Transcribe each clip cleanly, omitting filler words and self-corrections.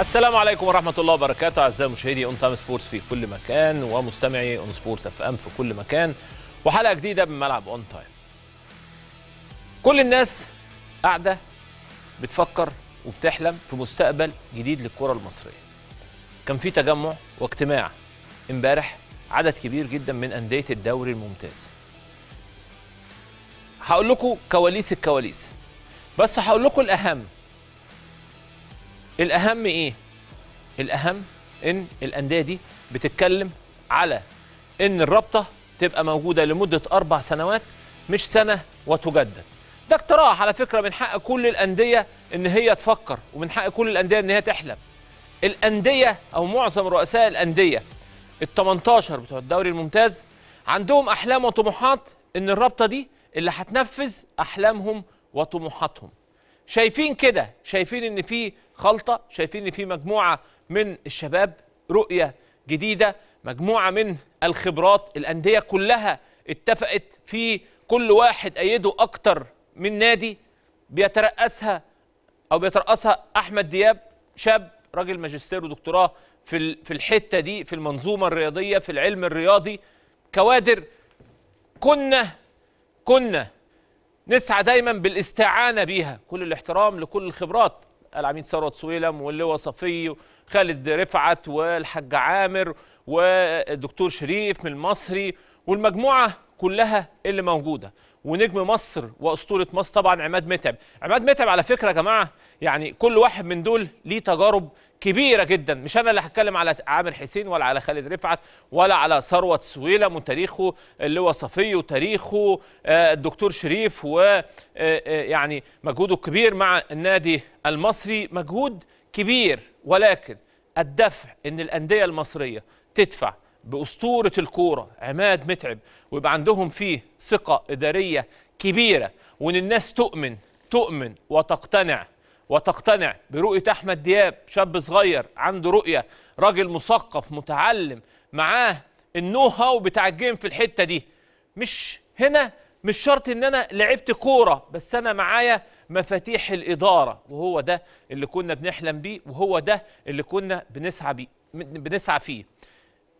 السلام عليكم ورحمة الله وبركاته أعزائي مشاهدي اون تايم سبورتس في كل مكان ومستمعي اون سبورت اف ام في كل مكان وحلقة جديدة من ملعب اون تايم. كل الناس قاعدة بتفكر وبتحلم في مستقبل جديد للكرة المصرية. كان في تجمع واجتماع امبارح عدد كبير جدا من أندية الدوري الممتاز. هقول لكم كواليس الكواليس بس هقول لكم الأهم. الأهم إيه؟ الأهم إن الأندية دي بتتكلم على إن الرابطة تبقى موجودة لمدة 4 سنوات مش سنة وتجدد. ده اقتراح على فكرة من حق كل الأندية إن هي تفكر ومن حق كل الأندية إن هي تحلم. الأندية أو معظم رؤساء الأندية ال18 بتوع الدوري الممتاز عندهم أحلام وطموحات إن الرابطة دي اللي هتنفذ أحلامهم وطموحاتهم. شايفين كده، شايفين إن في خلطة، شايفين إن في مجموعة من الشباب، رؤية جديدة، مجموعة من الخبرات. الأندية كلها اتفقت في كل واحد أيده أكتر من نادي بيترأسها أحمد دياب، شاب راجل ماجستير ودكتوراه في الحتة دي، في المنظومة الرياضية، في العلم الرياضي. كوادر كنا نسعى دايما بالاستعانة بيها. كل الاحترام لكل الخبرات، العميد ثروت سويلم واللواء صفي وخالد رفعت والحاج عامر والدكتور شريف من المصري والمجموعة كلها اللي موجودة، ونجم مصر وأسطورة مصر طبعا عماد متعب. على فكرة يا جماعة يعني كل واحد من دول ليه تجارب كبيرة جدا. مش أنا اللي هتكلم على عامر حسين ولا على خالد رفعت ولا على ثروت سويلم وتاريخه، اللواء صفي وتاريخه، الدكتور شريف ويعني مجهوده الكبير مع النادي المصري، مجهود كبير. ولكن الدفع إن الأندية المصرية تدفع بأسطورة الكورة عماد متعب ويبقى عندهم فيه ثقة إدارية كبيرة، وإن الناس تؤمن وتقتنع برؤية أحمد دياب، شاب صغير عنده رؤية، راجل مثقف متعلم، معاه النو هاو بتاع الجيم في الحتة دي. مش شرط إن أنا لعبت كورة بس أنا معايا مفاتيح الإدارة، وهو ده اللي كنا بنحلم بيه وهو ده اللي كنا بنسعى فيه.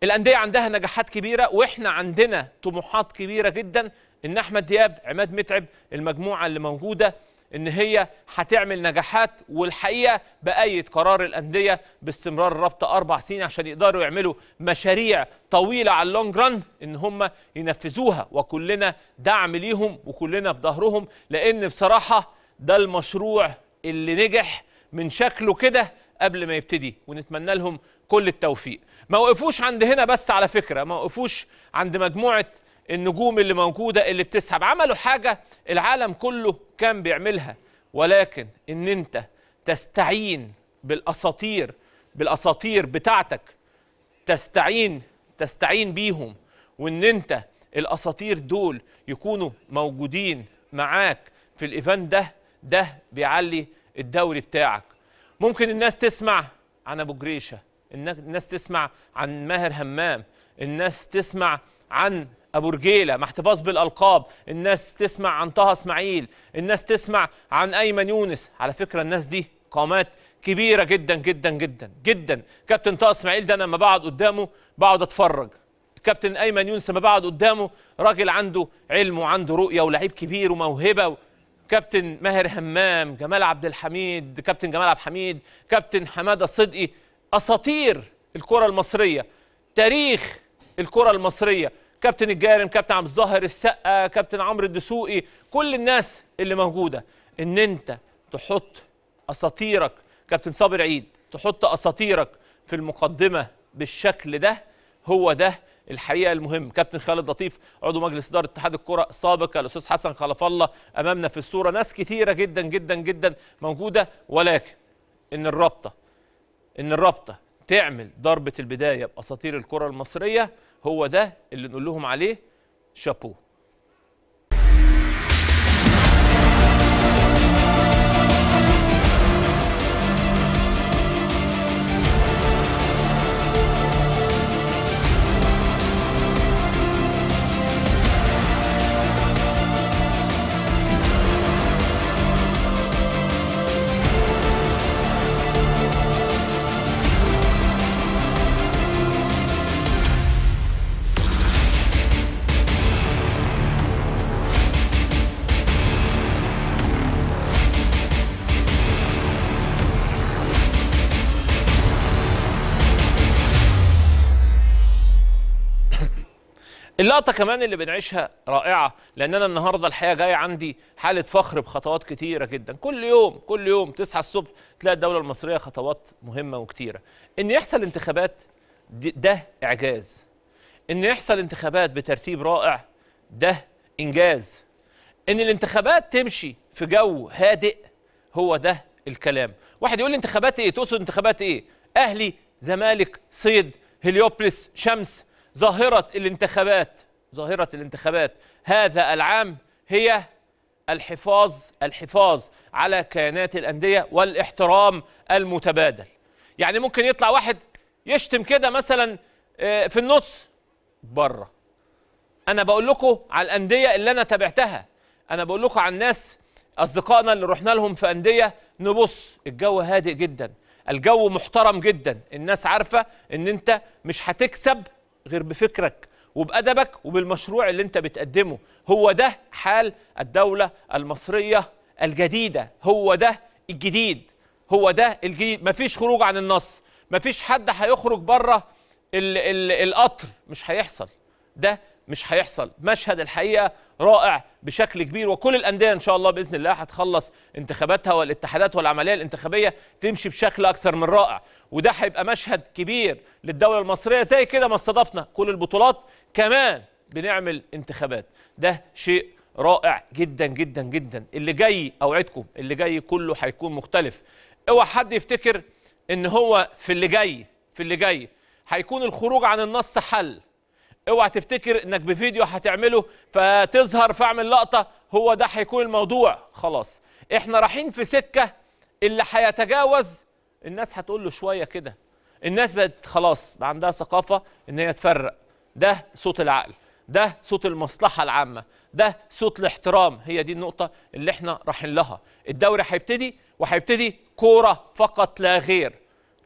الأندية عندها نجاحات كبيرة وإحنا عندنا طموحات كبيرة جدا إن أحمد دياب، عماد متعب، المجموعة اللي موجودة إن هي هتعمل نجاحات. والحقيقة بأيد قرار الأندية باستمرار الرابطة 4 سنين عشان يقدروا يعملوا مشاريع طويلة على اللونج ران إن هم ينفذوها، وكلنا دعم ليهم وكلنا في ظهرهم، لأن بصراحة ده المشروع اللي نجح من شكله كده قبل ما يبتدي، ونتمنى لهم كل التوفيق. ما وقفوش عند هنا بس على فكرة، ما وقفوش عند مجموعة النجوم اللي موجودة اللي بتسحب. عملوا حاجة العالم كله كان بيعملها، ولكن إن أنت تستعين بالأساطير بتاعتك، تستعين بيهم، وإن أنت الأساطير دول يكونوا موجودين معاك في الإيفنت ده بيعلي الدوري بتاعك. ممكن الناس تسمع عن أبو جريشة، الناس تسمع عن ماهر همام، الناس تسمع عن أبو رجيلة مع احتفاظ بالألقاب، الناس تسمع عن طه إسماعيل، الناس تسمع عن أيمن يونس. على فكرة الناس دي قامات كبيرة جدا جدا جدا جدا. كابتن طه إسماعيل ده أنا لما بقعد قدامه بقعد أتفرج. كابتن أيمن يونس لما بقعد قدامه راجل عنده علم وعنده رؤية ولاعيب كبير وموهبة. كابتن ماهر همام، كابتن جمال عبد الحميد، كابتن حمادة صدقي، أساطير الكرة المصرية، تاريخ الكرة المصرية. كابتن الجارم، كابتن عبد الظاهر السقا، كابتن عمرو الدسوقي، كل الناس اللي موجودة. إن أنت تحط أساطيرك، كابتن صابر عيد، تحط أساطيرك في المقدمة بالشكل ده، هو ده الحقيقة المهم. كابتن خالد لطيف عضو مجلس إدارة اتحاد الكرة السابق، الأستاذ حسن خلف الله أمامنا في الصورة، ناس كثيرة جدا جدا جدا موجودة. ولكن إن الرابطة تعمل ضربة البداية بأساطير الكرة المصرية، هو ده اللي نقول لهم عليه شابو. اللقطة كمان اللي بنعيشها رائعة، لأن أنا النهاردة الحقيقة جاي عندي حالة فخر بخطوات كتيرة جدا. كل يوم تصحى الصبح تلاقي الدولة المصرية خطوات مهمة وكتيرة. إن يحصل انتخابات ده إعجاز. إن يحصل انتخابات بترتيب رائع ده إنجاز. إن الانتخابات تمشي في جو هادئ هو ده الكلام. واحد يقول لي انتخابات إيه؟ تقصد انتخابات إيه؟ أهلي، زمالك، صيد، هليوبلس، شمس. ظاهرة الانتخابات هذا العام هي الحفاظ على كيانات الأندية والاحترام المتبادل. يعني ممكن يطلع واحد يشتم كده مثلا في النص بره. أنا بقول لكم على الأندية اللي أنا تابعتها، أنا بقول لكم على الناس أصدقائنا اللي رحنا لهم في أندية. نبص الجو هادئ جدا، الجو محترم جدا، الناس عارفة إن أنت مش هتكسب غير بفكرك وبأدبك وبالمشروع اللي انت بتقدمه. هو ده حال الدولة المصرية الجديدة، هو ده الجديد، هو ده الجديد. مفيش خروج عن النص، مفيش حد هيخرج بره القطر، مش هيحصل ده، مش هيحصل. مشهد الحقيقة رائع بشكل كبير، وكل الأندية إن شاء الله بإذن الله هتخلص انتخاباتها والاتحادات والعملية الانتخابية تمشي بشكل أكثر من رائع، وده هيبقى مشهد كبير للدولة المصرية. زي كده ما استضفنا كل البطولات كمان بنعمل انتخابات، ده شيء رائع جدا جدا جدا. اللي جاي أوعدكم اللي جاي كله هيكون مختلف. اوعى حد يفتكر إن هو في اللي جاي هيكون الخروج عن النص حل. اوعى تفتكر انك بفيديو هتعمله فتظهر فاعمل لقطه هو ده هيكون الموضوع. خلاص احنا رايحين في سكه اللي هيتجاوز الناس هتقول له شويه كده. الناس بقت خلاص بقى عندها ثقافه ان هي تفرق. ده صوت العقل، ده صوت المصلحه العامه، ده صوت الاحترام. هي دي النقطه اللي احنا رايحين لها. الدوري هيبتدي وهيبتدي كوره فقط لا غير،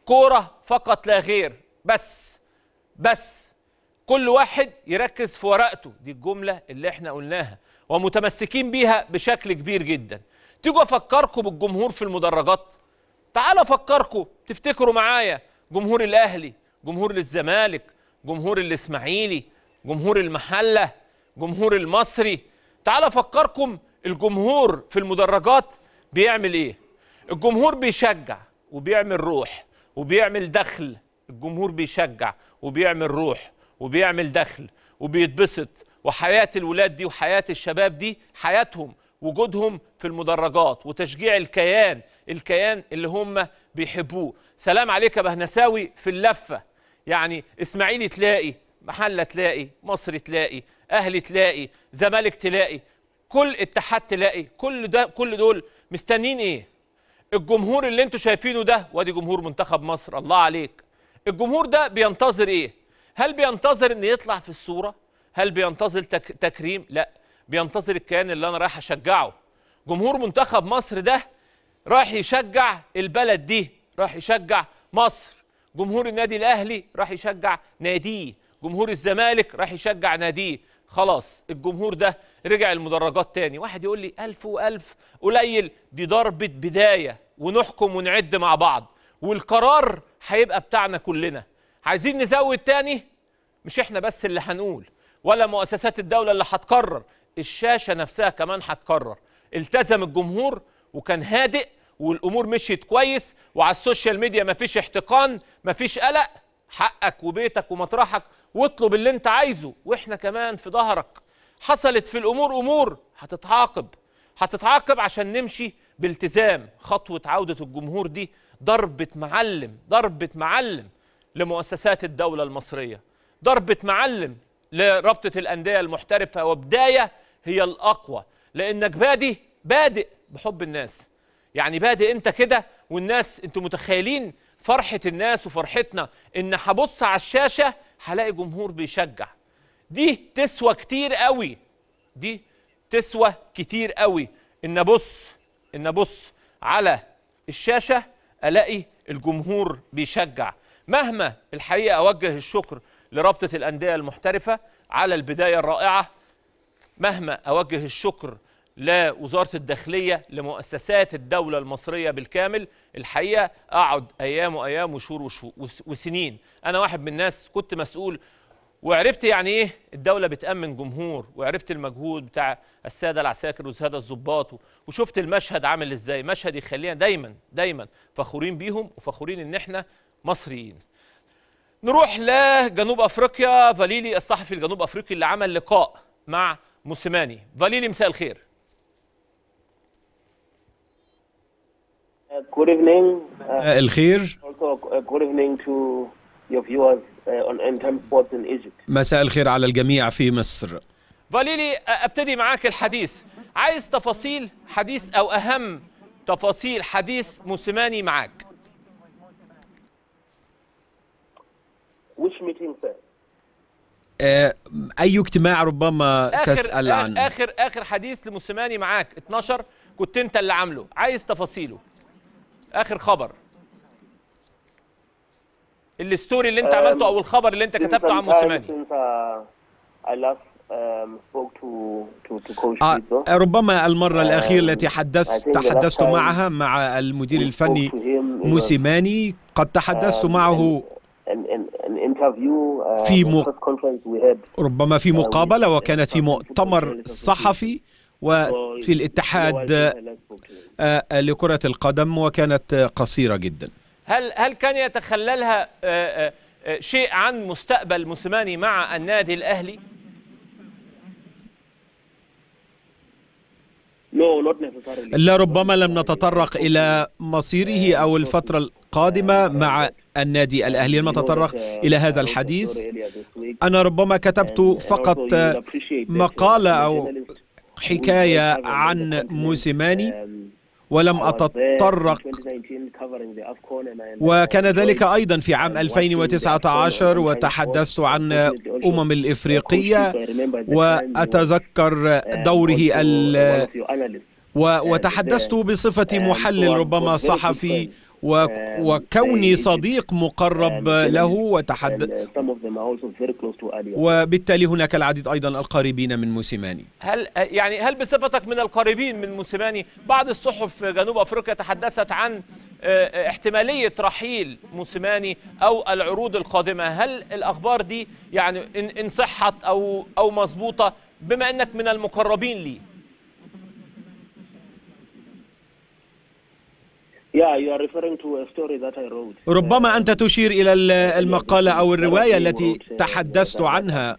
كوره فقط لا غير. بس كل واحد يركز في ورقته، دي الجملة اللي احنا قلناها ومتمسكين بيها بشكل كبير جدا. تيجوا افكركم بالجمهور في المدرجات، تعالوا افكركم تفتكروا معايا جمهور الاهلي، جمهور للزمالك، جمهور الاسماعيلي، جمهور المحلة، جمهور المصري. تعالوا افكركم الجمهور في المدرجات بيعمل ايه. الجمهور بيشجع وبيعمل روح وبيعمل دخل. الجمهور بيشجع وبيعمل روح وبيعمل دخل وبيتبسط. وحياة الولاد دي وحياة الشباب دي حياتهم وجودهم في المدرجات وتشجيع الكيان اللي هم بيحبوه. سلام عليك يا بهنساوي في اللفة. يعني اسماعيلي تلاقي، محلة تلاقي، مصري تلاقي، اهلي تلاقي، زمالك تلاقي، كل اتحاد تلاقي. كل دول مستنين ايه؟ الجمهور اللي انتوا شايفينه ده، وادي جمهور منتخب مصر، الله عليك. الجمهور ده بينتظر ايه؟ هل بينتظر ان يطلع في الصورة؟ هل بينتظر تكريم؟ لا، بينتظر الكيان اللي انا رايح اشجعه. جمهور منتخب مصر ده رايح يشجع البلد دي، رايح يشجع مصر. جمهور النادي الاهلي رايح يشجع ناديه، جمهور الزمالك رايح يشجع ناديه. خلاص الجمهور ده رجع المدرجات تاني. واحد يقول لي 1000 قليل، دي ضربة بداية ونحكم ونعد مع بعض، والقرار هيبقى بتاعنا كلنا. عايزين نزود تاني، مش احنا بس اللي هنقول ولا مؤسسات الدولة اللي هتقرر، الشاشة نفسها كمان هتقرر. التزم الجمهور وكان هادئ والامور مشيت كويس، وعلى السوشيال ميديا مفيش احتقان، مفيش قلق. حقك وبيتك ومطرحك واطلب اللي انت عايزه، واحنا كمان في ظهرك. حصلت في الامور امور هتتعاقب عشان نمشي بالتزام. خطوة عودة الجمهور دي ضربة معلم لمؤسسات الدولة المصرية، ضربة معلم لرابطة الأندية المحترفة، وبداية هي الأقوى. لأنك بادئ بحب الناس. يعني بادئ أنت كده والناس، أنتوا متخيلين فرحة الناس وفرحتنا إن هبص على الشاشة هلاقي جمهور بيشجع. دي تسوى كتير قوي، دي تسوى كتير قوي. إن أبص على الشاشة ألاقي الجمهور بيشجع. مهما الحقيقة أوجه الشكر لرابطة الأندية المحترفة على البداية الرائعة، مهما أوجه الشكر لوزارة الداخلية، لمؤسسات الدولة المصرية بالكامل، الحقيقة أقعد أيام وأيام وشهور وسنين. أنا واحد من الناس كنت مسؤول وعرفت يعني ايه الدولة بتأمن جمهور، وعرفت المجهود بتاع السادة العساكر والسادة الضباط، وشفت المشهد عامل ازاي، مشهد يخلينا دايما دايما فخورين بيهم وفخورين ان احنا مصريين. نروح لجنوب افريقيا. فاليلي الصحفي الجنوب افريقي اللي عمل لقاء مع موسيماني. فاليلي مساء الخير. مساء الخير. مساء الخير على الجميع في مصر. فاليلي ابتدي معاك الحديث، عايز تفاصيل حديث او اهم تفاصيل حديث موسيماني معاك. اي اجتماع ربما تسأل عنه؟ اخر حديث لموسيماني معاك 12 كنت انت اللي عامله، عايز تفاصيله، اخر خبر، الستوري اللي انت عملته او الخبر اللي انت كتبته عن موسيماني. ربما المرة الأخيرة التي تحدثت معها مع المدير الفني موسيماني، قد تحدثت معه ربما في مقابلة، وكانت في مؤتمر صحفي وفي الاتحاد لكرة القدم، وكانت قصيرة جدا. هل كان يتخللها شيء عن مستقبل موسيماني مع النادي الأهلي؟ لا، ربما لم نتطرق إلى مصيره أو الفترة القادمة مع النادي الأهلي، لم نتطرق إلى هذا الحديث. أنا ربما كتبت فقط مقالة أو حكاية عن موسيماني ولم أتطرق، وكان ذلك أيضا في عام 2019 وتحدثت عن الأمم الإفريقية وأتذكر دوره وتحدثت بصفة محلل ربما صحفي وكوني صديق مقرب له وبالتالي هناك العديد أيضا القريبين من موسيماني. هل بصفتك من القريبين من موسيماني بعض الصحف في جنوب أفريقيا تحدثت عن احتمالية رحيل موسيماني أو العروض القادمة؟ هل الأخبار دي يعني إن صحت أو مظبوطة بما أنك من المقربين ليه؟ ربما أنت تشير إلى المقالة أو الرواية التي تحدثت عنها.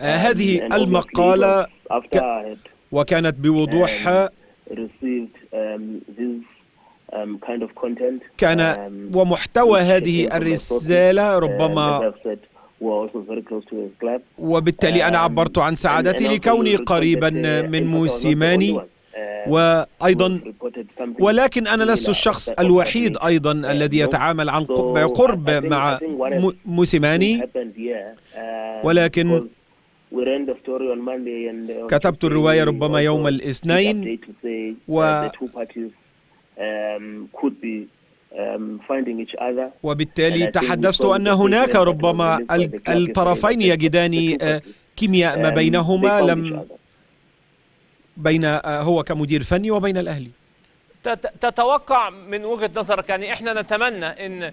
هذه المقالة وكانت بوضوح كان ومحتوى هذه الرسالة ربما، وبالتالي أنا عبرت عن سعادتي لكوني قريبا من موسيماني، وأيضا ولكن أنا لست الشخص الوحيد أيضا الذي يتعامل عن قرب مع موسيماني، ولكن كتبت الرواية ربما يوم الاثنين وبالتالي تحدثت أن هناك ربما الطرفين يجدان كيمياء ما بينهما بين هو كمدير فني وبين الأهلي. تتوقع من وجهة نظرك، يعني احنا نتمنى ان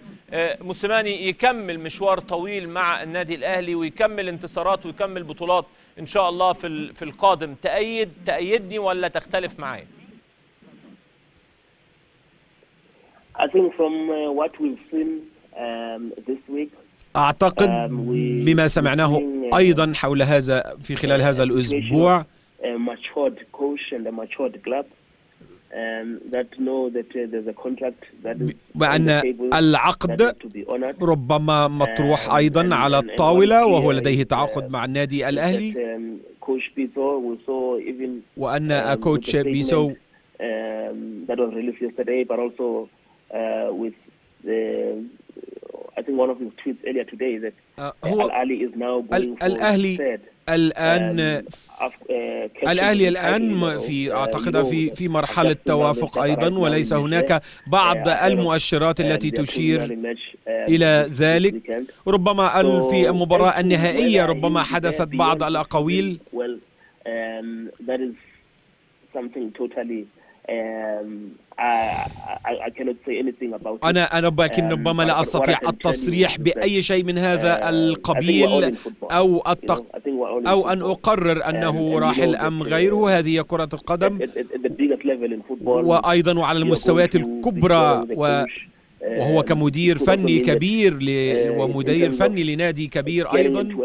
موسيماني يكمل مشوار طويل مع النادي الأهلي ويكمل انتصارات ويكمل بطولات ان شاء الله في القادم، تأيدني ولا تختلف معايا؟ اعتقد بما سمعناه ايضا حول هذا في خلال هذا الأسبوع بأن العقد ربما مطروح أيضا على الطاولة وهو لديه تعاقد مع النادي الأهلي، وأن كوتش بيسو هو الأهلي الآن في أعتقد في مرحلة توافق أيضا، وليس هناك بعض المؤشرات التي تشير إلى ذلك. ربما في المباراة النهائية ربما حدثت بعض الأقاويل I cannot say anything about it. أنا لكن ربما لا أستطيع التصريح بأي شيء من هذا القبيل أو أن أقرر أنه راحل أم غيره. هذه كرة القدم وأيضا وعلى المستويات الكبرى، وهو كمدير فني كبير ومدير فني لنادي كبير أيضا،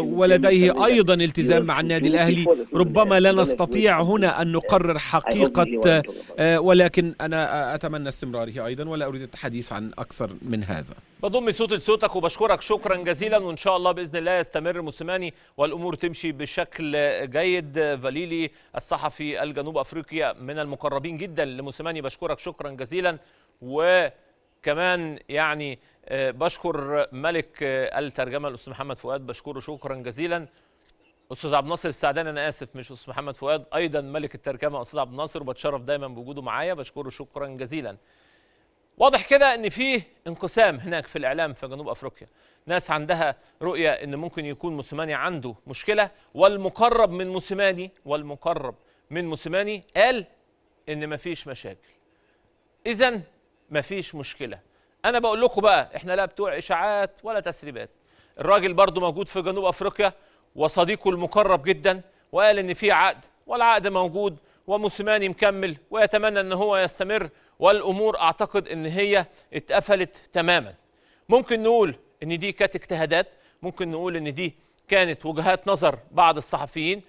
ولديه أيضا التزام مع النادي الأهلي. ربما لا نستطيع هنا أن نقرر حقيقة، ولكن أنا أتمنى استمراره أيضا، ولا أريد التحديث عن أكثر من هذا. بضم صوت لصوتك وبشكرك شكرا جزيلا، وإن شاء الله بإذن الله يستمر موسيماني والأمور تمشي بشكل جيد. فليلي الصحفي الجنوب أفريقيا من المقربين جدا لموسيماني، بشكرك شكرا جزيلا. وكمان يعني بشكر ملك الترجمه الاستاذ محمد فؤاد، بشكره شكرا جزيلا. استاذ عبد الناصر السعدان، انا اسف مش استاذ محمد فؤاد، ايضا ملك الترجمه استاذ عبد الناصر، وبتشرف دايما بوجوده معايا، بشكره شكرا جزيلا. واضح كده ان في انقسام هناك في الاعلام في جنوب افريقيا، ناس عندها رؤيه ان ممكن يكون موسيماني عنده مشكله، والمقرب من موسيماني قال ان مفيش مشاكل، إذن مفيش مشكلة. أنا بقول لكم بقى، إحنا لا بتوع إشاعات ولا تسريبات. الراجل برضو موجود في جنوب أفريقيا وصديقه المقرب جدا، وقال إن في عقد والعقد موجود، وموسيماني مكمل ويتمنى إن هو يستمر، والأمور أعتقد إن هي اتقفلت تماما. ممكن نقول إن دي كانت اجتهادات، ممكن نقول إن دي كانت وجهات نظر بعض الصحفيين.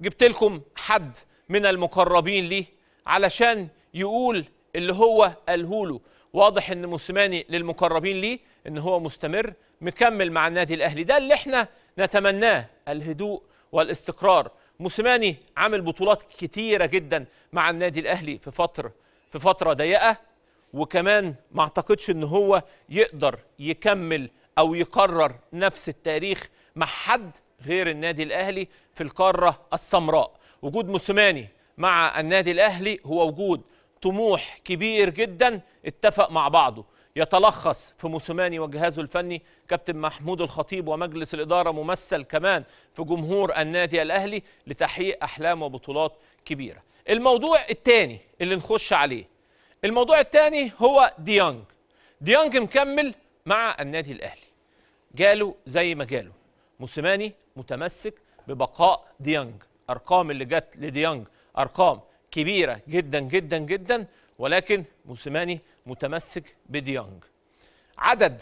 جبت لكم حد من المقربين ليه علشان يقول اللي هو قالهوله. واضح ان موسيماني للمقربين ليه ان هو مستمر مكمل مع النادي الاهلي، ده اللي احنا نتمناه، الهدوء والاستقرار. موسيماني عامل بطولات كتيره جدا مع النادي الاهلي في فتره ضيقه، وكمان ما اعتقدش ان هو يقدر يكمل او يقرر نفس التاريخ مع حد غير النادي الاهلي في القاره السمراء. وجود موسيماني مع النادي الاهلي هو وجود طموح كبير جدا اتفق مع بعضه، يتلخص في موسيماني وجهازه الفني كابتن محمود الخطيب ومجلس الإدارة ممثل كمان في جمهور النادي الأهلي لتحقيق أحلام وبطولات كبيرة. الموضوع الثاني اللي نخش عليه، الموضوع الثاني هو ديانج مكمل مع النادي الأهلي، جاله زي ما جاله. موسيماني متمسك ببقاء ديانج، أرقام اللي جت لديانج أرقام كبيرة جدا جدا جدا، ولكن موسيماني متمسك بديانج. عدد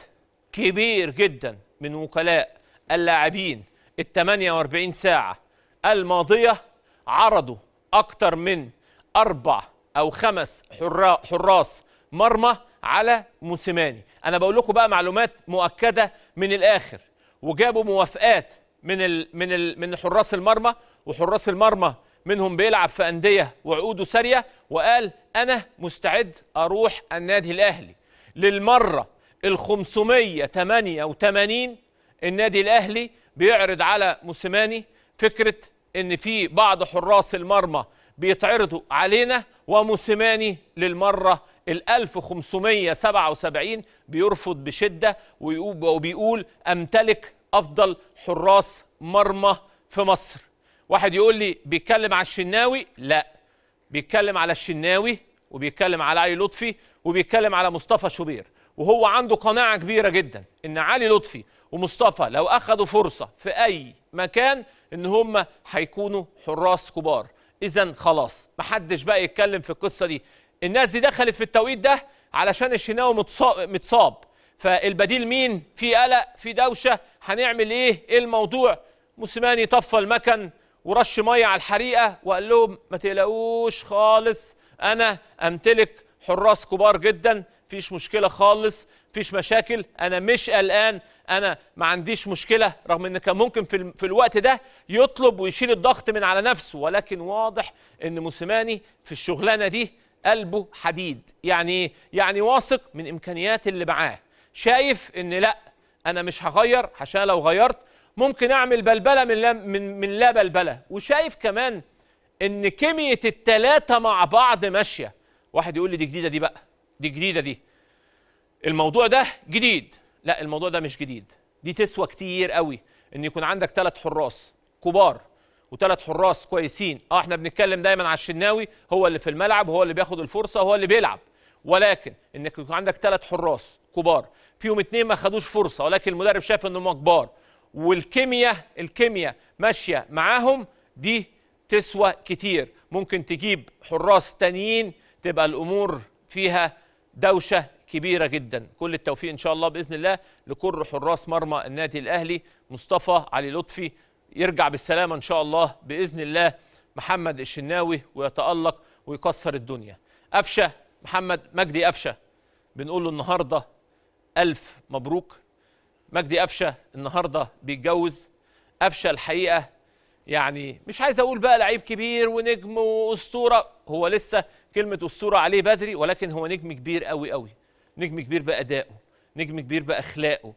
كبير جدا من وكلاء اللاعبين ال 48 ساعة الماضية عرضوا أكثر من 4 أو 5 حراس مرمى على موسيماني. أنا بقول لكم بقى معلومات مؤكدة من الآخر، وجابوا موافقات من حراس المرمى، وحراس المرمى منهم بيلعب في أندية وعقوده سارية، وقال أنا مستعد أروح النادي الأهلي. للمرة ال 588 النادي الأهلي بيعرض على موسيماني فكرة إن في بعض حراس المرمى بيتعرضوا علينا، وموسيماني للمرة ال 1577 بيرفض بشدة وبيقول أمتلك أفضل حراس مرمى في مصر. واحد يقول لي بيتكلم على الشناوي، لا بيتكلم على الشناوي وبيتكلم على علي لطفي وبيتكلم على مصطفى شوبير، وهو عنده قناعة كبيرة جدا ان علي لطفي ومصطفى لو اخذوا فرصة في اي مكان ان هم هيكونوا حراس كبار. اذا خلاص محدش بقى يتكلم في القصة دي. الناس دي دخلت في التوقيت ده علشان الشناوي متصاب، فالبديل مين؟ في قلق، في دوشة، هنعمل ايه الموضوع؟ موسيماني طفى المكن ورش ميه على الحريقه وقال لهم ما تقلقوش خالص، انا امتلك حراس كبار جدا، مفيش مشكله خالص، مفيش مشاكل، انا مش قلقان، انا ما عنديش مشكله. رغم ان كان ممكن في الوقت ده يطلب ويشيل الضغط من على نفسه، ولكن واضح ان موسيماني في الشغلانه دي قلبه حديد. يعني واثق من امكانيات اللي معاه، شايف ان لا انا مش هغير، عشان لو غيرت ممكن اعمل بلبله من لا بلبله. وشايف كمان ان كميه الثلاثه مع بعض ماشيه. واحد يقول لي دي جديده، دي بقى دي جديده، دي الموضوع ده جديد. لا الموضوع ده مش جديد، دي تسوى كتير قوي ان يكون عندك 3 حراس كبار وثلاث حراس كويسين. احنا بنتكلم دايما على الشناوي، هو اللي في الملعب، هو اللي بياخد الفرصه، هو اللي بيلعب. ولكن انك يكون عندك ثلاث حراس كبار، فيهم اثنين ما خدوش فرصه ولكن المدرب شاف انهم كبار، والكيمياء ماشيه معاهم، دي تسوى كتير. ممكن تجيب حراس تانيين تبقى الامور فيها دوشه كبيره جدا. كل التوفيق ان شاء الله باذن الله لكل حراس مرمى النادي الاهلي. مصطفى علي لطفي يرجع بالسلامه ان شاء الله باذن الله، محمد الشناوي ويتالق ويكسر الدنيا. قفشه محمد مجدي قفشه بنقول له النهارده الف مبروك. مجدي قفشه النهارده بيتجوز. قفشه الحقيقه يعني مش عايز اقول بقى لعيب كبير ونجم واسطوره، هو لسه كلمه اسطوره عليه بدري، ولكن هو نجم كبير قوي قوي، نجم كبير بادائه، نجم كبير باخلاقه،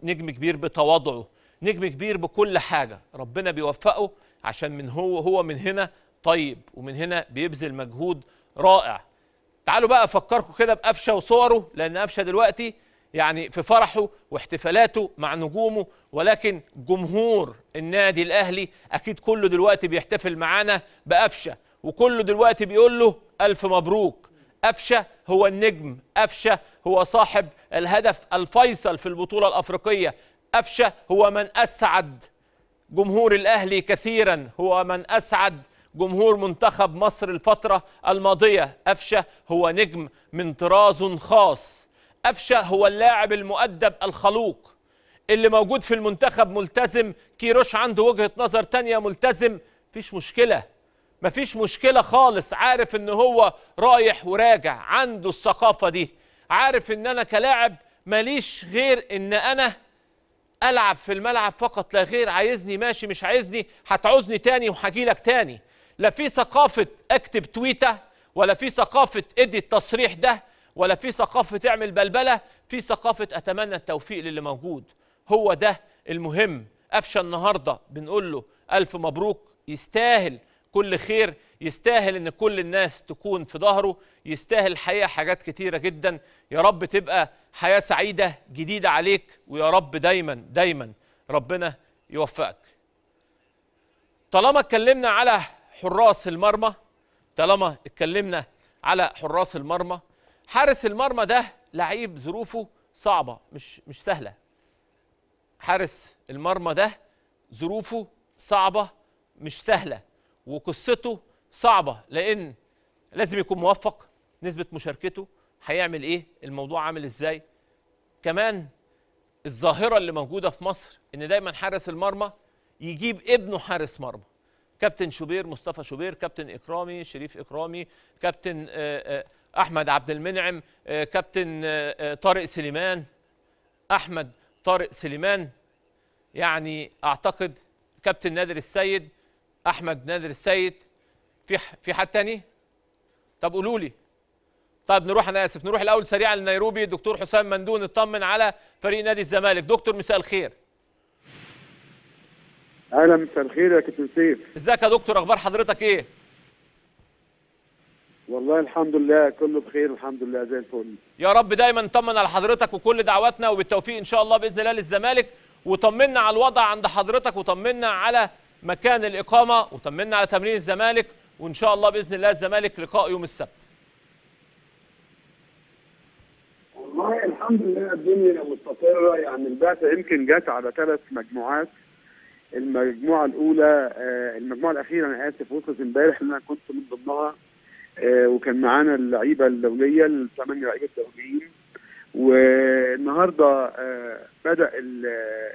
نجم كبير بتواضعه، نجم كبير بكل حاجه. ربنا بيوفقه عشان من هو من هنا طيب، ومن هنا بيبذل مجهود رائع. تعالوا بقى افكركم كده بقفشه وصوره، لان قفشه دلوقتي يعني في فرحه واحتفالاته مع نجومه، ولكن جمهور النادي الاهلي اكيد كله دلوقتي بيحتفل معانا بقفشه، وكله دلوقتي بيقول له الف مبروك. قفشه هو النجم، قفشه هو صاحب الهدف الفيصل في البطوله الافريقيه، قفشه هو من اسعد جمهور الاهلي كثيرا، هو من اسعد جمهور منتخب مصر الفتره الماضيه. قفشه هو نجم من طراز خاص، قفشه هو اللاعب المؤدب الخلوق اللي موجود في المنتخب ملتزم. كيروش عنده وجهه نظر تانية، ملتزم، مفيش مشكله، مفيش مشكله خالص، عارف ان هو رايح وراجع، عنده الثقافه دي، عارف ان انا كلاعب ماليش غير ان انا العب في الملعب فقط لا غير، عايزني ماشي، مش عايزني هتعوزني تاني وهجيلك تاني. لا في ثقافه اكتب تويته، ولا في ثقافه ادي التصريح ده، ولا في ثقافه اعمل بلبله، في ثقافه اتمنى التوفيق للي موجود، هو ده المهم. قفشه النهارده بنقول له الف مبروك، يستاهل كل خير، يستاهل ان كل الناس تكون في ظهره، يستاهل الحقيقه حاجات كتيره جدا. يا رب تبقى حياه سعيده جديده عليك، ويا رب دايما دايما ربنا يوفقك. طالما اتكلمنا على حراس المرمى، حارس المرمى ده لعيب ظروفه صعبه، مش سهله. حارس المرمى ده ظروفه صعبه مش سهله، وقصته صعبه، لان لازم يكون موفق، نسبه مشاركته هيعمل ايه، الموضوع عامل ازاي. كمان الظاهره اللي موجوده في مصر ان دايما حارس المرمى يجيب ابنه حارس مرمى. كابتن شوبير، مصطفى شوبير، كابتن اكرامي، شريف اكرامي، كابتن احمد عبد المنعم، كابتن طارق سليمان، احمد طارق سليمان، يعني اعتقد كابتن نادر السيد، احمد نادر السيد، في حد تاني؟ طب قولوا لي. طب نروح، انا اسف، نروح الاول سريعا لنيروبي. دكتور حسام مندون اطمن على فريق نادي الزمالك. دكتور مساء الخير. اهلا، مساء الخير يا كابتن سيف. ازيك يا دكتور، اخبار حضرتك ايه؟ والله الحمد لله كله بخير، الحمد لله زي الفل. يا رب دايما نطمن على حضرتك، وكل دعواتنا وبالتوفيق ان شاء الله باذن الله للزمالك. وطمنا على الوضع عند حضرتك، وطمنا على مكان الاقامه، وطمنا على تمرين الزمالك، وان شاء الله باذن الله الزمالك لقاء يوم السبت. والله الحمد لله الدنيا مستقره، يعني البعثه يمكن جت على ثلاث مجموعات. المجموعه الاولى المجموعه الاخيره انا اسف، وصلت امبارح اللي انا كنت من ضمنها، وكان معانا اللعيبه الدوليه، الثمانيه لعيبه دوليين. والنهارده بدا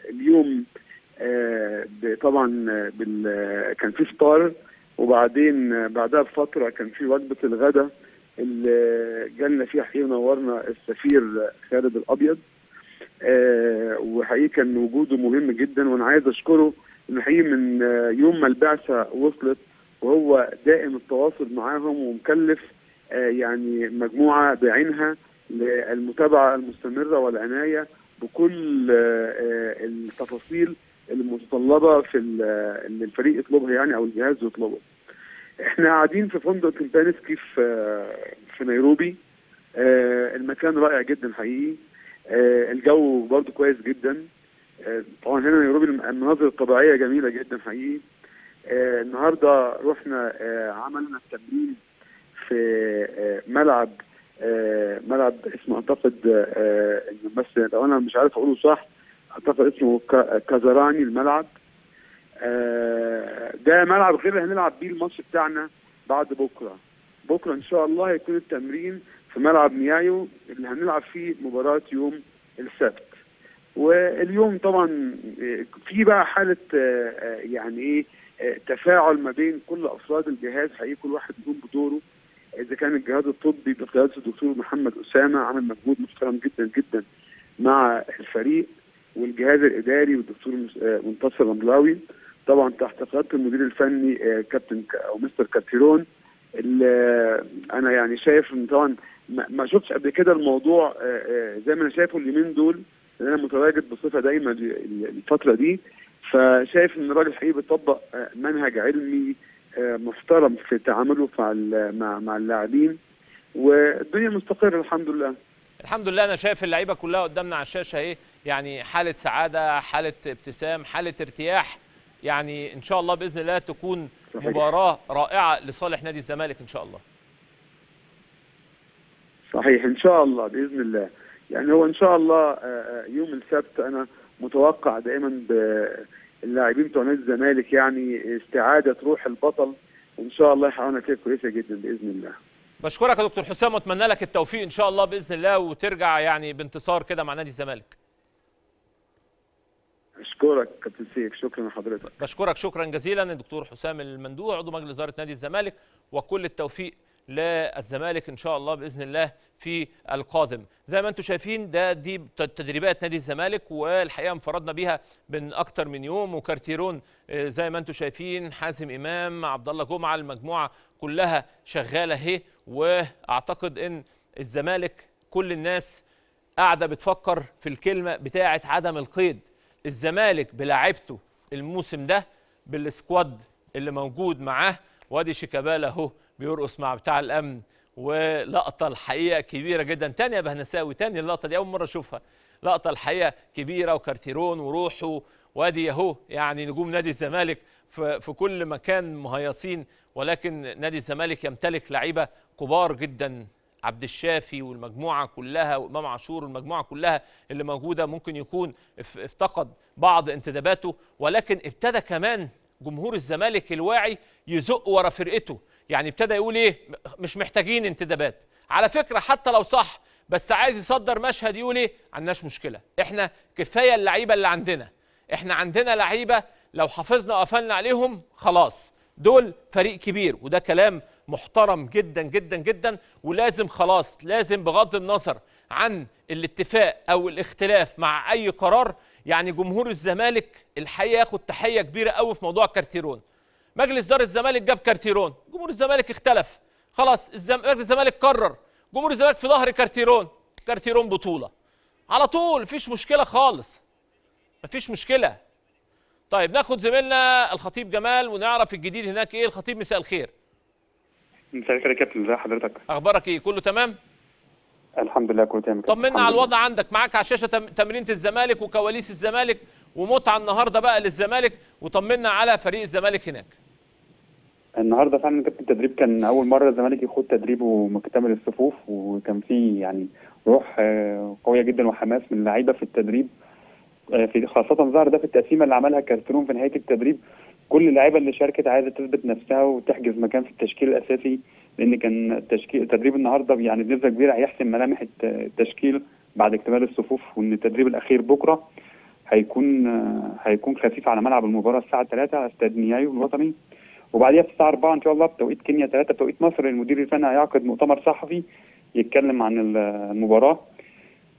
اليوم طبعا كان في فطار، وبعدين بعدها بفتره كان في وجبه الغداء اللي جالنا فيها حقيقي ونورنا السفير خالد الابيض، وحقيقي كان وجوده مهم جدا، وانا عايز اشكره انه حقيقي من يوم ما البعثه وصلت وهو دائم التواصل معاهم، ومكلف يعني مجموعه بعينها للمتابعه المستمره والعنايه بكل التفاصيل المتطلبه في اللي الفريق يطلبها يعني، او الجهاز يطلبه. احنا قاعدين في فندق كمبانسكي في نيروبي، المكان رائع جدا حقيقي، الجو برضه كويس جدا، طبعا هنا نيروبي المناظر الطبيعيه جميله جدا حقيقي، النهارده رحنا عملنا التمرين في ملعب اسمه اعتقد بس لو انا مش عارف اقوله صح اعتقد اسمه كازراني الملعب. ده ملعب غير اللي هنلعب بيه الماتش بتاعنا بعد بكره ان شاء الله هيكون التمرين في ملعب ميايو اللي هنلعب فيه مباراه يوم السبت. واليوم طبعا في بقى حاله يعني ايه تفاعل ما بين كل افراد الجهاز، حقيقي كل واحد يقوم بدوره. اذا كان الجهاز الطبي بقياده الدكتور محمد اسامه عامل مجهود محترم جدا جدا مع الفريق، والجهاز الاداري والدكتور منتصر رملاوي طبعا تحت قياده المدير الفني كابتن او مستر كارتيرون. انا يعني شايف ان طبعا ما شفتش قبل كده الموضوع زي ما انا شايفه اليومين دول، لان انا متواجد بصفه دايمه الفتره دي، فشايف ان الراجل حقيقي بيطبق منهج علمي محترم في تعامله مع اللاعبين، والدنيا مستقره الحمد لله. الحمد لله. انا شايف اللعيبه كلها قدامنا على الشاشه ايه، يعني حاله سعاده، حاله ابتسام، حاله ارتياح. يعني ان شاء الله باذن الله تكون صحيح. مباراه رائعه لصالح نادي الزمالك ان شاء الله. صحيح ان شاء الله باذن الله. يعني هو ان شاء الله يوم السبت انا متوقع دائما باللاعبين بتوع نادي الزمالك يعني استعاده روح البطل، وان شاء الله يحققوا نتيجه كويسه جدا باذن الله. بشكرك يا دكتور حسام واتمنى لك التوفيق ان شاء الله باذن الله، وترجع يعني بانتصار كده مع نادي الزمالك. اشكرك كابتن سيف، شكرا لحضرتك. بشكرك شكرا جزيلا الدكتور حسام المندوع عضو مجلس اداره نادي الزمالك، وكل التوفيق للزمالك ان شاء الله باذن الله في القادم. زي ما انتم شايفين دي تدريبات نادي الزمالك، والحقيقه انفردنا بيها من اكتر من يوم، وكارتيرون زي ما انتم شايفين، حازم امام، عبد الله جمعه، المجموعه كلها شغاله اهي. واعتقد ان الزمالك كل الناس قاعده بتفكر في الكلمه بتاعه عدم القيد. الزمالك بلاعبته الموسم ده بالسكواد اللي موجود معاه، وادي شيكابالا اهو بيرقص مع بتاع الامن، ولقطه الحقيقه كبيره جدا. تاني يا بهنساوي، تاني اللقطه دي اول مره اشوفها، لقطه الحقيقه كبيره، وكارتيرون وروحه وادي اهو يعني نجوم نادي الزمالك في كل مكان مهيصين. ولكن نادي الزمالك يمتلك لعيبه كبار جدا، عبد الشافي والمجموعه كلها وامام عاشور والمجموعه كلها اللي موجوده. ممكن يكون افتقد بعض انتداباته، ولكن ابتدى كمان جمهور الزمالك الواعي يزق ورا فرقته. يعني ابتدى يقول ايه، مش محتاجين انتدابات على فكره حتى لو صح، بس عايز يصدر مشهد يقول ايه، عندناش مشكله، احنا كفايه اللعيبه اللي عندنا، احنا عندنا لعيبه لو حافظنا وقفلنا عليهم خلاص دول فريق كبير. وده كلام محترم جدا جدا جدا، ولازم خلاص لازم بغض النظر عن الاتفاق او الاختلاف مع اي قرار، يعني جمهور الزمالك الحقيقه ياخد تحيه كبيره قوي في موضوع كارتيرون. مجلس اداره الزمالك جاب كارتيرون، جمهور الزمالك اختلف خلاص، مجلس الزمالك قرر، جمهور الزمالك في ظهر كارتيرون، كارتيرون بطوله على طول، مفيش مشكله خالص، مفيش مشكله. طيب ناخد زميلنا الخطيب جمال ونعرف الجديد هناك ايه. الخطيب مساء الخير. مساء الخير يا كابتن، ازي حضرتك، اخبارك ايه، كله تمام؟ الحمد لله كله تمام. طمنا على الوضع عندك، معاك على الشاشه تمرينه الزمالك وكواليس الزمالك ومتعه النهارده بقى للزمالك، وطمنا على فريق الزمالك هناك. النهارده فعلا كابتن التدريب كان اول مره الزمالك يخوض تدريبه مكتمل الصفوف، وكان فيه يعني روح قويه جدا وحماس من اللعيبه في التدريب، في خاصه ظهر ده في التقسيمه اللي عملها كارتيرون في نهايه التدريب. كل اللعيبه اللي شاركت عايزه تثبت نفسها وتحجز مكان في التشكيل الاساسي، لان كان تدريب النهارده يعني بنسبه كبيره هيحسم ملامح التشكيل بعد اكتمال الصفوف، وان التدريب الاخير بكره هيكون خفيف على ملعب المباراه الساعه 3 استاد ميايو الوطني، وبعديها في الساعه 4 ان شاء الله بتوقيت كينيا 3 بتوقيت مصر المدير الفني هيعقد مؤتمر صحفي يتكلم عن المباراه،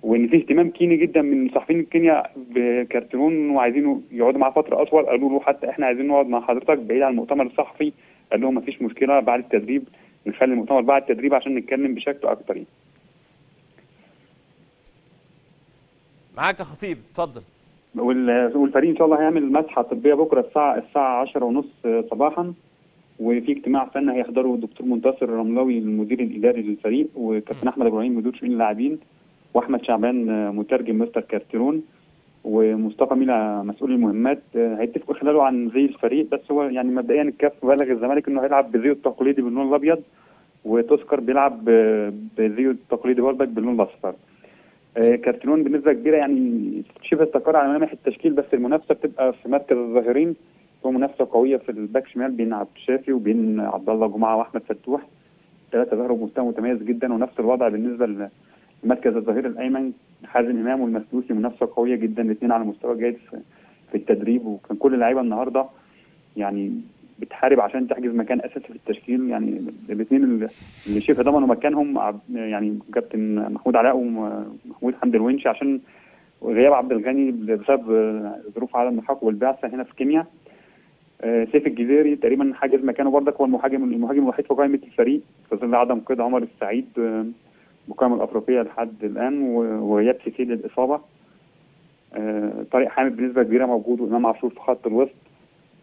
وان في اهتمام كيني جدا من صحفيين كينيا بكارتيرون وعايزينه يقعدوا معاه فتره اطول. قالوا له حتى احنا عايزين نقعد مع حضرتك بعيد عن المؤتمر الصحفي، قال لهم مفيش مشكله بعد التدريب نخلي المؤتمر بعد التدريب عشان نتكلم بشكل اكتر. يعني معاك يا خطيب اتفضل. والفريق ان شاء الله هيعمل مسحه طبيه بكره الساعه 10:30 صباحا، وفي اجتماع فني هيحضره الدكتور منتصر رملاوي المدير الاداري للفريق، وكابتن احمد ابراهيم مدير شؤون اللاعبين، واحمد شعبان مترجم مستر كارتيرون، ومصطفى ميلا مسؤول المهمات هيتفقوا خلاله عن زي الفريق، بس هو يعني مبدئيا الكاف بلغ الزمالك انه هيلعب بزيه التقليدي باللون الابيض، وتذكر بيلعب بزيه التقليدي برضك باللون الاصفر. كارتلون بنسبه كبيره يعني شبه استقر على ملامح التشكيل، بس المنافسه بتبقى في مركز الظاهرين، منافسه قويه في الباك شمال بين عبد الشافي وبين عبد الله جمعه واحمد فتوح، ثلاثه ظهروا بمستوى متميز جدا، ونفس الوضع بالنسبه لمركز الظهير الايمن حازم امام والمسلوسي، منافسه قويه جدا، الاثنين على مستوى جيد في التدريب، وكان كل اللعيبه النهارده يعني بتحارب عشان تحجز مكان اساسي في التشكيل، يعني الاثنين اللي شبه ضمنوا مكانهم يعني كابتن محمود علاء ومحمود حمدي الونشي عشان غياب عبد الغني بسبب ظروف عدم الحق والبعثه هنا في كينيا. سيف الجزيري تقريبا حاجز مكانه برضك، هو المهاجم الوحيد في قائمه الفريق في ظل عدم قيد عمر السعيد بالقائمه الافريقيه لحد الان، وغياب سيسيلي للاصابه. طارق حامد بنسبه كبيره موجود، وامام عاشور في خط الوسط.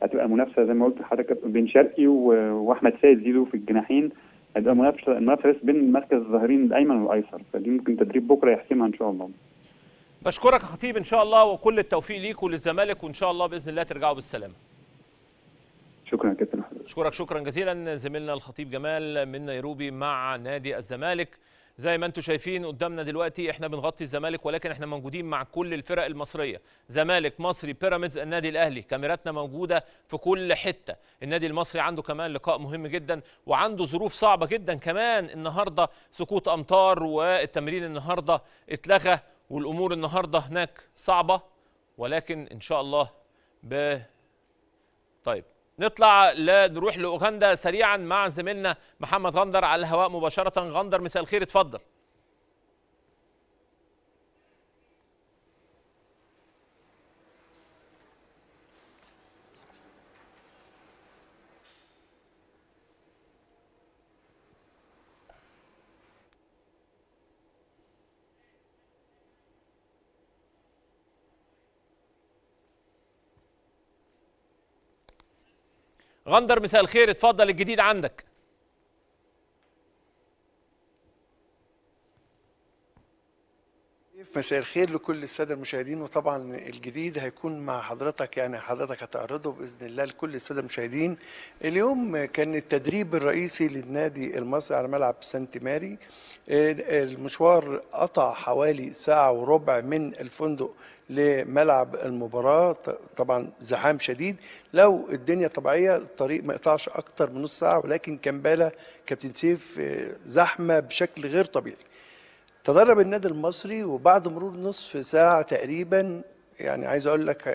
هتبقى المنافسه زي ما قلت لحضرتك بين شرقي واحمد سيد زيزو في الجناحين، هتبقى المنافسه بين مركز الظهيرين الايمن والايسر، فدي ممكن تدريب بكره يحسمها ان شاء الله. بشكرك يا خطيب ان شاء الله، وكل التوفيق ليك وللزمالك، وان شاء الله باذن الله ترجعوا بالسلامه. شكرا كابتن احمد. شكرا جزيلا زميلنا الخطيب جمال من نيروبي مع نادي الزمالك. زي ما انتم شايفين قدامنا دلوقتي، احنا بنغطي الزمالك ولكن احنا موجودين مع كل الفرق المصريه، زمالك، مصري، بيراميدز، النادي الاهلي، كاميراتنا موجوده في كل حته. النادي المصري عنده كمان لقاء مهم جدا، وعنده ظروف صعبه جدا كمان النهارده، سقوط امطار، والتمرين النهارده اتلغى، والامور النهارده هناك صعبه، ولكن ان شاء الله طيب نطلع نروح لاوغندا سريعا مع زميلنا محمد غندر على الهواء مباشره. غندر مساء الخير، اتفضل. غندر مساء الخير، اتفضل، الجديد عندك. مساء الخير لكل الساده المشاهدين، وطبعا الجديد هيكون مع حضرتك، يعني حضرتك هتعرضه باذن الله لكل الساده المشاهدين. اليوم كان التدريب الرئيسي للنادي المصري على ملعب سانت ماري. المشوار قطع حوالي ساعه وربع من الفندق لملعب المباراه، طبعا زحام شديد. لو الدنيا طبيعيه الطريق ما يقطعش اكتر من نص ساعه، ولكن كمباله كابتن سيف زحمه بشكل غير طبيعي. تدرب النادي المصري، وبعد مرور نصف ساعة تقريبا، يعني عايز اقول لك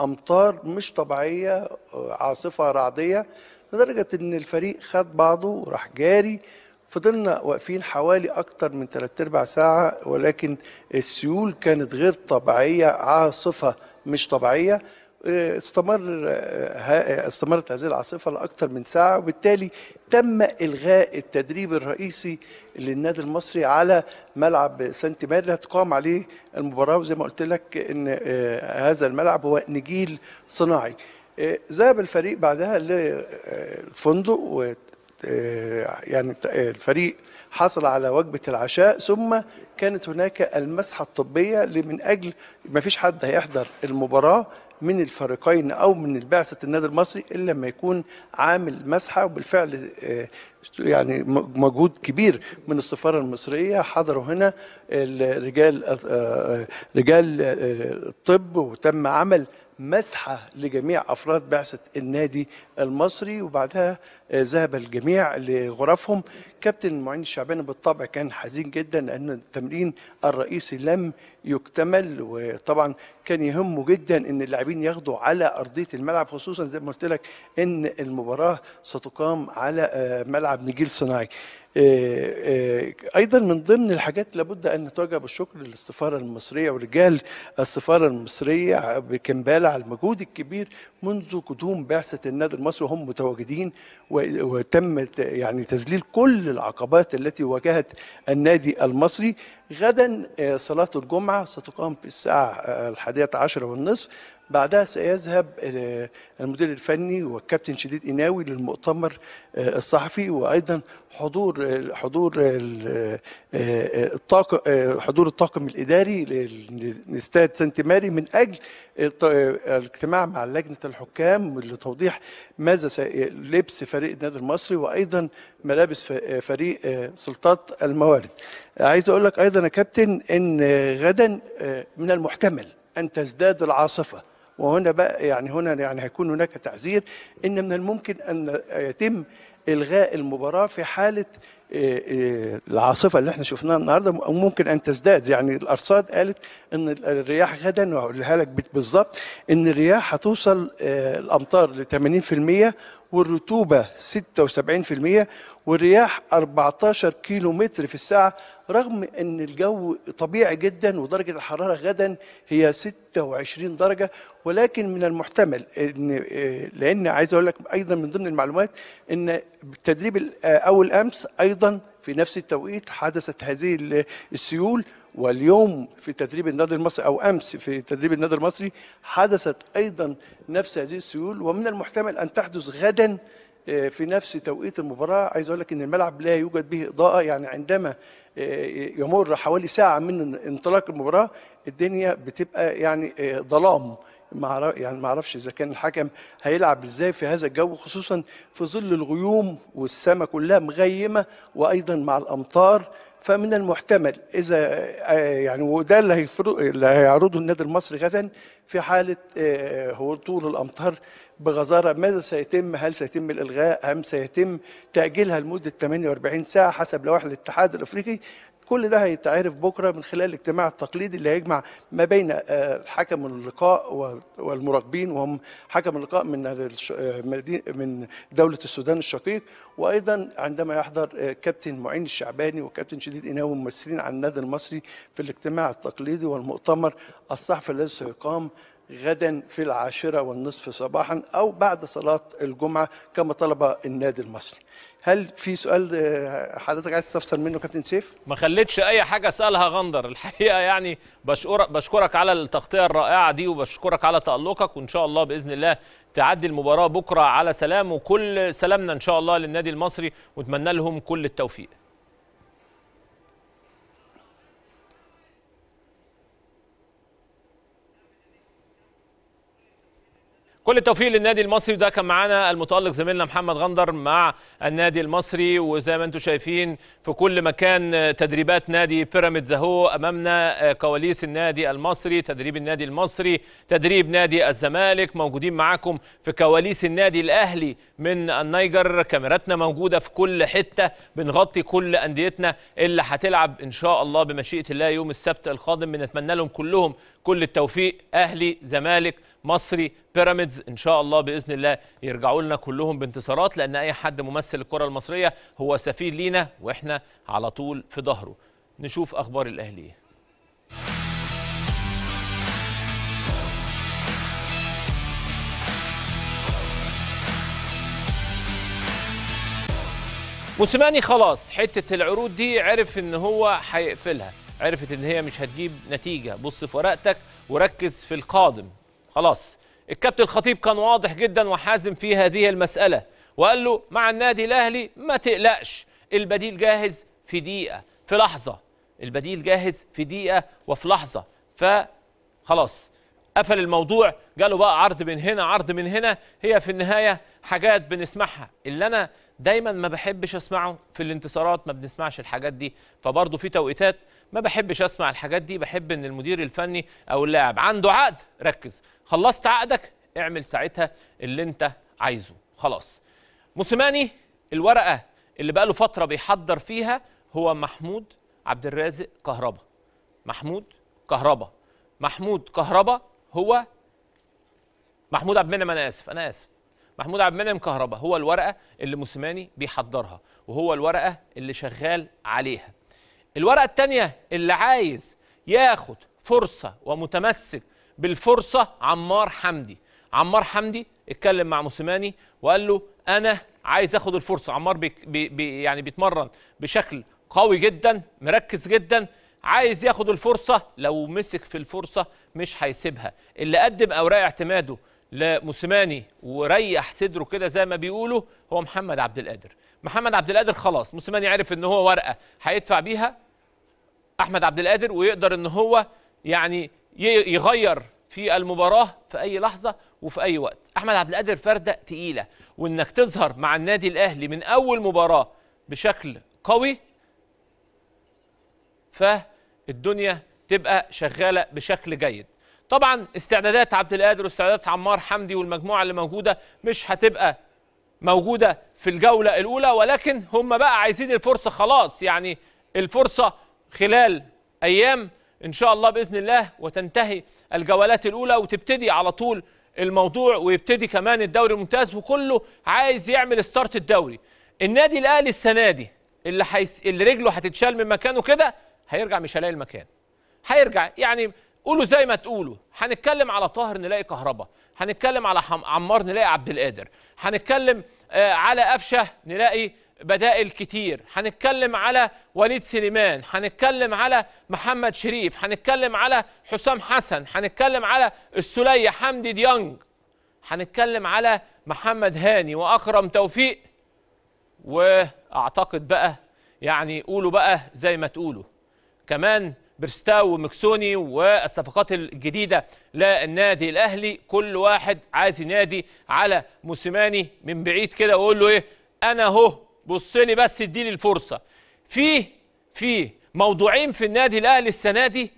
امطار مش طبيعية، عاصفة رعدية، لدرجة ان الفريق خد بعضه وراح جاري. فضلنا واقفين حوالي اكتر من 3/4 ساعة، ولكن السيول كانت غير طبيعية، عاصفة مش طبيعية. استمرت هذه العاصفة لأكثر من ساعة، وبالتالي تم إلغاء التدريب الرئيسي للنادي المصري على ملعب سانت ماري اللي هتقام عليه المباراة. وزي ما قلت لك إن هذا الملعب هو نجيل صناعي. ذهب الفريق بعدها للفندق، يعني الفريق حصل على وجبة العشاء، ثم كانت هناك المسحة الطبية من أجل ما فيش حد هيحضر المباراة من الفريقين او من بعثه النادي المصري الا لما يكون عامل مسحه. وبالفعل يعني مجهود كبير من السفاره المصريه حضروا هنا رجال الطب، وتم عمل مسحه لجميع افراد بعثه النادي المصري، وبعدها ذهب الجميع لغرفهم. كابتن معين الشعباني بالطبع كان حزين جدا لان التمرين الرئيسي لم يكتمل، وطبعا كان يهمه جدا ان اللاعبين ياخدوا على ارضيه الملعب، خصوصا زي ما قلت لك ان المباراه ستقام على ملعب نجيل صناعي. ايضا من ضمن الحاجات لابد ان نتوجه بالشكر للسفاره المصريه ورجال السفاره المصريه بكمباله على المجهود الكبير منذ قدوم بعثه النادي المصري، وهم متواجدين، وتم يعني تذليل كل العقبات التي واجهت النادي المصري. غدا صلاة الجمعة ستقام في الساعة 11:30، بعدها سيذهب المدير الفني والكابتن شديد قناوي للمؤتمر الصحفي، وايضا حضور الطاقم الاداري لاستاد سانت ماري من اجل الاجتماع مع لجنه الحكام لتوضيح ماذا لبس فريق النادي المصري وايضا ملابس فريق سلطات الموارد. عايز اقول لك ايضا يا كابتن ان غدا من المحتمل ان تزداد العاصفه، وهنا بقى يعني هيكون هناك تعزير ان من الممكن ان يتم الغاء المباراه في حاله العاصفه اللي احنا شفناها النهارده، ممكن ان تزداد. يعني الارصاد قالت ان الرياح غدا، وهقولها لك بالظبط، ان الرياح هتوصل الامطار ل 80% والرطوبه 76% والرياح 14 كيلو متر في الساعه، رغم ان الجو طبيعي جدا ودرجه الحراره غدا هي 26 درجه. ولكن من المحتمل ان لان عايز اقول لك ايضا من ضمن المعلومات ان بالتدريب الاول امس ايضا في نفس التوقيت حدثت هذه السيول، واليوم في تدريب النادي المصري او امس في تدريب النادي المصري حدثت ايضا نفس هذه السيول، ومن المحتمل ان تحدث غدا في نفس توقيت المباراه. عايز اقول لك ان الملعب لا يوجد به اضاءه، يعني عندما يمر حوالي ساعه من انطلاق المباراه الدنيا بتبقى يعني ظلام، يعني ما اعرفش اذا كان الحكم هيلعب ازاي في هذا الجو، خصوصا في ظل الغيوم والسماء كلها مغيمه وايضا مع الامطار. فمن المحتمل اذا يعني وده اللي هيعرضه النادي المصري غدا في حاله هبوط الامطار بغزاره، ماذا سيتم؟ هل سيتم الالغاء ام سيتم تاجيلها لمده 48 ساعه حسب لوائح الاتحاد الافريقي؟ كل ده هيتعرف بكره من خلال الاجتماع التقليدي اللي هيجمع ما بين حكم اللقاء والمراقبين، وهم حكم اللقاء من دوله السودان الشقيق، وايضا عندما يحضر كابتن معين الشعباني وكابتن شديد قناوي ممثلين عن النادي المصري في الاجتماع التقليدي والمؤتمر الصحفي الذي سيقام غدا في 10:30 صباحا او بعد صلاه الجمعه كما طلب النادي المصري. هل في سؤال حضرتك عايز تستفسر منه كابتن سيف؟ ما خليتش اي حاجه اسالها غندر الحقيقه، يعني بشكرك على التغطيه الرائعه دي وبشكرك على تالقك، وان شاء الله باذن الله تعدي المباراه بكره على سلام، وكل سلامنا ان شاء الله للنادي المصري ونتمنى لهم كل التوفيق. كل التوفيق للنادي المصري. وده كان معانا المتألق زميلنا محمد غندر مع النادي المصري، وزي ما انتم شايفين في كل مكان تدريبات نادي بيراميدز اهو امامنا، كواليس النادي المصري، تدريب النادي المصري، تدريب نادي الزمالك، موجودين معاكم في كواليس النادي الاهلي من النيجر، كاميراتنا موجوده في كل حته، بنغطي كل انديتنا اللي هتلعب ان شاء الله بمشيئه الله يوم السبت القادم، بنتمنى لهم كلهم كل التوفيق، اهلي زمالك مصري بيراميدز، ان شاء الله باذن الله يرجعوا لنا كلهم بانتصارات، لان اي حد ممثل الكره المصريه هو سفير لينا واحنا على طول في ظهره. نشوف اخبار الاهلي. موسيماني خلاص حته العروض دي عرف ان هو هيقفلها، عرفت ان هي مش هتجيب نتيجه، بص في ورقتك وركز في القادم. خلاص الكابتن الخطيب كان واضح جدا وحازم في هذه المسألة وقال له مع النادي الأهلي ما تقلقش، البديل جاهز في دقيقة في لحظة، البديل جاهز في دقيقة وفي لحظة. فخلاص قفل الموضوع، جاله بقى عرض من هنا عرض من هنا، هي في النهاية حاجات بنسمعها، اللي أنا دايما ما بحبش أسمعه في الانتصارات ما بنسمعش الحاجات دي، فبرضه في توقيتات ما بحبش أسمع الحاجات دي، بحب إن المدير الفني أو اللاعب عنده عقد، ركز، خلصت عقدك اعمل ساعتها اللي انت عايزه. خلاص موسيماني الورقه اللي بقى له فتره بيحضر فيها هو محمود عبد الرازق كهربا، محمود كهربا هو محمود عبد المنعم، انا اسف محمود عبد المنعم كهربا هو الورقه اللي موسيماني بيحضرها وهو الورقه اللي شغال عليها. الورقه الثانيه اللي عايز ياخد فرصه ومتمسك بالفرصة عمار حمدي، اتكلم مع موسيماني وقال له أنا عايز آخد الفرصة. عمار بي يعني بيتمرن بشكل قوي جدا مركز جدا، عايز ياخد الفرصة، لو مسك في الفرصة مش هيسيبها. اللي قدم أوراق اعتماده لموسيماني وريح صدره كده زي ما بيقولوا هو محمد عبد القادر. محمد عبد القادر خلاص موسيماني عرف ان هو ورقة هيدفع بيها أحمد عبد القادر، ويقدر ان هو يعني يغير في المباراة في أي لحظة وفي أي وقت. أحمد عبد القادر فردة تقيلة، وإنك تظهر مع النادي الأهلي من أول مباراة بشكل قوي فالدنيا تبقى شغالة بشكل جيد. طبعا استعدادات عبد القادر واستعدادات عمار حمدي والمجموعة اللي موجودة مش هتبقى موجودة في الجولة الأولى، ولكن هم بقى عايزين الفرصة خلاص، يعني الفرصة خلال أيام إن شاء الله بإذن الله وتنتهي الجولات الأولى وتبتدي على طول الموضوع، ويبتدي كمان الدوري الممتاز وكله عايز يعمل ستارت الدوري. النادي الأهلي السنة دي اللي رجله هتتشال من مكانه كده هيرجع مش هيلاقي المكان، هيرجع يعني قولوا زي ما تقولوا. هنتكلم على طاهر نلاقي كهربا، هنتكلم على عمار نلاقي عبد القادر، هنتكلم على قفشه نلاقي بدائل كتير، هنتكلم على وليد سليمان، هنتكلم على محمد شريف، هنتكلم على حسام حسن، هنتكلم على السلية حمدي ديانج، هنتكلم على محمد هاني وأكرم توفيق، وأعتقد بقى يعني قولوا بقى زي ما تقولوا كمان برستاو ومكسوني والصفقات الجديدة للنادي الأهلي. كل واحد عايز ينادي على موسيماني من بعيد كده ويقول له إيه، أنا أهو بص لي بس اديني الفرصة. في موضوعين في النادي الاهلي السنه دي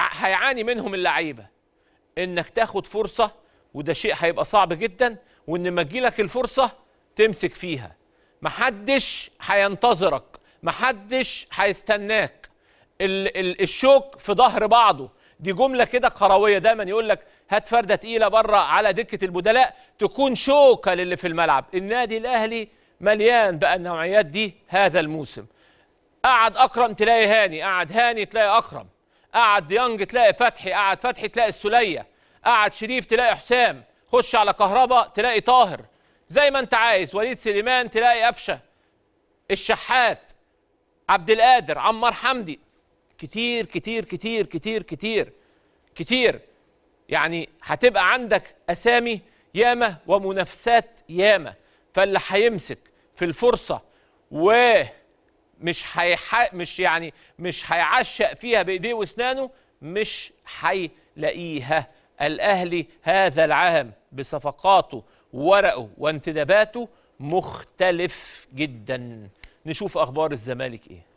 هيعاني منهم اللعيبه، انك تاخد فرصه وده شيء هيبقى صعب جدا، وان ما تجيلك الفرصه تمسك فيها. محدش هينتظرك، محدش هيستناك، الشوك في ظهر بعضه. دي جمله كده قرويه دايما يقول لك هات فرده تقيله بره على دكه البدلاء تكون شوكه للي في الملعب. النادي الاهلي مليان بقى النوعيات دي هذا الموسم. قعد أكرم تلاقي هاني، قعد هاني تلاقي أكرم، قعد ديانج تلاقي فتحي، قعد فتحي تلاقي السلية، قعد شريف تلاقي حسام، خش على كهربا تلاقي طاهر، زي ما أنت عايز وليد سليمان تلاقي قفشة، الشحات، عبد القادر، عمار حمدي، كتير كتير كتير كتير كتير كتير. يعني هتبقى عندك أسامي ياما ومنافسات ياما، فاللي هيمسك في الفرصة ومش مش هيعشق فيها بايديه واسنانه مش هيلاقيها. الاهلي هذا العام بصفقاته وورقه وانتداباته مختلف جدا. نشوف اخبار الزمالك ايه.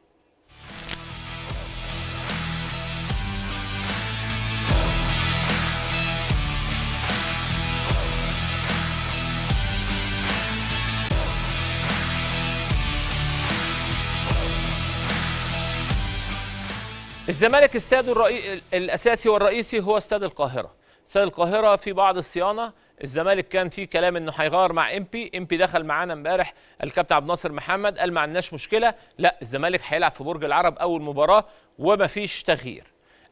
الزمالك استاده الاساسي والرئيسي هو استاد القاهره. استاد القاهره في بعض الصيانه، الزمالك كان في كلام انه هيغير مع امبي دخل معانا امبارح الكابتن عبد الناصر محمد قال ما عندناش مشكله، لا الزمالك هيلعب في برج العرب اول مباراه ومفيش تغيير.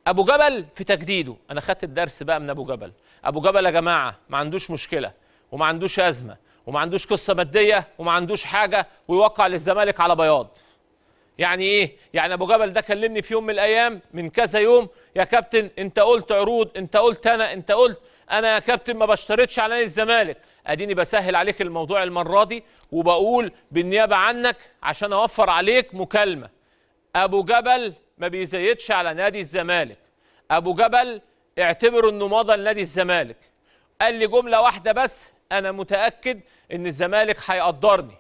ابو جبل في تجديده، انا خدت الدرس بقى من ابو جبل. ابو جبل يا جماعه ما عندوش مشكله وما عندوش ازمه وما عندوش قصه ماديه وما عندوش حاجه، ويوقع للزمالك على بياض. يعني ايه؟ يعني ابو جبل ده كلمني في يوم من الايام من كذا يوم، يا كابتن انت قلت عروض، انت قلت انا يا كابتن ما بشترطش على نادي الزمالك. اديني بسهل عليك الموضوع المره دي وبقول بالنيابه عنك عشان اوفر عليك مكالمه. ابو جبل ما بيزيدش على نادي الزمالك، ابو جبل اعتبره انه مضى لنادي الزمالك. قال لي جمله واحده بس، انا متاكد ان الزمالك هيقدرني،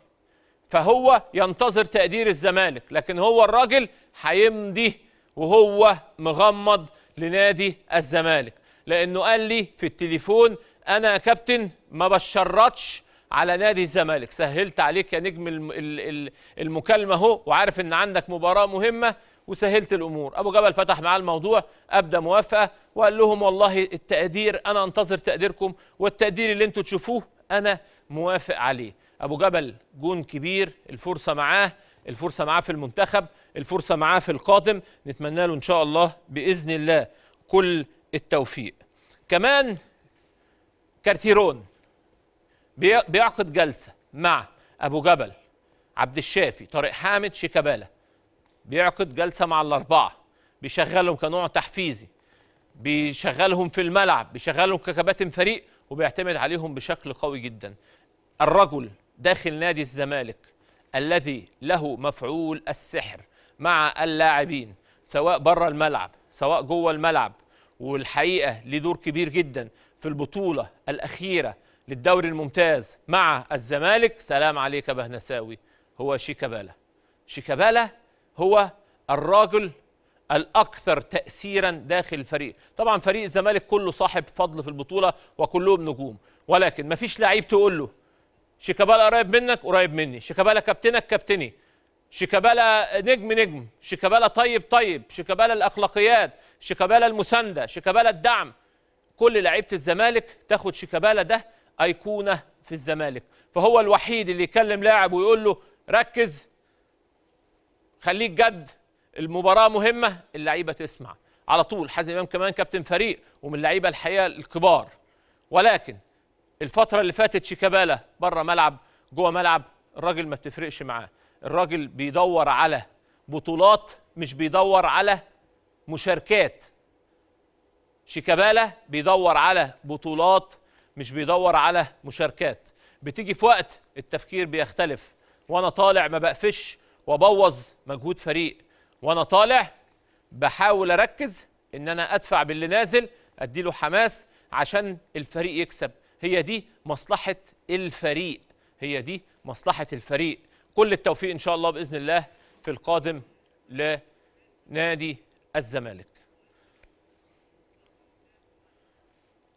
فهو ينتظر تقدير الزمالك، لكن هو الراجل هيمضي وهو مغمض لنادي الزمالك، لأنه قال لي في التليفون أنا يا كابتن ما بشرطش على نادي الزمالك. سهلت عليك يا نجم المكالمة أهو، وعارف إن عندك مباراة مهمة وسهلت الأمور. أبو جبل فتح معاه الموضوع، أبدأ موافقة وقال لهم والله التقدير أنا أنتظر تقديركم، والتقدير اللي أنتوا تشوفوه أنا موافق عليه. أبو جبل جون كبير، الفرصة معاه، الفرصة معاه في المنتخب، الفرصة معاه في القادم، نتمنى له إن شاء الله بإذن الله كل التوفيق. كمان كارتيرون بيعقد جلسة مع أبو جبل، عبد الشافي، طارق حامد، شيكابالا، بيعقد جلسة مع الأربعة. بيشغلهم كنوع تحفيزي، بيشغلهم في الملعب، بيشغلهم ككباتن فريق، وبيعتمد عليهم بشكل قوي جدا. الرجل داخل نادي الزمالك الذي له مفعول السحر مع اللاعبين سواء بره الملعب سواء جوه الملعب، والحقيقه ليه دور كبير جدا في البطوله الاخيره للدوري الممتاز مع الزمالك. سلام عليك يا بهنساوي، هو شيكابالا. شيكابالا هو الراجل الأكثر تأثيرا داخل الفريق. طبعا فريق الزمالك كله صاحب فضل في البطولة وكلهم نجوم، ولكن مفيش لعيب تقول له شيكابالا قريب منك قريب مني، شيكابالا كابتنك كابتني، شيكابالا نجم، شيكابالا طيب، شيكابالا الأخلاقيات، شيكابالا المساندة، شيكابالا الدعم. كل لعيبة الزمالك تاخد شيكابالا ده أيقونة في الزمالك، فهو الوحيد اللي يكلم لاعب ويقول له ركز، خليك جد، المباراة مهمة. اللعيبة تسمع على طول. حازم امام كمان كابتن فريق ومن اللعيبة الحقيقة الكبار، ولكن الفترة اللي فاتت شيكابالا بره ملعب جوه ملعب الراجل ما بتفرقش معاه. الراجل بيدور على بطولات مش بيدور على مشاركات. شيكابالا بيدور على بطولات مش بيدور على مشاركات. بتيجي في وقت التفكير بيختلف، وانا طالع ما بقفش وابوظ مجهود فريق، وانا طالع بحاول اركز ان انا ادفع باللي نازل، اديله حماس عشان الفريق يكسب. هي دي مصلحه الفريق، هي دي مصلحه الفريق. كل التوفيق ان شاء الله باذن الله في القادم لنادي الزمالك.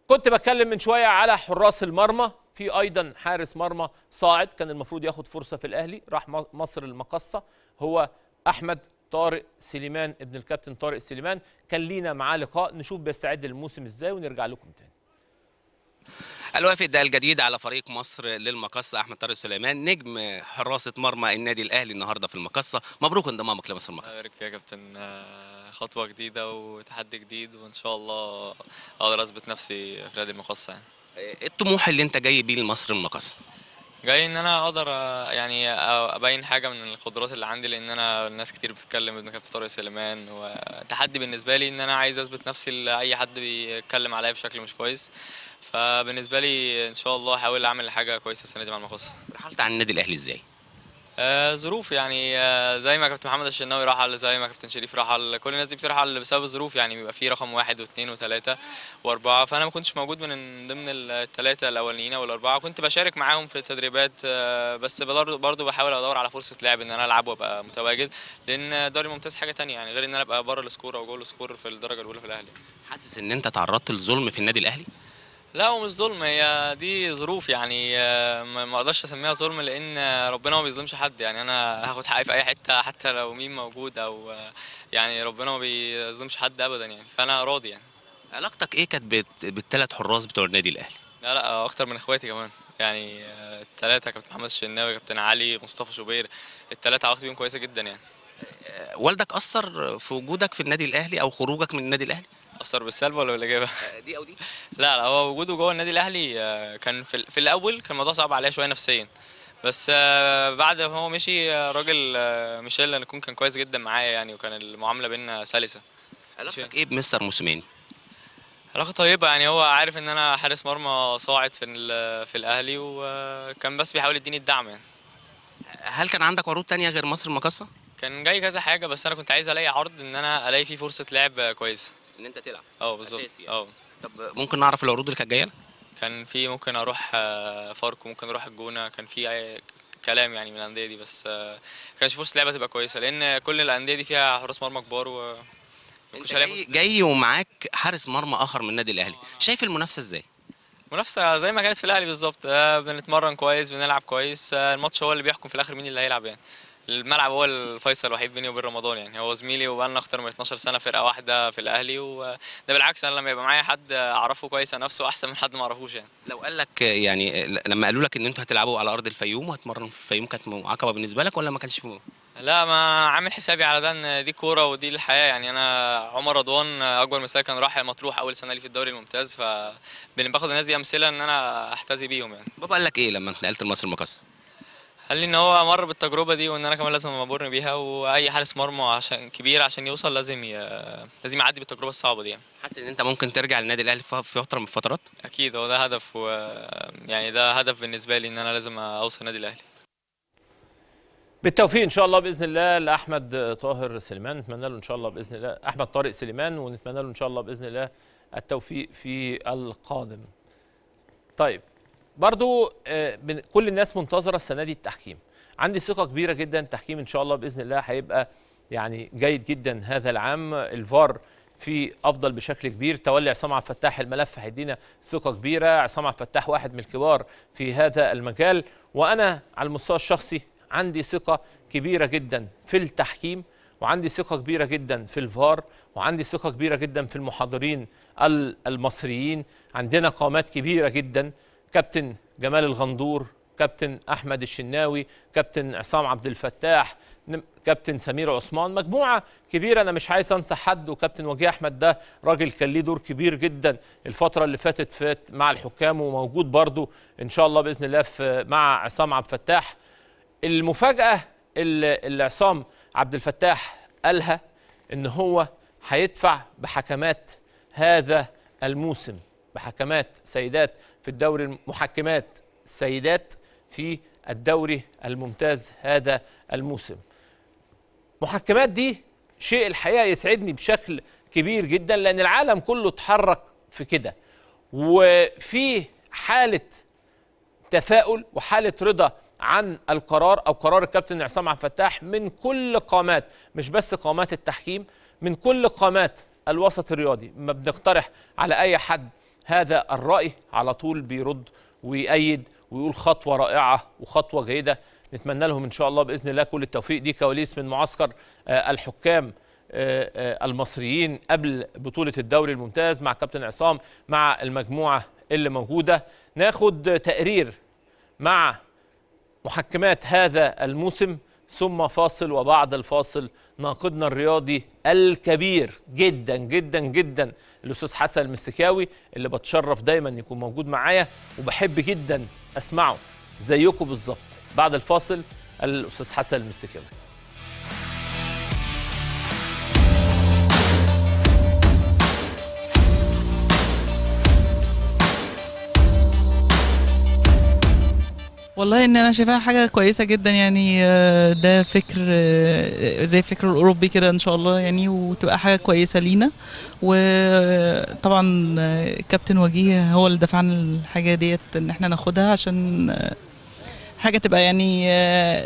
كنت بتكلم من شويه على حراس المرمى، في ايضا حارس مرمى صاعد كان المفروض ياخد فرصه في الاهلي راح مصر المقاصه، هو احمد طارق سليمان ابن الكابتن طارق سليمان. كان لينا معاه لقاء نشوف بيستعد للموسم ازاي ونرجع لكم تاني. الوافد الجديد على فريق مصر للمقاصة احمد طارق سليمان نجم حراسة مرمى النادي الاهلي النهارده في المقاصة. مبروك انضمامك لمصر المقاصة. بارك فيك يا كابتن، خطوة جديدة وتحدي جديد، وان شاء الله اقدر اثبت نفسي في نادي المقاصة. يعني ايه الطموح اللي انت جاي بيه لمصر المقاصة؟ جاي ان انا اقدر يعني ابين حاجه من القدرات اللي عندي، لان انا الناس كتير بتتكلم ابن كابتن طارق سليمان، وتحدي بالنسبه لي ان انا عايز اثبت نفسي لاي حد بيتكلم عليا بشكل مش كويس. فبالنسبه لي ان شاء الله هحاول اعمل حاجه كويسه السنه دي مع المقاصة. رحلت عن النادي الاهلي ازاي؟ ظروف يعني، زي ما كابتن محمد الشناوي رحل، زي ما كابتن شريف رحل، كل الناس دي بترحل بسبب الظروف. يعني بيبقى في رقم 1 و2 و3 و4، فانا ما كنتش موجود من ضمن الثلاثه الاولانيين والاربعه. كنت بشارك معاهم في التدريبات، بس برضه بحاول ادور على فرصه لعب ان انا العب وابقى متواجد، لان الدوري الممتاز حاجه ثانيه يعني، غير ان انا ابقى بره السكور او جوه السكور في الدرجه الاولى في الاهلي. حاسس ان انت تعرضت لظلم في النادي الاهلي؟ لا، هو مش ظلم، هي دي ظروف يعني، ما اقدرش اسميها ظلم لان ربنا ما بيظلمش حد. يعني انا هاخد حقي في اي حته حتى لو مين موجود، او يعني ربنا ما بيظلمش حد ابدا يعني، فانا راضي يعني. علاقتك ايه كانت بالثلاث حراس بتوع النادي الاهلي؟ لا، اكتر من اخواتي كمان يعني، الثلاثه كابتن محمد الشناوي كابتن علي مصطفى شوبير، الثلاثه علاقتي بيهم كويسه جدا يعني. والدك اثر في وجودك في النادي الاهلي او خروجك من النادي الاهلي؟ اثر بالسلب ولا بالايجاب؟ دي او دي؟ لا، هو وجوده جوه النادي الاهلي كان في الاول كان الموضوع صعب عليا شويه نفسيا، بس بعد ما هو مشي الراجل ميشيل انا كان كويس جدا معايا يعني، وكان المعامله بينا سلسه. علاقتك ايه بمستر موسيماني؟ علاقه طيبه يعني، هو عارف ان انا حارس مرمى صاعد في الاهلي، وكان بس بيحاول يديني الدعم يعني. هل كان عندك عروض ثانيه غير مصر المقاصه؟ كان جاي كذا حاجه، بس انا كنت عايز الاقي عرض ان انا الاقي فيه فرصه لعب كويسه ان انت تلعب. بالظبط. طب ممكن نعرف العروض اللي كانت جايه لك؟ كان في ممكن اروح فاركو، ممكن اروح الجونه، كان في اي كلام يعني من الانديه دي، بس كانش فرصه لعبه تبقى كويسه لان كل الانديه دي فيها حراس مرمى كبار. و انت جاي ومعاك حارس مرمى اخر من النادي الاهلي، شايف المنافسه ازاي؟ منافسه زي ما كانت في الاهلي بالظبط، بنتمرن كويس، بنلعب كويس، الماتش هو اللي بيحكم في الاخر مين اللي هيلعب يعني. الملعب هو الفيصل الوحيد بيني وبين رمضان يعني، هو زميلي وبقالنا اكتر من 12 سنه فرقه واحده في الاهلي، وده بالعكس انا لما يبقى معايا حد اعرفه كويس عن نفسه احسن من حد ما اعرفوش يعني. لو قال لك يعني لما قالوا لك ان انتوا هتلعبوا على ارض الفيوم وهتمرنوا في الفيوم كانت معقبه بالنسبه لك ولا ما كانش في؟ لا، ما عامل حسابي على ده ان دي كوره ودي الحياه يعني. انا عمر رضوان اكبر مثال كان راح مطروح اول سنه لي في الدوري الممتاز، فباخد الناس دي امثله ان انا احتذي بيهم يعني. بابا قال لك ايه لما انتقلت لمصر المقاصه؟ قال لي ان هو مر بالتجربه دي وان انا كمان لازم امر بيها، واي حارس مرمى عشان كبير عشان يوصل لازم يعدي بالتجربه الصعبه دي يعني. حاسس ان انت ممكن ترجع للنادي الاهلي في فتره من الفترات؟ اكيد هو ده هدف، ويعني ده هدف بالنسبه لي ان انا لازم اوصل النادي الاهلي. بالتوفيق ان شاء الله باذن الله لاحمد طاهر سليمان، نتمنى له ان شاء الله باذن الله احمد طارق سليمان، ونتمنى له ان شاء الله باذن الله التوفيق في القادم. طيب برضو كل الناس منتظره السنه دي التحكيم، عندي ثقه كبيره جدا التحكيم ان شاء الله باذن الله هيبقى يعني جيد جدا هذا العام، الفار في افضل بشكل كبير، تولي عصام عبد الفتاح الملف هيدينا ثقه كبيره، عصام عبد الفتاح واحد من الكبار في هذا المجال، وانا على المستوى الشخصي عندي ثقه كبيره جدا في التحكيم، وعندي ثقه كبيره جدا في الفار، وعندي ثقه كبيره جدا في المحاضرين المصريين، عندنا قامات كبيره جدا، كابتن جمال الغندور، كابتن احمد الشناوي، كابتن عصام عبد الفتاح، كابتن سمير عثمان، مجموعه كبيره، انا مش عايز انسى حد، وكابتن وجيه احمد ده راجل كان ليه دور كبير جدا الفتره اللي فاتت مع الحكام، وموجود برضو ان شاء الله باذن الله مع عصام عبد الفتاح. المفاجاه اللي عصام عبد الفتاح قالها ان هو هيدفع بحكمات هذا الموسم، بحكمات سيدات في الدوري، المحكمات السيدات في الدوري الممتاز هذا الموسم. محكمات دي شيء الحقيقه يسعدني بشكل كبير جدا، لان العالم كله اتحرك في كده، وفي حاله تفاؤل وحاله رضا عن القرار او قرار الكابتن عصام عبد الفتاح من كل قامات، مش بس قامات التحكيم، من كل قامات الوسط الرياضي. ما بنقترح على اي حد هذا الرأي على طول بيرد ويأيد ويقول خطوة رائعة وخطوة جيدة، نتمنى لهم إن شاء الله بإذن الله كل التوفيق. دي كواليس من معسكر الحكام المصريين قبل بطولة الدوري الممتاز مع كابتن عصام مع المجموعة اللي موجودة. ناخد تقرير مع محكمات هذا الموسم ثم فاصل، وبعد الفاصل ناقدنا الرياضي الكبير جدا جدا جدا الاستاذ حسن المستكاوي، اللي بتشرف دايما يكون موجود معايا وبحب جدا اسمعه زيكم بالظبط. بعد الفاصل الاستاذ حسن المستكاوي. والله ان انا شايفاها حاجه كويسه جدا، يعني ده فكر زي فكر الاوروبي كده ان شاء الله يعني، وتبقى حاجه كويسه لينا. وطبعا كابتن وجيه هو اللي دفعنا الحاجه ديت ان احنا ناخدها، عشان حاجه تبقى يعني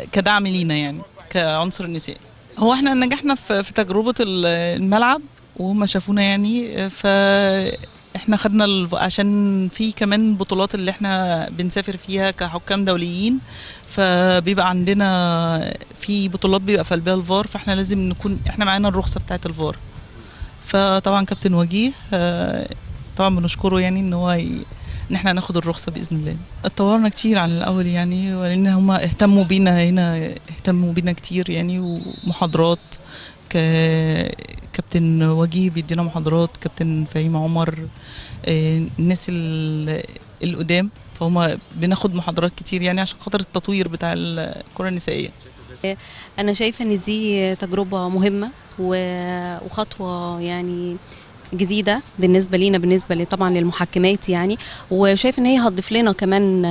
كدعم لينا يعني كعنصر النساء. هو احنا نجحنا في تجربه الملعب وهم شافونا يعني، ف احنا خدنا عشان في كمان بطولات اللي احنا بنسافر فيها كحكام دوليين، فبيبقى عندنا في بطولات بيبقى في قلبها الفار، فاحنا لازم نكون احنا معانا الرخصه بتاعت الفار. فطبعا كابتن وجيه طبعا بنشكره يعني ان هو ان احنا هناخد الرخصه باذن الله. اتطورنا كتير عن الاول يعني، ولان هم اهتموا بينا هنا، اهتموا بينا كتير يعني، ومحاضرات كابتن وجيه بيدينا محاضرات، كابتن فهيمة عمر، الناس القدام، فهم بناخد محاضرات كتير يعني عشان خاطر التطوير بتاع الكرة النسائية. أنا شايفة إن دي تجربة مهمة وخطوة يعني جديدة بالنسبة لينا، بالنسبة طبعا للمحكمات يعني، وشايفة إن هي هتضيف لنا كمان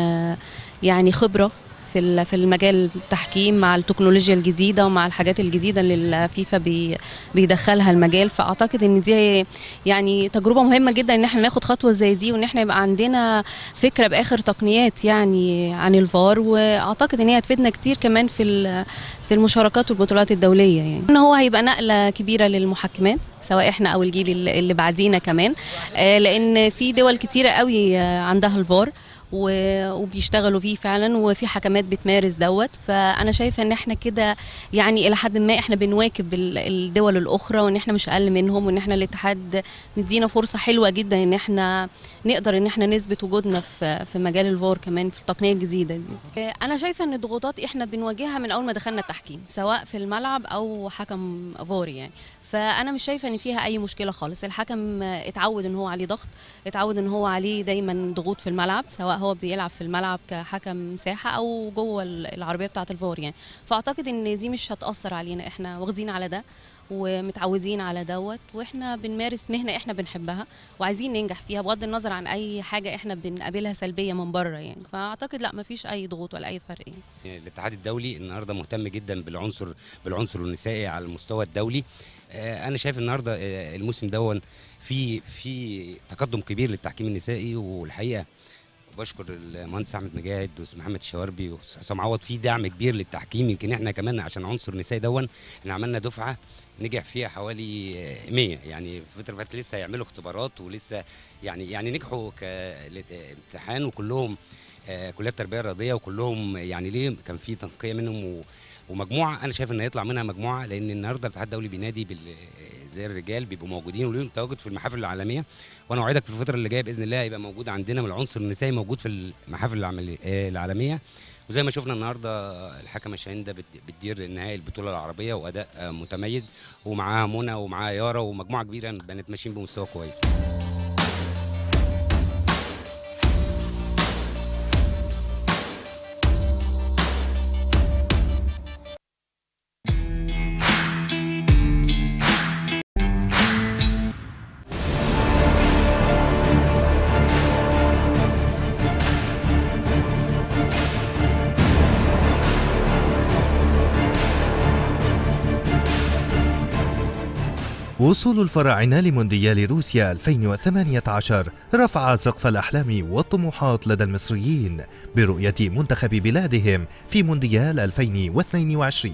يعني خبرة في المجال التحكيم مع التكنولوجيا الجديده ومع الحاجات الجديده اللي الفيفا بيدخلها المجال. فاعتقد ان دي يعني تجربه مهمه جدا ان احنا ناخد خطوه زي دي، وان احنا يبقى عندنا فكره باخر تقنيات يعني عن الفار، واعتقد ان هي هتفيدنا كتير كمان في المشاركات والبطولات الدوليه يعني. ان هو هيبقى نقله كبيره للمحكمات سواء احنا او الجيل اللي بعدينا كمان، لان في دول كتيره قوي عندها الفار وبيشتغلوا فيه فعلا، وفي حكمات بتمارس دوت. فانا شايفه ان احنا كده يعني الى حد ما احنا بنواكب الدول الاخرى، وان احنا مش اقل منهم، وان احنا الاتحاد مدينا فرصه حلوه جدا ان احنا نقدر ان احنا نثبت وجودنا في مجال الفار كمان في التقنيه الجديده دي. انا شايفه ان الضغوطات احنا بنواجهها من اول ما دخلنا التحكيم سواء في الملعب او حكم فار يعني، فانا مش شايفه ان فيها اي مشكله خالص. الحكم اتعود ان هو عليه ضغط، اتعود ان هو عليه دايما ضغوط في الملعب، سواء هو بيلعب في الملعب كحكم ساحه او جوه العربيه بتاعه الفار يعني. فاعتقد ان دي مش هتاثر علينا، احنا واخدين على ده ومتعودين على دوت، واحنا بنمارس مهنه احنا بنحبها وعايزين ننجح فيها بغض النظر عن اي حاجه احنا بنقابلها سلبيه من بره يعني. فاعتقد لا، مفيش اي ضغوط ولا اي فرق يعني. الاتحاد الدولي النهارده مهتم جدا بالعنصر النسائي على المستوى الدولي. انا شايف النهارده الموسم دون في تقدم كبير للتحكيم النسائي، والحقيقه بشكر المهندس احمد مجاهد ومحمد الشواربي وحسام عوض في دعم كبير للتحكيم. يمكن احنا كمان عشان عنصر النساء دون احنا عملنا دفعه نجح فيها حوالي 100 يعني، فتره لسه هيعملوا اختبارات ولسه يعني نجحوا كامتحان، وكلهم كليات تربيه رياضيه، وكلهم يعني ليه كان في تنقيه منهم ومجموعه انا شايف ان هيطلع منها مجموعه. لان النهارده الاتحاد الدولي بينادي زي الرجال بيبقوا موجودين وليهم تواجد في المحافل العالميه، وانا اوعدك في الفتره اللي جايه باذن الله هيبقى موجود عندنا من العنصر النسائي موجود في المحافل العالميه. وزي ما شفنا النهارده الحكمه شاهندة بتدير نهائي البطوله العربيه واداء متميز، ومعاها منى ومعاها يارا ومجموعه كبيره بنات ماشيين بمستوى كويس. وصول الفراعنة لمونديال روسيا 2018 رفع سقف الأحلام والطموحات لدى المصريين برؤية منتخب بلادهم في مونديال 2022،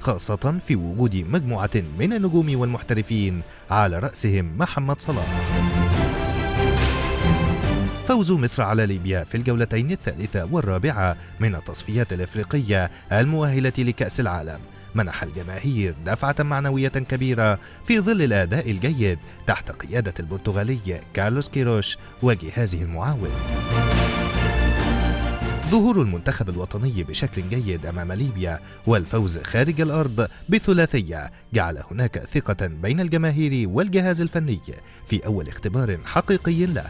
خاصة في وجود مجموعة من النجوم والمحترفين على رأسهم محمد صلاح. فوز مصر على ليبيا في الجولتين الثالثة والرابعة من التصفيات الإفريقية المؤهلة لكأس العالم منح الجماهير دفعة معنوية كبيرة في ظل الأداء الجيد تحت قيادة البرتغالي كارلوس كيروش وجهازه المعاون. ظهور المنتخب الوطني بشكل جيد أمام ليبيا والفوز خارج الأرض بثلاثية جعل هناك ثقة بين الجماهير والجهاز الفني في أول اختبار حقيقي له.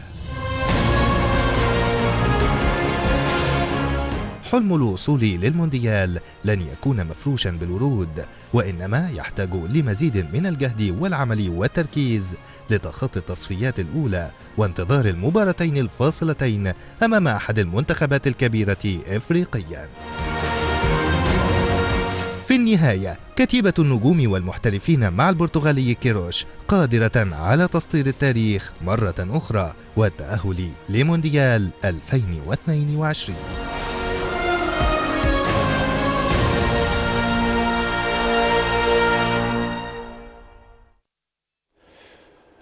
حلم الوصول للمونديال لن يكون مفروشا بالورود، وإنما يحتاج لمزيد من الجهد والعمل والتركيز لتخطي التصفيات الأولى وانتظار المباراتين الفاصلتين أمام أحد المنتخبات الكبيرة إفريقيا. في النهاية كتيبة النجوم والمحترفين مع البرتغالي كيروش قادرة على تسطير التاريخ مرة أخرى والتأهل لمونديال 2022.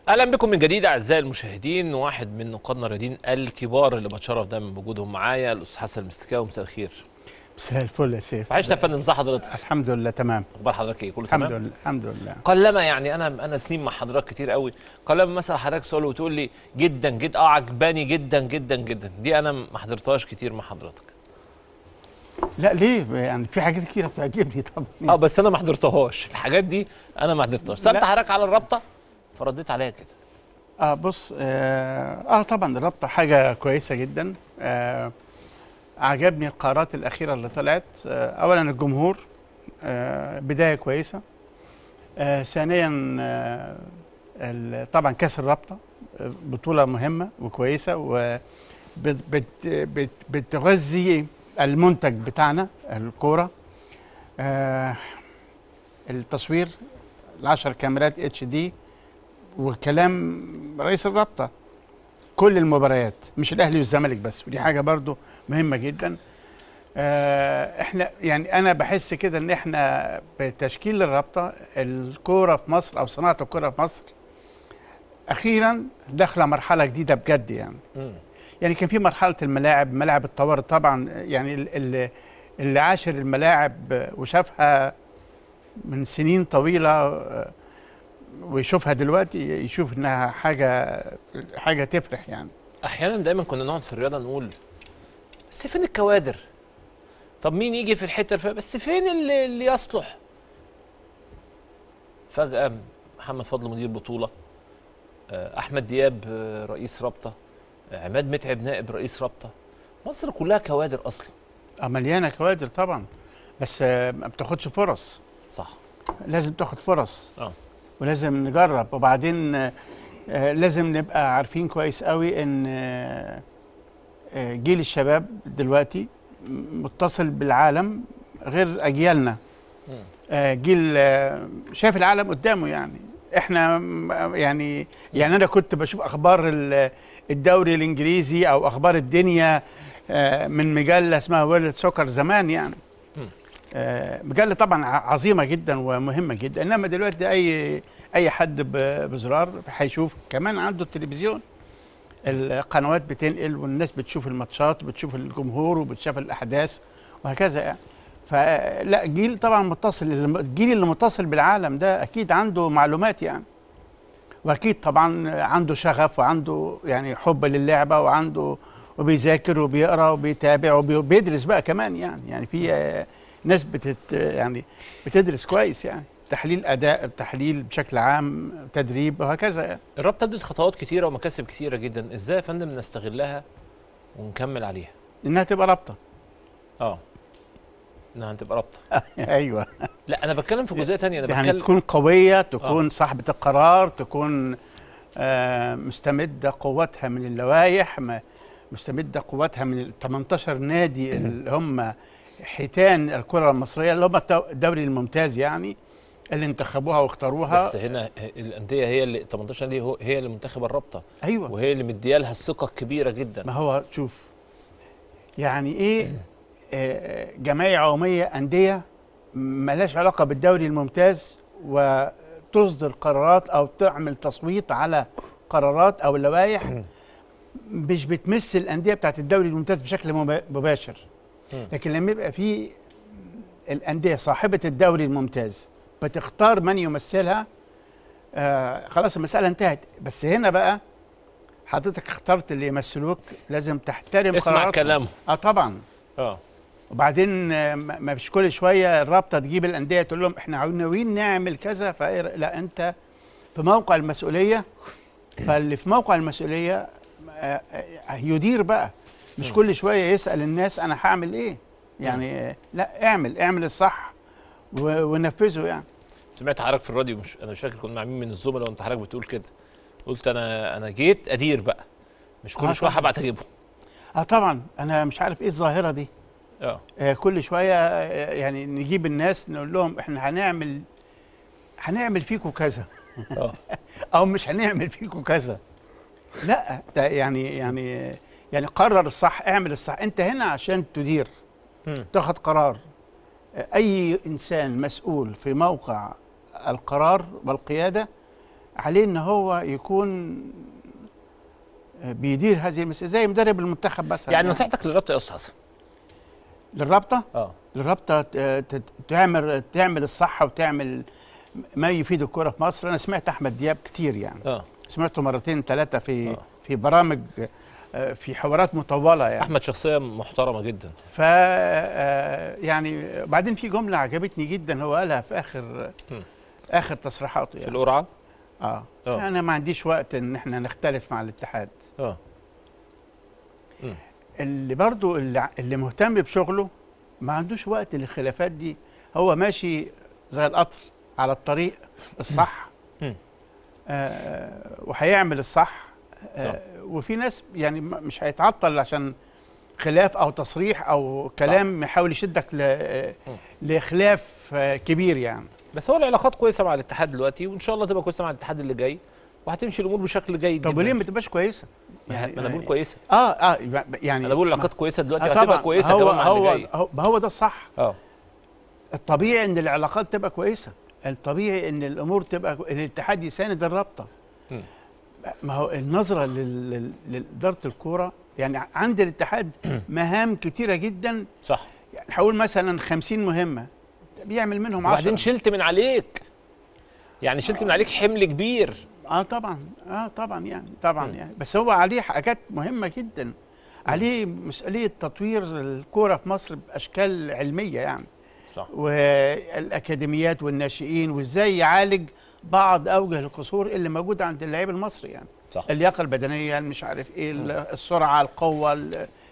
اهلا بكم من جديد اعزائي المشاهدين. واحد من نقادنا الرياضيين الكبار اللي بتشرف دايما بوجودهم معايا الاستاذ حسن المستكاوي. مساء الخير. مساء الفل يا سيف. عايش يا فندم. ازي حضرتك؟ الحمد لله تمام. اخبار حضرتك ايه؟ كله تمام الحمد لله. الحمد لله. قلما يعني انا سنين مع حضرتك كتير قوي، قلما مثلا حضرتك سؤال وتقول لي جدا جدا عجباني جدا جدا جدا، دي انا ما حضرتهاش كتير مع حضرتك. لا ليه؟ يعني في حاجات كتير بتعجبني طبعا. بس انا ما حضرتهاش الحاجات دي، انا ما حضرتهاش. سالت حضرتك على الرابطه فرديت عليها كده. بص طبعا الرابطه حاجه كويسه جدا. عجبني القرارات الاخيره اللي طلعت. اولا الجمهور بدايه كويسه. ثانيا طبعا كاس الرابطه بطوله مهمه وكويسه وبتغذي المنتج بتاعنا الكوره. التصوير 10 كاميرات HD وكلام رئيس الرابطه كل المباريات مش الاهلي والزمالك بس، ودي حاجه برضو مهمه جدا. احنا يعني انا بحس كده ان احنا بتشكيل الرابطه الكوره في مصر او صناعه الكوره في مصر اخيرا داخله مرحله جديده بجد يعني. يعني كان في مرحله الملاعب، ملاعب الطوارئ طبعا يعني اللي عاشر الملاعب وشافها من سنين طويله ويشوفها دلوقتي يشوف انها حاجه تفرح يعني. احيانا دايما كنا نقعد في الرياضه نقول بس فين الكوادر؟ طب مين يجي في الحته بس فين اللي يصلح؟ فجاه محمد فضل مدير بطولة، أحمد دياب رئيس رابطة، عماد متعب نائب رئيس رابطة. مصر كلها كوادر أصلا، مليانة كوادر طبعا، بس ما بتاخدش فرص. صح، لازم تاخد فرص ولازم نجرب. وبعدين لازم نبقى عارفين كويس قوي ان جيل الشباب دلوقتي متصل بالعالم غير اجيالنا. جيل شايف العالم قدامه، يعني احنا يعني انا كنت بشوف اخبار الدوري الانجليزي او اخبار الدنيا من مجله اسمها وورلد سوكر زمان، يعني مجله طبعا عظيمه جدا ومهمه جدا. انما دلوقتي اي حد بزرار هيشوف، كمان عنده التلفزيون، القنوات بتنقل والناس بتشوف الماتشات وبتشوف الجمهور وبتشوف الاحداث وهكذا يعني. فلا، جيل طبعا متصل، الجيل اللي متصل بالعالم ده اكيد عنده معلومات يعني، واكيد طبعا عنده شغف وعنده يعني حب للعبه وعنده وبيذاكر وبيقرا وبيتابع وبيدرس بقى كمان يعني في ناس بتدرس كويس، يعني تحليل اداء، تحليل بشكل عام، تدريب وهكذا يعني. الرابطه ادت خطوات كتيره ومكاسب كتيره جدا، ازاي يا فندم نستغلها ونكمل عليها؟ انها تبقى رابطه. انها تبقى رابطه. ايوه. لا انا بتكلم في جزئيه ثانيه، انا بتكلم تكون قويه، تكون صاحبه القرار، تكون مستمده قوتها من اللوائح، مستمده قوتها من ال 18 نادي اللي هم حيتان الكرة المصرية، اللي هم الدوري الممتاز يعني، اللي انتخبوها واختاروها. بس هنا الأندية هي اللي 18 نادي هي اللي منتخبة الرابطة. أيوة، وهي اللي مديالها الثقة الكبيرة جدا. ما هو شوف يعني إيه جمعية عمومية أندية مالهاش علاقة بالدوري الممتاز وتصدر قرارات أو تعمل تصويت على قرارات أو لوائح مش بتمس الأندية بتاعت الدوري الممتاز بشكل مباشر. لكن لما يبقى في الأندية صاحبة الدوري الممتاز بتختار من يمثلها، خلاص المسألة انتهت. بس هنا بقى حضرتك اخترت اللي يمثلوك، لازم تحترم اسمع كلامه. طبعا. وبعدين ما فيش كل شوية الرابطة تجيب الأندية تقول لهم احنا ناويين نعمل كذا، لا، انت في موقع المسؤولية، فاللي في موقع المسؤولية يدير بقى، مش كل شويه يسال الناس انا هعمل ايه يعني. لا، اعمل الصح ونفذه يعني. سمعت حضرتك في الراديو، مش انا مش فاكر كنا مع مين من الزملاء، وانت حضرتك بتقول كده، قلت انا جيت ادير بقى، مش كل شويه هبعت اجيبهم. طبعا انا مش عارف ايه الظاهره دي. كل شويه يعني نجيب الناس نقول لهم احنا هنعمل فيكم كذا او مش هنعمل فيكم كذا. لا ده يعني قرر الصح، اعمل الصح. انت هنا عشان تدير، تاخد قرار. اي انسان مسؤول في موقع القرار والقياده عليه ان هو يكون بيدير هذه المساله، زي مدرب المنتخب مثلا. يعني نصيحتك للرابطه يا استاذ حسن؟ للرابطه؟ للرابطه تعمل الصح وتعمل ما يفيد الكره في مصر. انا سمعت احمد دياب كتير يعني. سمعته مرتين ثلاثه في برامج، في حوارات مطوله يعني. احمد شخصيه محترمه جدا. ف يعني بعدين في جمله عجبتني جدا هو قالها في اخر تصريحاته يعني. في القرعه. انا ما عنديش وقت ان احنا نختلف مع الاتحاد. اللي برضو اللي مهتم بشغله ما عندوش وقت للخلافات دي، هو ماشي زي القطر على الطريق الصح. وهيعمل الصح. وفي ناس يعني مش هيتعطل عشان خلاف او تصريح او كلام يحاول يشدك لخلاف كبير يعني. بس هو العلاقات كويسه مع الاتحاد دلوقتي، وان شاء الله تبقى كويسه مع الاتحاد اللي جاي، وهتمشي الامور بشكل جيد. طب وليه ما تبقاش كويسه؟ يعني انا بقول كويسه. يعني انا بقول العلاقات كويسه دلوقتي، هتبقى كويسه كمان مع اللي جاي. هو ده الصح. الطبيعي ان العلاقات تبقى كويسه، الطبيعي ان الامور تبقى الاتحاد يساند الرابطه. ما هو النظرة لإدارة الكورة يعني، عند الاتحاد مهام كتيرة جدا. صح، يعني هقول مثلا 50 مهمة بيعمل منهم 10. وبعدين شلت من عليك، يعني شلت من عليك حمل كبير. طبعا. طبعا يعني، طبعا يعني. بس هو عليه حاجات مهمة جدا، عليه مسؤولية تطوير الكورة في مصر بأشكال علمية يعني. صح، والأكاديميات والناشئين، وإزاي يعالج بعض اوجه القصور اللي موجوده عند اللاعب المصري يعني. صح. اللياقه البدنيه، مش عارف ايه، السرعه، القوه،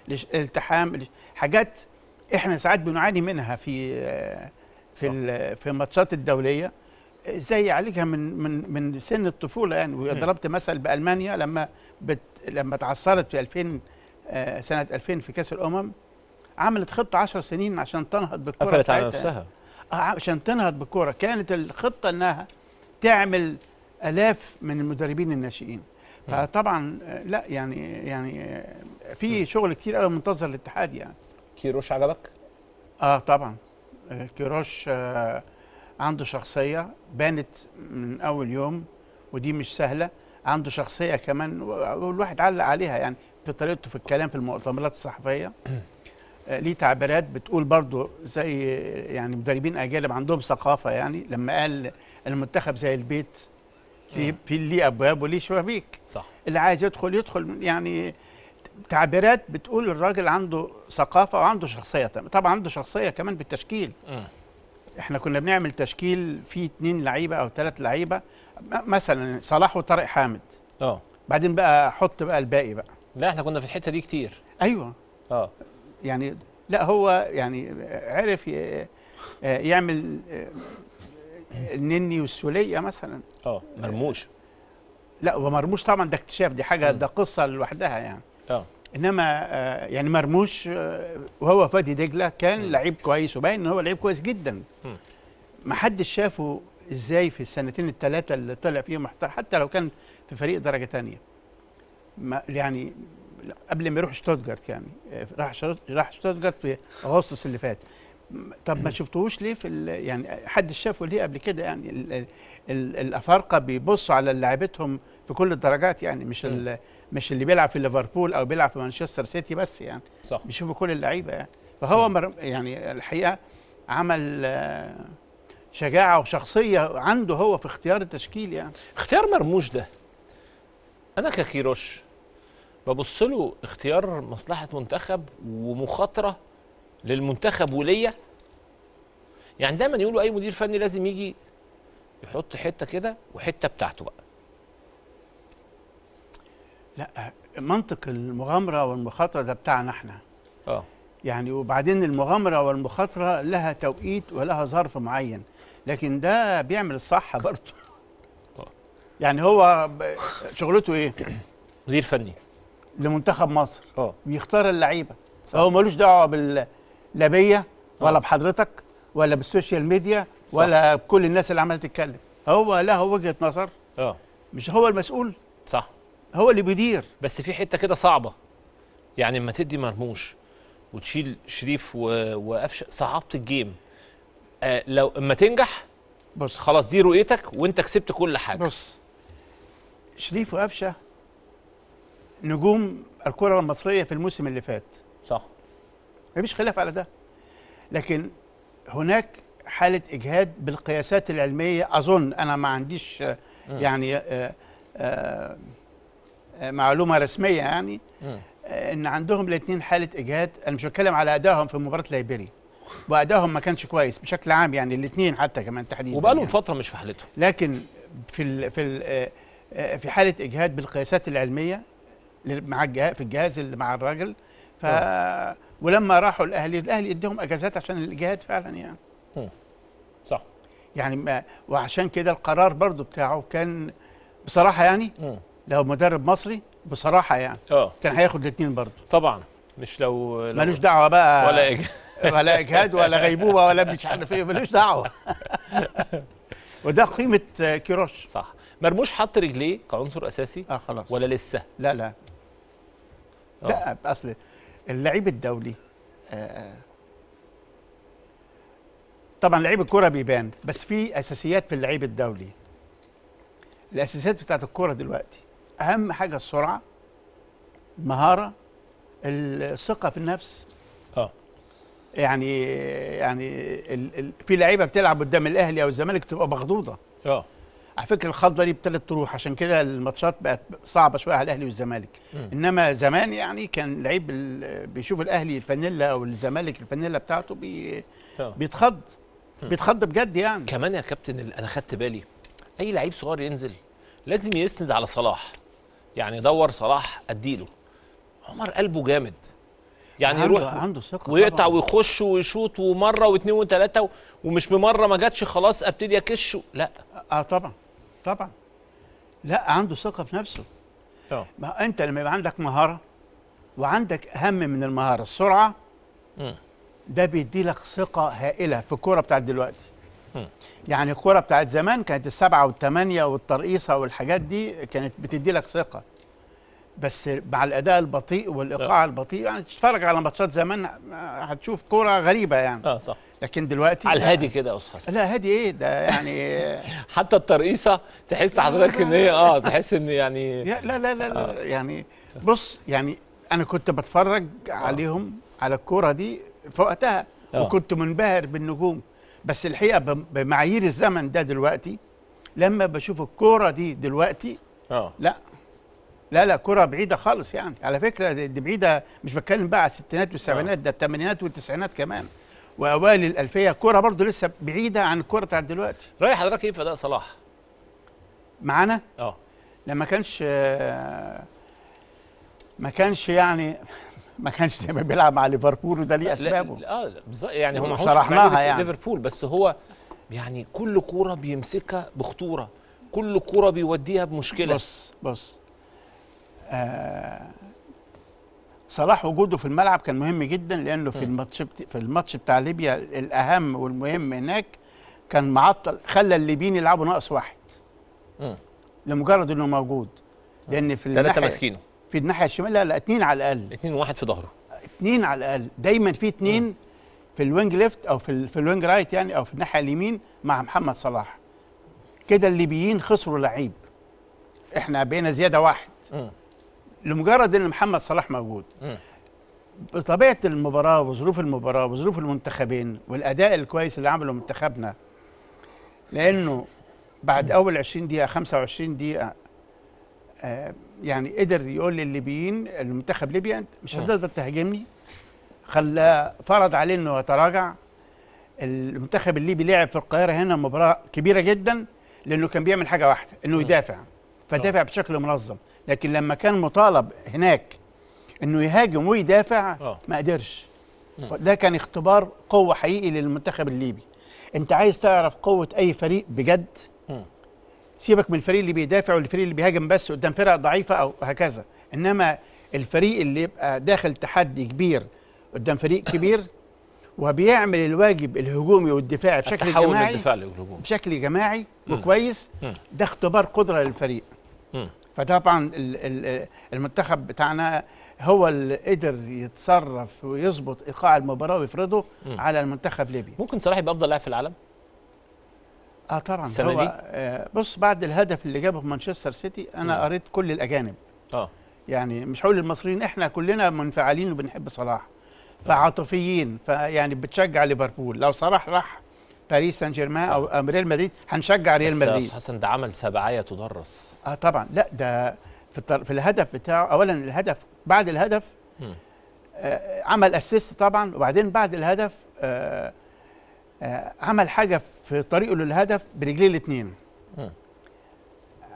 الالتحام، حاجات احنا ساعات بنعاني منها في الماتشات الدوليه، ازاي يعالجها من سن الطفوله يعني. وضربت مثل بالمانيا لما اتعثرت في 2000 سنه 2000 في كاس الامم، عملت خطه 10 سنين عشان تنهض بالكوره. قفلت على نفسها عشان تنهض بالكوره. كانت الخطه انها تعمل آلاف من المدربين الناشئين. فطبعا لا يعني في شغل كتير قوي منتظر الاتحاد يعني. كيروش عجبك؟ طبعا كيروش عنده شخصيه بانت من اول يوم، ودي مش سهله. عنده شخصيه كمان والواحد علق عليها يعني في طريقته في الكلام في المؤتمرات الصحفيه. ليه تعبيرات بتقول برضو زي يعني مدربين اجانب عندهم ثقافه يعني. لما قال المنتخب زي البيت، ليه ابواب وليه شبابيك. صح. اللي عايز يدخل يعني. تعبيرات بتقول الراجل عنده ثقافه وعنده شخصيه. طبعا عنده شخصيه كمان بالتشكيل. احنا كنا بنعمل تشكيل فيه 2 لعيبه أو 3 لعيبه مثلا، صلاح وطارق حامد. بعدين بقى حط بقى الباقي بقى. لا احنا كنا في الحته دي كتير. ايوه. يعني لا هو يعني عرف يعمل النني والسوليه مثلا. مرموش. لا ومرموش طبعا ده اكتشاف، دي حاجه، ده قصه لوحدها يعني. انما يعني مرموش وهو فادي دجله كان لعيب كويس، وباين ان هو لعيب كويس جدا. ما حدش شافه ازاي في السنتين الثلاثه اللي طلع فيهم محترف، حتى لو كان في فريق درجه ثانيه يعني. قبل ما يروح شتوتجارت يعني، راح شتوتجارت في اغسطس اللي فات. طب ما شفتوهوش ليه في يعني؟ حد شافه ليه قبل كده يعني؟ الافارقه بيبصوا على لعيبتهم في كل الدرجات يعني، مش اللي بيلعب في ليفربول او بيلعب في مانشستر سيتي بس يعني. صح. بيشوفوا كل اللعيبه يعني. فهو يعني الحقيقه عمل شجاعه وشخصيه عنده هو في اختيار التشكيل يعني. اختيار مرموش ده انا ككيروش ببص له اختيار مصلحه منتخب ومخاطره للمنتخب وليا يعني. دايما يقولوا اي مدير فني لازم يجي يحط حته كده وحته بتاعته بقى. لا، منطق المغامره والمخاطره ده بتاعنا احنا. يعني وبعدين المغامره والمخاطره لها توقيت ولها ظرف معين، لكن ده بيعمل الصح برضه. يعني هو شغلته ايه؟ مدير فني لمنتخب مصر. بيختار اللعيبه. هو ملوش دعوه باللبيه ولا بحضرتك ولا بالسوشيال ميديا. صح. ولا بكل الناس اللي عماله تتكلم. هو له وجهه نظر. مش هو المسؤول. صح. هو اللي بيدير. بس في حته كده صعبه يعني، اما تدي مرموش وتشيل شريف وقفشه، صعبت الجيم. لو اما تنجح بص خلاص دي رؤيتك وانت كسبت كل حاجه. بص، شريف وقفشه نجوم الكره المصريه في الموسم اللي فات. صح، مفيش خلاف على ده. لكن هناك حاله اجهاد بالقياسات العلميه اظن. انا ما عنديش يعني معلومه رسميه يعني ان عندهم الاثنين حاله اجهاد. انا مش بتكلم على ادائهم في مباراه ليبيريا، وادائهم ما كانش كويس بشكل عام يعني الاثنين حتى كمان تحديدا، وبقالهم يعني فتره مش في حالتهم. لكن في حاله اجهاد بالقياسات العلميه مع في الجهاز اللي مع الراجل. ولما راحوا الاهلي اديهم اجازات عشان الاجهاد فعلا يعني. صح يعني. وعشان كده القرار برضو بتاعه كان بصراحه يعني. لو مدرب مصري بصراحه يعني كان هياخد الاثنين برضه طبعا. مش لو ملوش دعوه بقى ولا اجهاد ولا غيبوبه ولا مش عارف ايه، ملوش دعوه. وده قيمه كيروش. صح. مرموش حط رجليه كعنصر اساسي خلاص ولا لسه؟ لا لا، اصل اللعيب الدولي طبعا لعيب الكوره بيبان، بس في اساسيات في اللعيب الدولي. الاساسيات بتاعت الكوره دلوقتي اهم حاجه السرعه، المهاره، الثقه في النفس. يعني في لعيبه بتلعب قدام الاهلي او الزمالك تبقى مخضوضه. على فكره الخضه دي ابتدت تروح، عشان كده الماتشات بقت صعبه شويه على الاهلي والزمالك. انما زمان يعني كان لعيب بيشوف الاهلي الفانيلا او الزمالك الفانيلا بتاعته بيتخض بجد يعني. كمان يا كابتن انا خدت بالي اي لعيب صغير ينزل لازم يسند على صلاح، يعني يدور صلاح اديله. عمر قلبه جامد، يعني يروح عنده ثقه ويقطع ويخش ويشوط ومره واثنين وثلاثه ومش بمره ما جاتش خلاص ابتدي اكشه. لا طبعا طبعا، لا عنده ثقه في نفسه. ما انت لما يبقى عندك مهاره وعندك هم من المهاره السرعه، ده بيدي لك ثقه هائله في الكوره بتاعت دلوقتي. يعني الكوره بتاعت زمان كانت السبعه والثمانيه والترقيصه والحاجات دي كانت بتدي لك ثقه، بس مع الاداء البطيء والايقاع البطيء. يعني تتفرج على ماتشات زمان هتشوف كوره غريبه يعني. صح. لكن دلوقتي على الهادي كده يا استاذ حسن. لا هادي ايه ده يعني حتى الترقيصه تحس حضرتك ان هي تحس ان يعني لا لا لا, لا يعني بص، يعني انا كنت بتفرج عليهم على الكوره دي في وقتها وكنت منبهر بالنجوم، بس الحقيقه بمعايير الزمن ده دلوقتي لما بشوف الكوره دي دلوقتي لا لا لا، كرة بعيدة خالص. يعني على فكرة دي بعيدة، مش بتكلم بقى على الستينات والسبعينات، ده الثمانينات والتسعينات كمان وأوائل الألفية. كرة برضو لسه بعيدة عن الكرة بتاعت دلوقتي. رأي حضرتك إيه في أداء صلاح؟ معانا؟ لما كانش ما كانش زي ما بيلعب مع ليفربول، وده ليه أسبابه. يعني هو شرحناها يعني ليفربول، بس هو يعني كل كرة بيمسكها بخطورة، كل كرة بيوديها بمشكلة. بص صلاح وجوده في الملعب كان مهم جدا، لانه في الماتش بتاع ليبيا الاهم والمهم هناك كان معطل، خلى الليبيين يلعبوا ناقص واحد لمجرد انه موجود، لان في ثلاثه ماسكينه في الناحيه الشمال. لا لا، اثنين على الاقل، اثنين وواحد في ظهره، اثنين على الاقل دايما، في اثنين في الوينج ليفت او في الوينج رايت يعني، او في الناحيه اليمين مع محمد صلاح كده. الليبيين خسروا لعيب، احنا بقينا زياده واحد لمجرد ان محمد صلاح موجود. بطبيعه المباراه وظروف المباراه وظروف المنتخبين والاداء الكويس اللي عمله منتخبنا، لانه بعد اول 20 دقيقه 25 دقيقه يعني قدر يقول للليبيين، المنتخب ليبيا انت مش هتقدر تهاجمني، خلاه فرض عليه انه يتراجع. المنتخب الليبي لعب في القاهره هنا مباراه كبيره جدا، لانه كان بيعمل حاجه واحده انه يدافع، فدافع بشكل منظم. لكن لما كان مطالب هناك انه يهاجم ويدافع ما قدرش. ده كان اختبار قوه حقيقي للمنتخب الليبي. انت عايز تعرف قوه اي فريق بجد؟ سيبك من الفريق اللي بيدافع والفريق اللي بيهاجم بس قدام فرق ضعيفه او هكذا، انما الفريق اللي يبقى داخل تحدي كبير قدام فريق كبير وبيعمل الواجب الهجومي والدفاعي بشكل جماعي، بشكل جماعي وكويس، ده اختبار قدره للفريق. فطبعا المنتخب بتاعنا هو اللي قدر يتصرف ويظبط ايقاع المباراه ويفرضه على المنتخب ليبيا. ممكن صلاح يبقى افضل لاعب في العالم؟ طبعا السنة هو دي؟ بص، بعد الهدف اللي جابه في مانشستر سيتي انا قريت كل الاجانب، يعني مش هقول المصريين، احنا كلنا منفعلين وبنحب صلاح، فعاطفيين، فيعني بتشجع ليفربول. لو صلاح راح باريس سان جيرمان او ريال مدريد هنشجع ريال مدريد. بس حسن ده عمل سبعيه تدرس. طبعا، لا ده في الهدف بتاعه، اولا الهدف بعد الهدف عمل اسيست طبعا، وبعدين بعد الهدف عمل حاجه في طريقه للهدف برجليه الاثنين،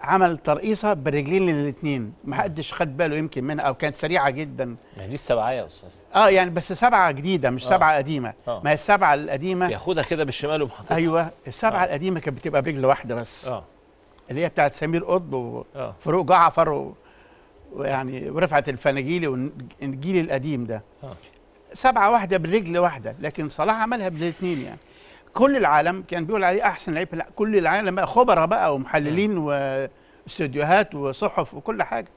عمل ترقيصه برجلين الاثنين، ما حدش خد باله يمكن منها او كانت سريعه جدا. ما دي السبعه يا استاذ. يعني بس سبعه جديده مش سبعه قديمه. ما هي السبعه القديمه ياخدها كده بالشمال ومحطتها. ايوه السبعه القديمه كانت بتبقى برجل واحده بس، اللي هي بتاعت سمير قطب وفاروق جعفر ويعني ورفعت الفناجيلي والجيل القديم ده. سبعه واحده برجل واحده، لكن صلاح عملها بالاثنين. يعني كل العالم كان بيقول عليه احسن لعيب، كل العالم بقى خبراء بقى ومحللين واستديوهات وصحف وكل حاجه،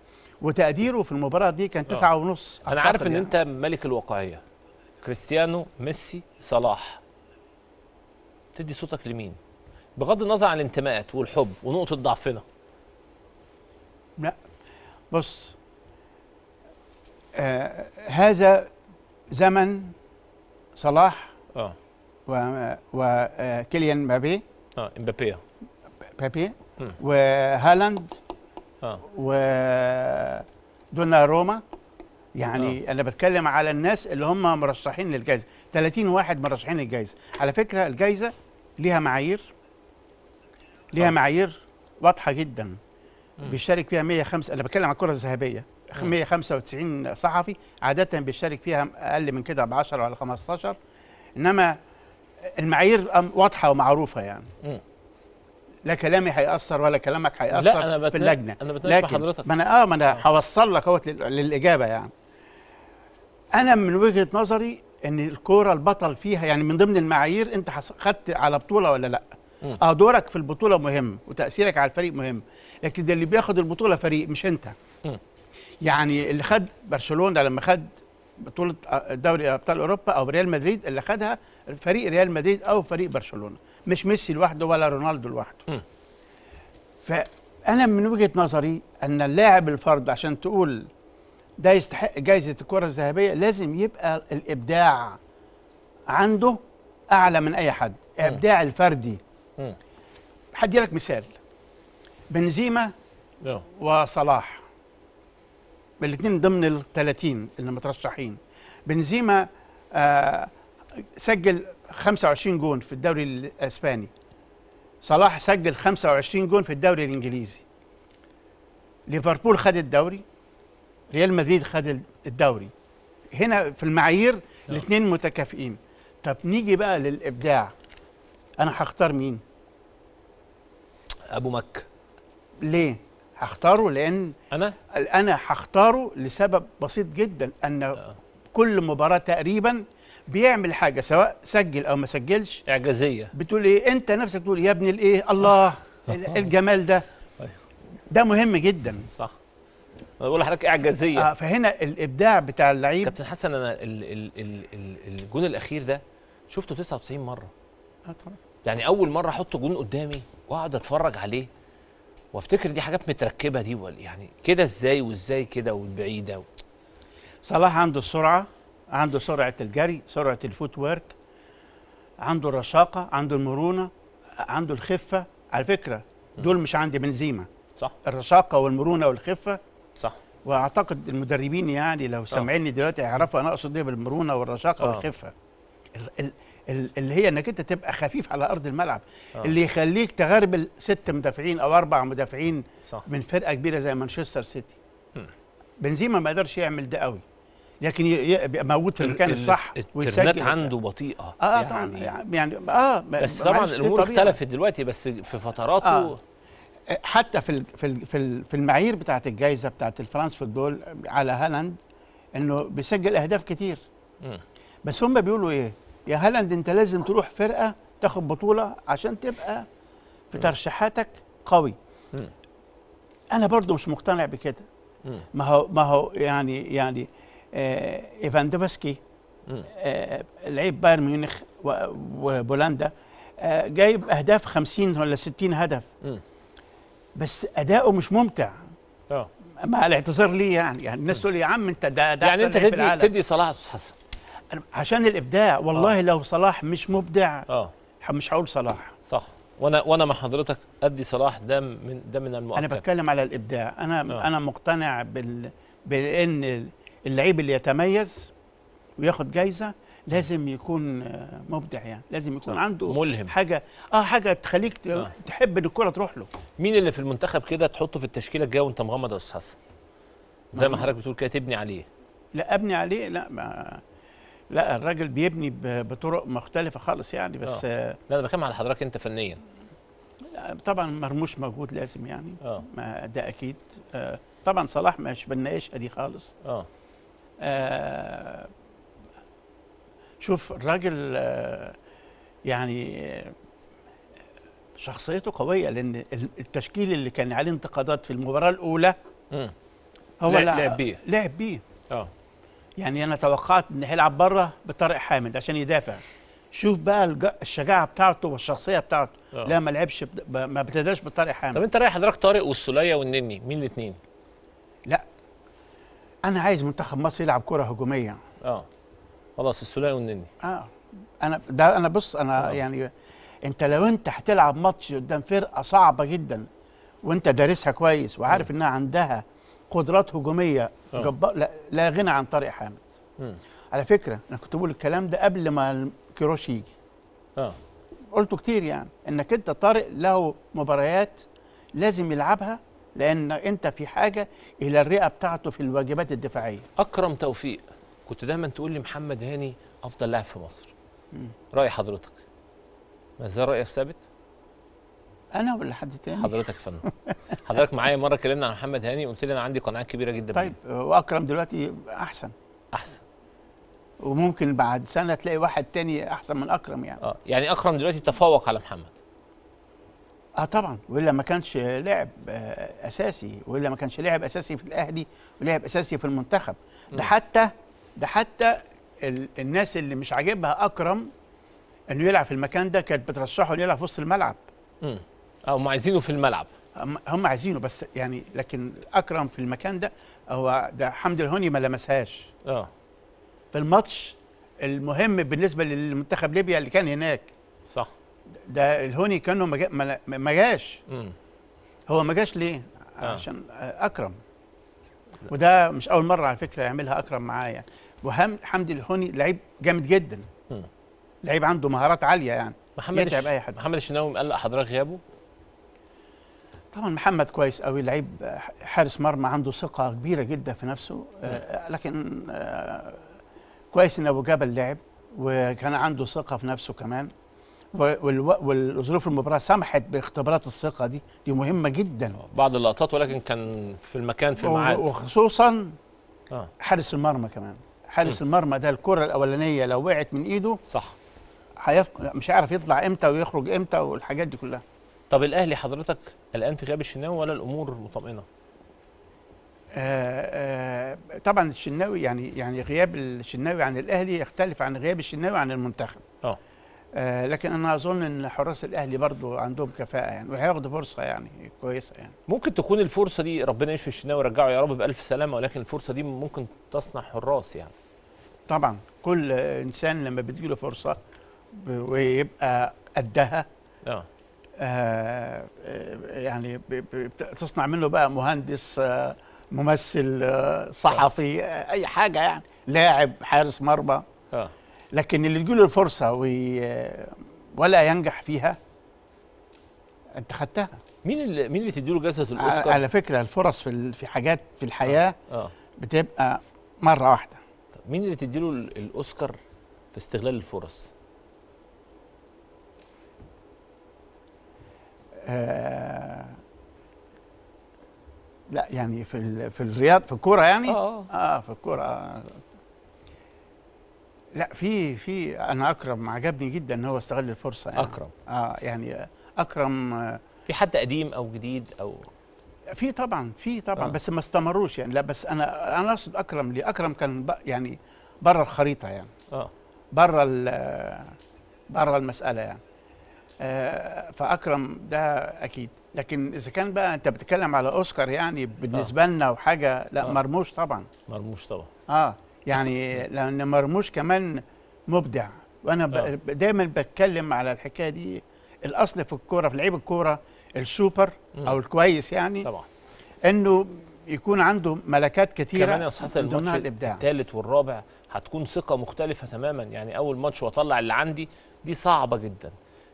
وتقديره في المباراه دي كان 9.5. انا عارف ان يعني انت ملك الواقعيه. كريستيانو، ميسي، صلاح، تدي صوتك لمين بغض النظر عن الانتماءات والحب ونقطه ضعفنا؟ لا بص، هذا زمن صلاح وكيليان مبابي مبابي وهالاند ودوناروما. يعني انا بتكلم على الناس اللي هم مرشحين للجائزه، 30 واحد مرشحين للجائزه. على فكره الجائزه ليها معايير واضحه جدا بيشارك فيها 105، انا بتكلم عن الكره الذهبيه، 195 صحفي عاده بيشارك فيها اقل من كده ب 10 ولا 15، انما المعايير واضحه ومعروفه يعني. لا كلامي هيأثر ولا كلامك هيأثر في اللجنه. انا بتناقش مع حضرتك. ما انا هوصل لك اهوت للاجابه يعني. انا من وجهه نظري ان الكوره البطل فيها يعني من ضمن المعايير انت خدت على بطوله ولا لا. دورك في البطوله مهم وتاثيرك على الفريق مهم، لكن ده اللي بياخد البطوله فريق مش انت. يعني اللي خد برشلونه لما خد بطوله دوري ابطال اوروبا او ريال مدريد، اللي خدها فريق ريال مدريد او فريق برشلونه، مش ميسي لوحده ولا رونالدو لوحده. فانا من وجهه نظري ان اللاعب الفرد عشان تقول ده يستحق جائزه الكره الذهبيه لازم يبقى الابداع عنده اعلى من اي حد، ابداع الفردي. هدي لك مثال، بنزيما وصلاح الاثنين ضمن ال 30 اللي مترشحين. بنزيما سجل 25 جون في الدوري الاسباني، صلاح سجل 25 جون في الدوري الانجليزي. ليفربول خد الدوري، ريال مدريد خد الدوري. هنا في المعايير الاثنين متكافئين. طب نيجي بقى للابداع، انا هختار مين؟ ابو مكة. ليه هختاره؟ لان انا هختاره لسبب بسيط جدا، ان كل مباراه تقريبا بيعمل حاجه سواء سجل او ما سجلش اعجازيه، بتقول ايه انت نفسك تقول يا ابن الايه، الله الجمال ده. ده مهم جدا. صح، انا بقول لحضرتك اعجازيه. فهنا الابداع بتاع اللعيب. كابتن حسن، انا الجون الاخير ده شفته 99 مره. طبعا يعني اول مره احط جون قدامي واقعد اتفرج عليه وافتكر دي حاجات متركبه دي، ولا يعني كده ازاي وازاي كده والبعيده. صلاح عنده السرعه، عنده سرعه الجري، سرعه الفوت ورك، عنده الرشاقه، عنده المرونه، عنده الخفه. على فكره دول مش عندي بنزيما. صح، الرشاقه والمرونه والخفه. صح، واعتقد المدربين يعني لو سامعيني دلوقتي هيعرفوا انا اقصد ايه بالمرونه والرشاقه والخفه. اللي هي انك انت تبقى خفيف على ارض الملعب، اللي يخليك تغربل 6 مدافعين او 4 مدافعين. صح، من فرقه كبيره زي مانشستر سيتي. بنزيما ما يقدرش يعمل ده قوي، لكن يبقى موجود في المكان الصح ويسجل. الترنات عنده بطيئه. طبعا يعني بس طبعا الامور اختلفت دلوقتي، بس في فتراته حتى في المعايير بتاعه الجائزه بتاعه الفرنس فوتبول على هالاند، انه بيسجل اهداف كتير. بس هم بيقولوا ايه يا هالاند، انت لازم تروح فرقه تاخد بطوله عشان تبقى في ترشيحاتك قوي. انا برضو مش مقتنع بكده. ما هو يعني ايفاندوفسكي لعيب بايرن ميونخ وبولندا، جايب اهداف 50 ولا 60 هدف، بس اداؤه مش ممتع. مع الاعتذار ليه يعني الناس تقول يا عم انت ده يعني انت تدي صلاح استاذ حسن عشان الابداع. والله لو صلاح مش مبدع مش هقول صلاح. صح، وانا مع حضرتك ادي صلاح ده من المؤكد. انا بتكلم على الابداع. انا مقتنع بان اللعيب اللي يتميز وياخد جايزه لازم يكون مبدع، يعني لازم يكون عنده ملهم، حاجه تخليك تحب ان الكوره تروح له. مين اللي في المنتخب كده تحطه في التشكيله الجايه وانت مغمض يا استاذ حسن؟ زي ما حضرتك بتقول كده تبني عليه. لا ابني عليه، لا الراجل بيبني بطرق مختلفة خالص يعني. بس لا، أنا بكلم على حضرتك أنت فنيا. طبعا مرموش موجود لازم يعني، ده أكيد. طبعا صلاح مش بنناقشها دي خالص. شوف الراجل يعني شخصيته قوية، لأن التشكيل اللي كان عليه انتقادات في المباراة الأولى هو لعب بيه يعني. انا توقعت ان هيلعب بره بطارق حامد عشان يدافع. شوف بقى الشجاعه بتاعته والشخصيه بتاعته. لا، ما لعبش ما ابتداش بطارق حامد. طب انت رايح حضرتك طارق والسوليه والنني، مين الاثنين؟ لا، انا عايز منتخب مصر يلعب كره هجوميه. خلاص السوليه والنني. انا يعني انت لو هتلعب ماتش قدام فرقه صعبه جدا وانت دارسها كويس وعارف انها عندها قدرات هجوميه لا غنى عن طارق حامد. على فكره انا كنت بقول الكلام ده قبل ما كيروش يجي. قلته كتير يعني، انك انت طارق له مباريات لازم يلعبها، لأن أنت في حاجة إلى الرئة بتاعته في الواجبات الدفاعية. أكرم توفيق، كنت دايما تقول لي محمد هاني أفضل لاعب في مصر. رأي حضرتك ما زال رأيك ثابت؟ أنا ولا حد تاني؟ حضرتك يا فندم. حضرتك معايا مرة اتكلمنا عن محمد هاني وقلت لي أنا عندي قناعات كبيرة جدا. طيب وأكرم دلوقتي أحسن. أحسن. وممكن بعد سنة تلاقي واحد تاني أحسن من أكرم يعني. يعني أكرم دلوقتي تفوق على محمد. طبعا، والا ما كانش لاعب اساسي، والا ما كانش لاعب اساسي في الاهلي ولاعب اساسي في المنتخب. ده حتى الناس اللي مش عاجبها اكرم انه يلعب في المكان ده كانت بترشحه انه يلعب في وسط الملعب. هم عايزينه في الملعب، هم عايزينه بس يعني، لكن اكرم في المكان ده هو ده حمدي الهوني ما لمسهاش في الماتش المهم بالنسبه للمنتخب ليبيا اللي كان هناك. صح، ده الهوني كانوا ما جاش. هو ما جاش ليه؟ عشان اكرم، وده مش اول مره على فكره يعملها اكرم معايا يعني. وحمدي الهوني لعيب جامد جدا، لعيب عنده مهارات عاليه يعني، يتعب اي حد. محمد الشناوي مقلق حضرتك غيابه؟ طبعا محمد كويس قوي، لعيب حارس مرمى عنده ثقه كبيره جدا في نفسه. لكن كويس ان ابو جبل لعب وكان عنده ثقه في نفسه كمان، والظروف المباراه سمحت باختبارات الثقه دي مهمه جدا. بعض اللقطات ولكن كان في المكان في الميعاد، وخصوصا حارس المرمى كمان. حارس المرمى ده الكره الاولانيه لو وقعت من ايده صح مش عارف يطلع امتى ويخرج امتى والحاجات دي كلها. طب الاهلي حضرتك الان في غياب الشناوي ولا الامور مطمئنه؟ طبعا الشناوي يعني غياب الشناوي عن الاهلي يختلف عن غياب الشناوي عن المنتخب. لكن انا اظن ان حراس الاهلي برضو عندهم كفاءه يعني، وهياخدوا فرصه يعني كويسه يعني. ممكن تكون الفرصه دي ربنا يشفي الشناوي ويرجعه يا رب بالف سلامه، ولكن الفرصه دي ممكن تصنع حراس يعني. طبعا كل انسان لما بتجيله فرصه ويبقى قدها يعني بتصنع منه بقى مهندس، ممثل، صحفي، اي حاجه يعني، لاعب، حارس مرمى. لكن اللي تجيله الفرصه ولا ينجح فيها انت خدتها. مين اللي تديله جائزه الاوسكار؟ على فكره الفرص في حاجات في الحياه بتبقى مره واحده. طب مين اللي تديله الاوسكار في استغلال الفرص؟ لا يعني في الرياض، في الكوره يعني. في الكوره لا، في انا اكرم عجبني جدا ان هو استغل الفرصه يعني. اكرم يعني اكرم في حد قديم او جديد او في طبعا بس ما استمروش يعني. لا بس انا اقصد اكرم ليه؟ اكرم كان يعني بره الخريطه يعني، بره المساله يعني. فاكرم ده اكيد. لكن اذا كان بقى انت بتتكلم على اوسكار يعني بالنسبه لنا وحاجه، لا مرموش طبعا. يعني لأن مرموش كمان مبدع، وأنا دايما بتكلم على الحكاية دي. الأصل في الكورة، في لعيب الكورة السوبر أو الكويس يعني، طبعا إنه يكون عنده ملكات كتيرة كمان يا أستاذ حسن. الماتش الثالث والرابع هتكون ثقة مختلفة تماما يعني. أول ماتش وأطلع اللي عندي دي صعبة جدا،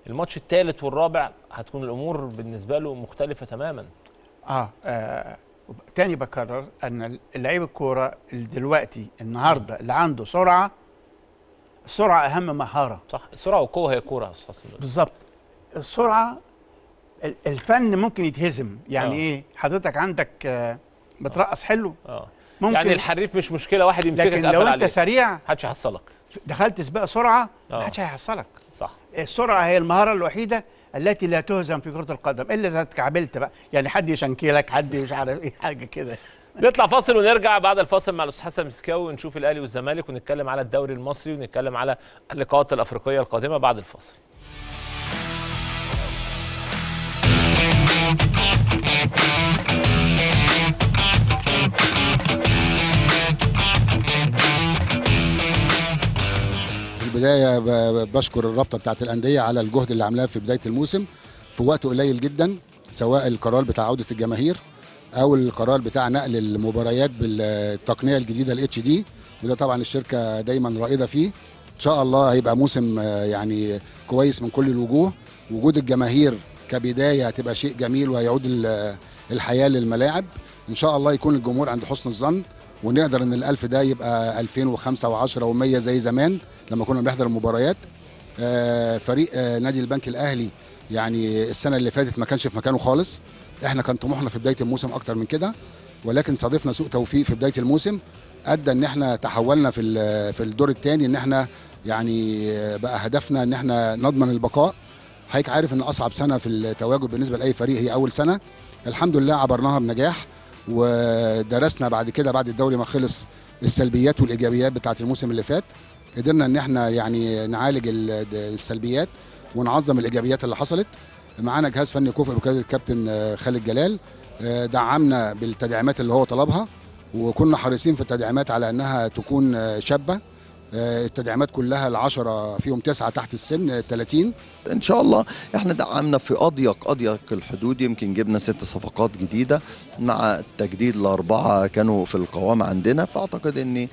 الماتش الثالث والرابع هتكون الأمور بالنسبة له مختلفة تماما. تاني بكرر ان لعيب الكوره دلوقتي النهارده اللي عنده سرعه، السرعه اهم مهاره. صح، السرعه والقوه هي كوره يا استاذ. بالظبط، السرعه. الفن ممكن يتهزم يعني. ايه حضرتك عندك بترقص حلو، ممكن يعني الحريف مش مشكله، واحد يمسكك يقفل عليك، لكن لو انت سريع محدش هيحصلك. دخلت سباق سرعه محدش هيحصلك. صح، السرعه هي المهاره الوحيده التي لا تهزم في كرة القدم، إلا إذا اتكعبلت بقى، يعني حد يشنكلك، حد مش عارف إيه، حاجة كده. نطلع فاصل ونرجع بعد الفاصل مع الأستاذ حسن مسكاوي، ونشوف الأهلي والزمالك، ونتكلم على الدوري المصري، ونتكلم على اللقاءات الأفريقية القادمة بعد الفاصل. بداية بشكر الرابطة بتاعت الأندية على الجهد اللي عاملاه في بداية الموسم في وقت قليل جدا، سواء القرار بتاع عودة الجماهير أو القرار بتاع نقل المباريات بالتقنية الجديدة الاتش دي، وده طبعا الشركة دايما رائدة فيه. إن شاء الله هيبقى موسم يعني كويس من كل الوجوه. وجود الجماهير كبداية هتبقى شيء جميل وهيعود الحياة للملاعب. إن شاء الله يكون الجمهور عند حسن الظن ونقدر إن ال1000 ده يبقى 2005 و10 و100 زي زمان لما كنا بنحضر المباريات. فريق نادي البنك الأهلي يعني السنة اللي فاتت ما كانش في مكانه خالص، إحنا كان طموحنا في بداية الموسم أكتر من كده، ولكن صادفنا سوء توفيق في بداية الموسم أدى إن إحنا تحولنا في الدور الثاني، إن إحنا يعني بقى هدفنا إن إحنا نضمن البقاء. حضرتك عارف إن أصعب سنة في التواجد بالنسبة لأي فريق هي أول سنة، الحمد لله عبرناها بنجاح ودرسنا بعد كده بعد الدوري ما خلص السلبيات والإيجابيات بتاعة الموسم اللي فات، قدرنا إن إحنا يعني نعالج السلبيات ونعظم الإيجابيات اللي حصلت. معانا جهاز فني كفء بقيادة الكابتن خالد جلال دعمنا بالتدعيمات اللي هو طلبها، وكنا حريصين في التدعيمات على انها تكون شابه. التدعيمات كلها ال10 فيهم 9 تحت السن 30. ان شاء الله احنا دعمنا في اضيق الحدود، يمكن جبنا 6 صفقات جديده مع التجديد ل4 كانوا في القوامه عندنا، فاعتقد ان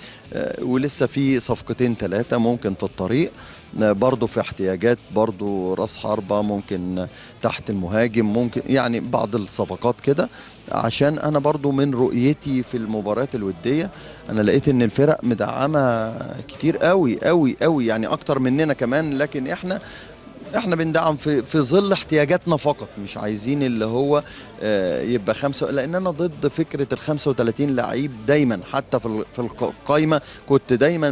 ولسه في صفقتين 3 ممكن في الطريق، برضه في احتياجات، برضه راس حربه، ممكن تحت المهاجم، ممكن يعني بعض الصفقات كده، عشان انا برضه من رؤيتي في المباريات الوديه انا لقيت ان الفرق مدعمه كتير قوي قوي قوي، يعني اكتر مننا كمان، لكن احنا بندعم في ظل احتياجاتنا فقط، مش عايزين اللي هو يبقى 5، لان انا ضد فكره ال 35 لعيب دايما، حتى في القايمه كنت دايما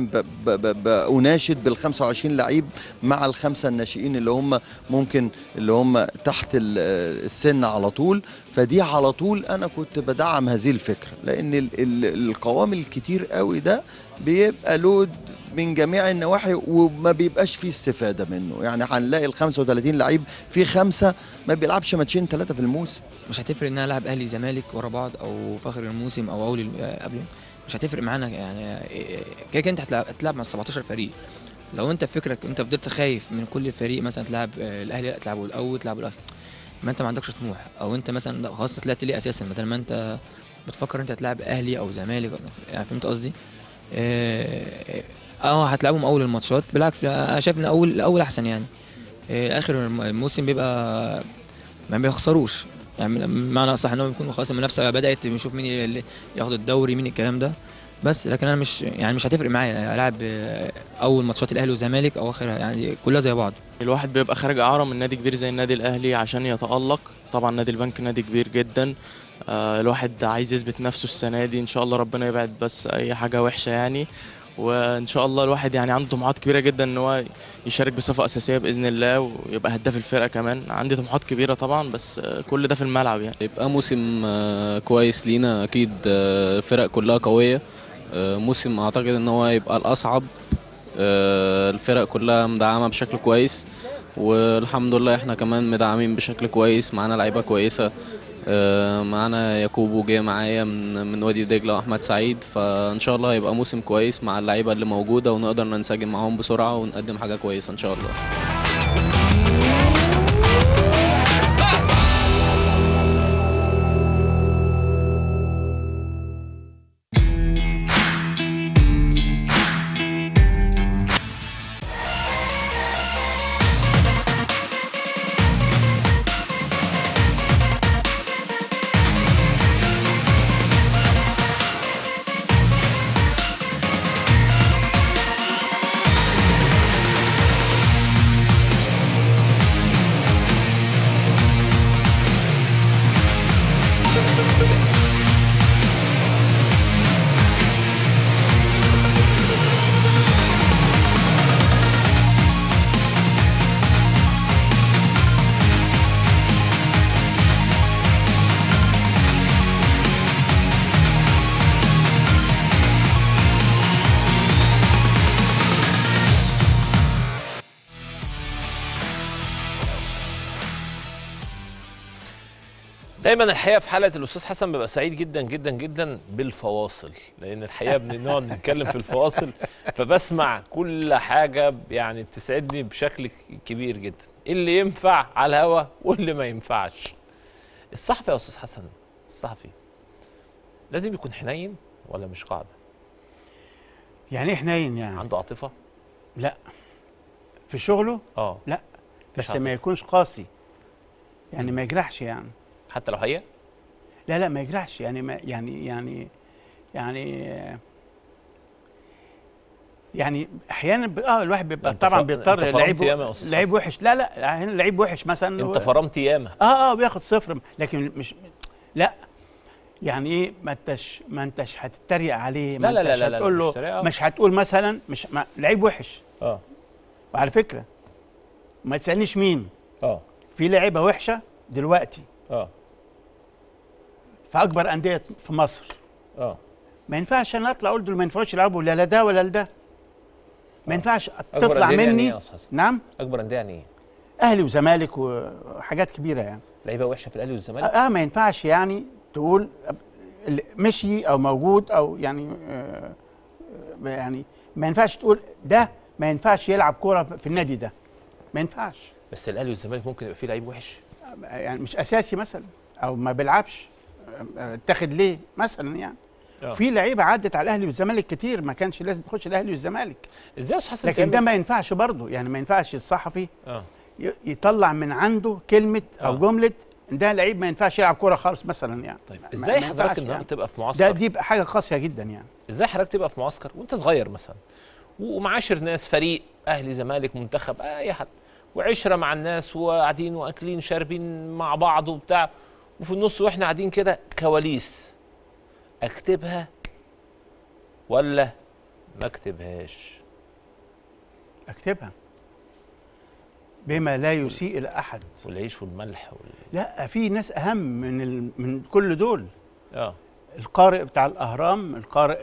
بناشد بال 25 لعيب مع ال5 الناشئين اللي هم ممكن اللي هم تحت السن على طول، فدي على طول انا كنت بدعم هذه الفكره، لان القوام الكتير قوي ده بيبقى لود من جميع النواحي وما بيبقاش فيه استفاده منه، يعني هنلاقي ال 35 لعيب في 5 ما بيلعبش ماتشين 3 في الموسم. مش هتفرق ان انا العب اهلي زمالك ورا بعض او في اخر الموسم او اول قبله، مش هتفرق معانا، يعني كده انت هتلعب مع 17 فريق. لو انت فكرك انت فضلت خايف من كل فريق، مثلا تلعب الاهلي لا تلعبه الاول تلعبه الاخر، ما انت ما عندكش طموح، او انت مثلا خلاص طلعت ليه اساسا بدل ما انت بتفكر انت هتلعب اهلي او زمالك، يعني فهمت قصدي؟ هتلعبهم اول الماتشات، بالعكس انا شايف ان الاول احسن، يعني اخر الموسم بيبقى ما بيخسروش، يعني بمعنى اصح انهم بيكونوا خلاص المنافسه بدات، بنشوف مين اللي ياخد الدوري مين الكلام ده بس. لكن انا مش هتفرق معايا العب اول ماتشات الاهلي والزمالك او اخرها، يعني كلها زي بعض. الواحد بيبقى خارج اعرى من نادي كبير زي النادي الاهلي عشان يتالق، طبعا نادي البنك نادي كبير جدا، الواحد عايز يثبت نفسه السنه دي ان شاء الله، ربنا يبعد بس اي حاجه وحشه يعني، وان شاء الله الواحد يعني عنده طموحات كبيره جدا ان هو يشارك بصفه اساسيه باذن الله ويبقى هداف الفرقه. كمان عندي طموحات كبيره طبعا، بس كل ده في الملعب، يعني يبقى موسم كويس لينا اكيد، الفرق كلها قويه، موسم اعتقد ان هو هيبقى الاصعب، الفرق كلها مدعمه بشكل كويس، والحمد لله احنا كمان مدعمين بشكل كويس، معانا لعيبه كويسه، معانا ياكوبو جه معايا من وادي دجله واحمد سعيد، فان شاء الله هيبقى موسم كويس مع اللعيبه اللي موجوده، ونقدر ننسجم معاهم بسرعه ونقدم حاجه كويسه ان شاء الله. دايما الحقيقه في حلقه الاستاذ حسن ببقى سعيد جدا جدا جدا بالفواصل، لان الحقيقه بنقعد نتكلم في الفواصل فبسمع كل حاجه يعني بتسعدني بشكل كبير جدا، اللي ينفع على الهوا واللي ما ينفعش. الصحفي يا استاذ حسن، الصحفي لازم يكون حنين ولا مش قاعده؟ يعني ايه حنين؟ يعني عنده عاطفه؟ لا في شغله؟ لا، بس ما يكونش قاسي، يعني ما يجرحش يعني حتى لو حقيقه. لا لا ما يجرحش يعني ما يعني يعني يعني يعني احيانا الواحد بيبقى طبعا بيضطر لعيب وحش. لا لا هنا لعيب وحش مثلا انت فرمت ياما بياخد صفر لكن مش لا يعني ايه ما انتش هتتريق عليه. لا لا لا هتقول له مش هتقول مثلا مش لعيب وحش. وعلى فكره ما تسالنيش مين في لعيبه وحشه دلوقتي في اكبر انديه في مصر. ما ينفعش انا اطلع اقول دول ما ينفعوش يلعبوا لا ده ولا ده. ما ينفعش تطلع مني يعني نعم اكبر انديه يعني اهلي وزمالك وحاجات كبيره يعني لعيبه وحشه في الاهلي والزمالك. ما ينفعش يعني تقول مشي او موجود او يعني يعني ما ينفعش تقول ده ما ينفعش يلعب كوره في النادي ده ما ينفعش. بس الاهلي والزمالك ممكن يبقى فيه لعيب وحش يعني مش اساسي مثلا او ما بيلعبش اتاخد ليه مثلا يعني في لعيبه عدت على الاهلي والزمالك كتير ما كانش لازم تخش الاهلي والزمالك. ازاي يا استاذ حسن؟ لكن ده ما ينفعش برضه يعني ما ينفعش الصحفي يطلع من عنده كلمه او جمله ده لعيب ما ينفعش يلعب كوره خالص مثلا يعني. طيب ازاي حضرتك النهارده يعني تبقى في معسكر؟ ده دي حاجه قاسيه جدا يعني. ازاي حضرتك تبقى في معسكر وانت صغير مثلا ومعاشر ناس فريق اهلي زمالك منتخب اي حد وعشره مع الناس وقاعدين واكلين شاربين مع بعض وبتاع وفي النص واحنا قاعدين كده كواليس اكتبها ولا ما اكتبهاش؟ اكتبها بما لا يسيء لاحد. والعيش والملح لا في ناس اهم من من كل دول. القارئ بتاع الاهرام، القارئ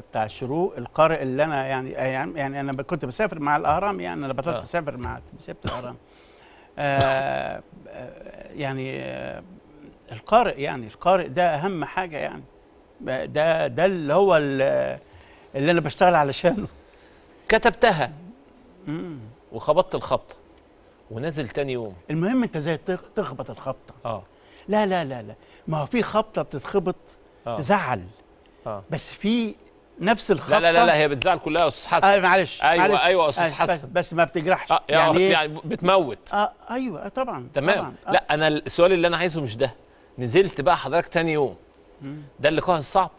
بتاع الشروق، القارئ اللي انا يعني انا كنت بسافر مع الاهرام يعني انا بطلت اسافر مع سبت الاهرام. يعني القارئ يعني القارئ ده اهم حاجه يعني ده اللي هو اللي انا بشتغل علشانه. كتبتها وخبطت الخبطه ونزل تاني يوم. المهم انت ازاي تخبط الخبطه. لا لا لا لا ما هو في خبطه بتتخبط تزعل. بس في نفس الخبطه. لا لا لا هي بتزعل كلها يا استاذ حسن. معلش ايوه يا استاذ حسن بس ما بتجرحش يعني بتموت. ايوه طبعا تمام طبعاً. لا انا السؤال اللي انا عايزه مش ده. نزلت بقى حضرتك تاني يوم ده اللقاء الصعب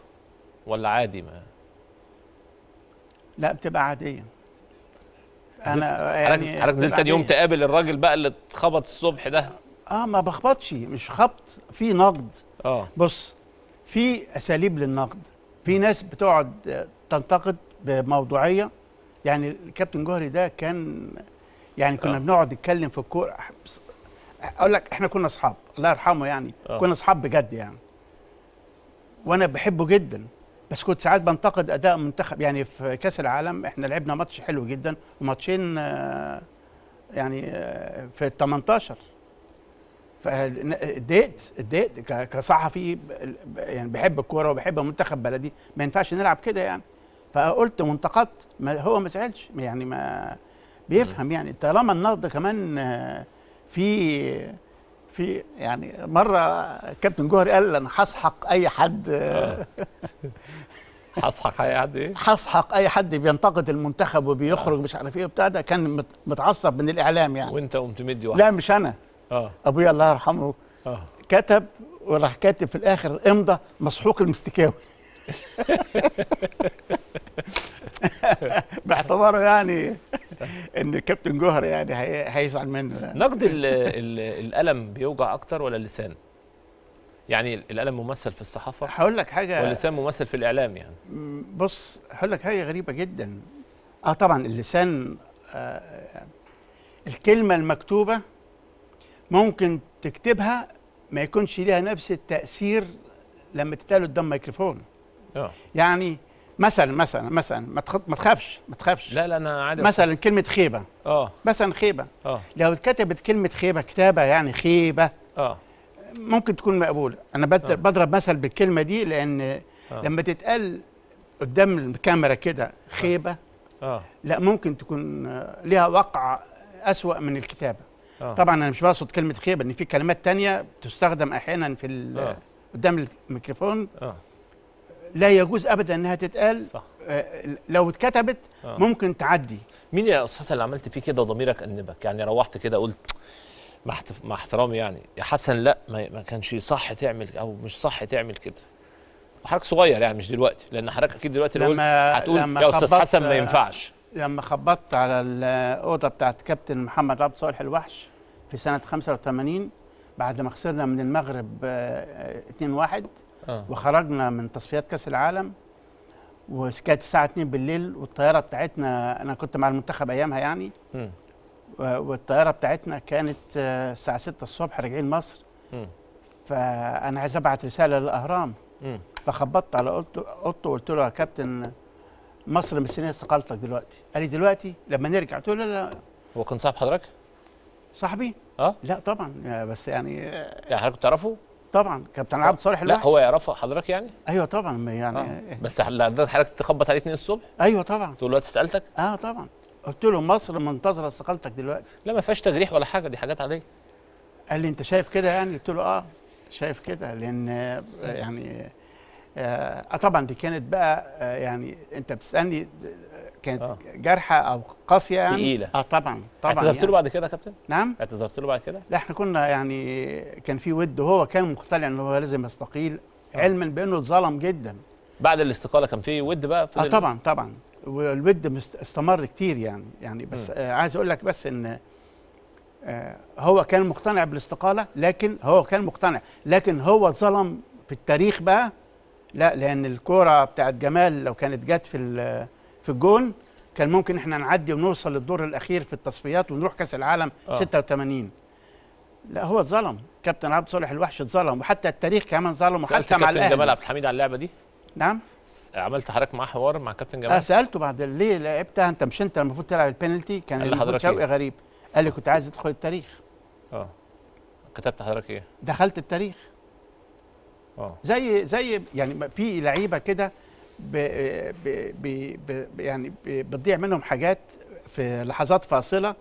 ولا عادي؟ ما لا بتبقى عاديه. انا يعني حضرتك نزلت تاني يوم تقابل الراجل بقى اللي اتخبط الصبح ده. ما بخبطش مش خبط في نقد. بص في اساليب للنقد. في ناس بتقعد تنتقد بموضوعيه يعني الكابتن جوهري ده كان يعني كنا بنقعد نتكلم في الكوره اقول لك احنا كنا اصحاب الله يرحمه يعني كنا اصحاب بجد يعني وانا بحبه جدا بس كنت ساعات بنتقد اداء منتخب يعني في كاس العالم احنا لعبنا ماتش حلو جدا وماتشين يعني في ال 18 اتضايقت كصحفي يعني بحب الكوره وبحب منتخب بلدي ما ينفعش نلعب كده يعني فقلت وانتقدت هو ما زعلش يعني ما بيفهم يعني طالما النقد كمان في يعني مره كابتن جوهري قال انا هسحق اي حد. هسحق اي حد ايه؟ هسحق اي حد بينتقد المنتخب وبيخرج مش عارف ايه وبتاع ده كان متعصب من الاعلام يعني. وانت قمت مدي واحد؟ لا مش انا. ابويا الله يرحمه كتب وراح كاتب في الاخر امضى مسحوق المستكاوي. باعتباره يعني ان الكابتن جوهر يعني هيزعل منه. نقد القلم بيوجع اكتر ولا اللسان؟ يعني القلم ممثل في الصحافه هقول لك حاجه واللسان ممثل في الاعلام يعني. بص هقول لك حاجه غريبه جدا. طبعا اللسان الكلمه المكتوبه ممكن تكتبها ما يكونش ليها نفس التاثير لما تتقال قدام ميكروفون. يعني مثلا ما تخافش. لا انا عادي مثلا كلمه خيبه. مثلا خيبه لو اتكتبت كلمه خيبه كتابه يعني خيبه ممكن تكون مقبوله. انا بضرب مثل بالكلمه دي لان لما تتقال قدام الكاميرا كده خيبه لا ممكن تكون لها وقع اسوأ من الكتابه. طبعا انا مش بقصد كلمه خيبه ان في كلمات تانية تستخدم احيانا في قدام الميكروفون لا يجوز ابدا انها تتقال. صح. لو اتكتبت ممكن تعدي. مين يا استاذ حسن اللي عملت فيه كده ضميرك انبك يعني روحت كده قلت مع احترامي يعني يا حسن، لا ما كانش صح تعمل او مش صح تعمل كده. حضرتك صغير يعني مش دلوقتي، لان حضرتك اكيد دلوقتي لو هتقول يا استاذ حسن ما ينفعش. لما خبطت على الاوضه بتاعت كابتن محمد عبد صالح الوحش في سنه 85 بعد ما خسرنا من المغرب 2-1 وخرجنا من تصفيات كاس العالم، وكانت الساعه 2 بالليل والطياره بتاعتنا، انا كنت مع المنتخب ايامها يعني، والطياره بتاعتنا كانت الساعه 6 الصبح راجعين مصر. فانا عايز ابعت رساله للاهرام، فخبطت على اوضته وقلت له يا كابتن مصر مستنيه استقالتك دلوقتي. قال لي دلوقتي لما نرجع؟ قلت له لا. هو كان صاحب حضرتك؟ صاحبي؟ لا طبعا، بس يعني حضرتك تعرفه؟ طبعا كابتن عبد صالح الوحش. لا هو يعرف حضرتك يعني؟ ايوه طبعا يعني بس حضرتك تخبط عليه 2 الصبح؟ ايوه طبعا. تقول له استقالتك؟ طبعا، قلت له مصر منتظره استقالتك دلوقتي. لا ما فيهاش تجريح ولا حاجه، دي حاجات عاديه. قال لي انت شايف كده يعني؟ قلت له شايف كده، لان يعني طبعا دي كانت بقى يعني انت بتسالني كانت جارحه او قاسيه يعني تقيله. طبعا اعتذرت له بعد كده يا كابتن؟ نعم اعتذرت له بعد كده؟ لا احنا كنا يعني كان في ود، وهو كان مقتنع ان هو لازم يستقيل، علما بانه اتظلم جدا. بعد الاستقاله كان في ود بقى؟ طبعا والود استمر كتير يعني بس عايز اقول لك بس ان هو كان مقتنع بالاستقاله، لكن هو كان مقتنع، لكن هو اتظلم في التاريخ بقى. لا لان الكوره بتاعت جمال لو كانت جت في الجون كان ممكن احنا نعدي ونوصل للدور الاخير في التصفيات ونروح كاس العالم 86. لا هو اتظلم، كابتن عبد صالح الوحش اتظلم، وحتى التاريخ كمان ظلم، وحتى مع كابتن جمال عبد الحميد على اللعبه دي. نعم عملت حضرتك معاه حوار مع كابتن جمال؟ سالته بعد ليه لعبتها انت، مش انت المفروض تلعب البينالتي؟ كان المفروض شوقي غريب. قال لي كنت عايز ادخل التاريخ. كتبت حضرتك ايه؟ دخلت التاريخ. زي يعني في لعيبه كده يعني بتضيع منهم حاجات في لحظات فاصله،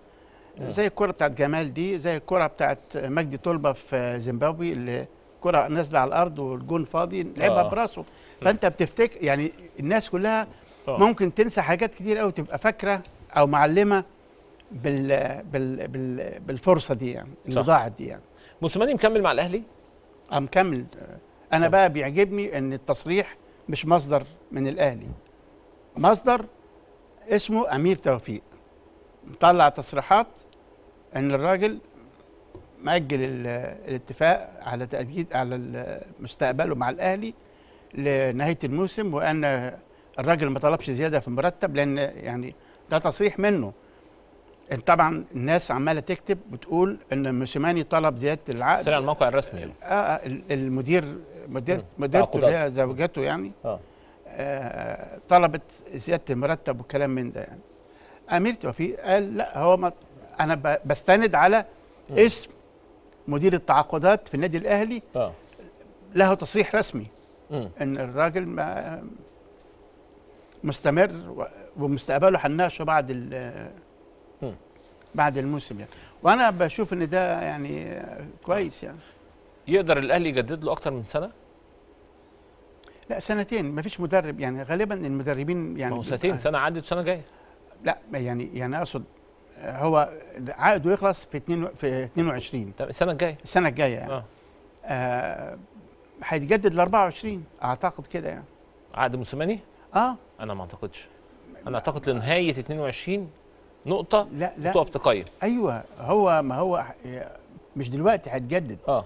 زي الكره بتاعت جمال دي، زي الكره بتاعت مجدي طلبه في زيمبابوي اللي الكره نازله على الارض والجون فاضي لعبها براسه. فانت بتفتكر يعني الناس كلها ممكن تنسى حاجات كتير قوي تبقى فاكره او معلمه بالفرصه دي يعني اللي ضاعت دي يعني. موسيماني مكمل مع الاهلي؟ مكمل. انا بقى بيعجبني ان التصريح مش مصدر من الاهلي، مصدر اسمه امير توفيق مطلع تصريحات ان الراجل مأجل الاتفاق على تأكيد على مستقبله مع الاهلي لنهايه الموسم، وان الراجل ما طلبش زياده في المرتب، لان يعني ده تصريح منه. طبعا الناس عماله تكتب بتقول ان موسيماني طلب زياده العقد على الموقع الرسمي. مديرته اللي هي زوجته يعني طلبت زياده المرتب والكلام من ده يعني. امير توفيق قال لا هو ما انا بستند على اسم مدير التعاقدات في النادي الاهلي له تصريح رسمي ان الراجل مستمر ومستقبله هنناقشه بعد الموسم يعني. وانا بشوف ان ده يعني كويس يعني. يقدر الاهلي يجدد له اكتر من سنه؟ لا سنتين، مفيش مدرب يعني غالبا المدربين يعني سنتين، سنه عدت سنه جايه. لا يعني اقصد هو عقده يخلص في 22 السنه الجايه. يعني هيتجدد ل 24 اعتقد كده يعني. عقد موسيماني؟ انا ما اعتقدش، انا اعتقد لنهايه 22 نقطة لا وتقف تقيم. ايوه هو ما هو مش دلوقتي هيتجدد.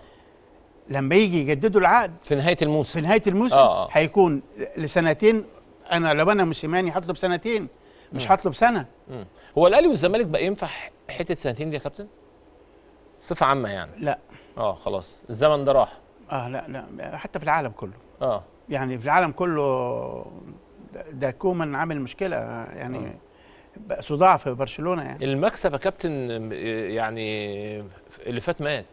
لما يجي يجددوا العقد في نهاية الموسم هيكون لسنتين. انا لو انا موسيماني هطلب سنتين، مش هطلب سنة. هو الاهلي والزمالك بقى ينفع حتة سنتين دي يا كابتن؟ صفة عامة يعني. لا خلاص الزمن ده راح. لا حتى في العالم كله. يعني في العالم كله ده كومان عامل مشكلة يعني. صداع في برشلونه يعني. المكسب يا كابتن يعني اللي فات مات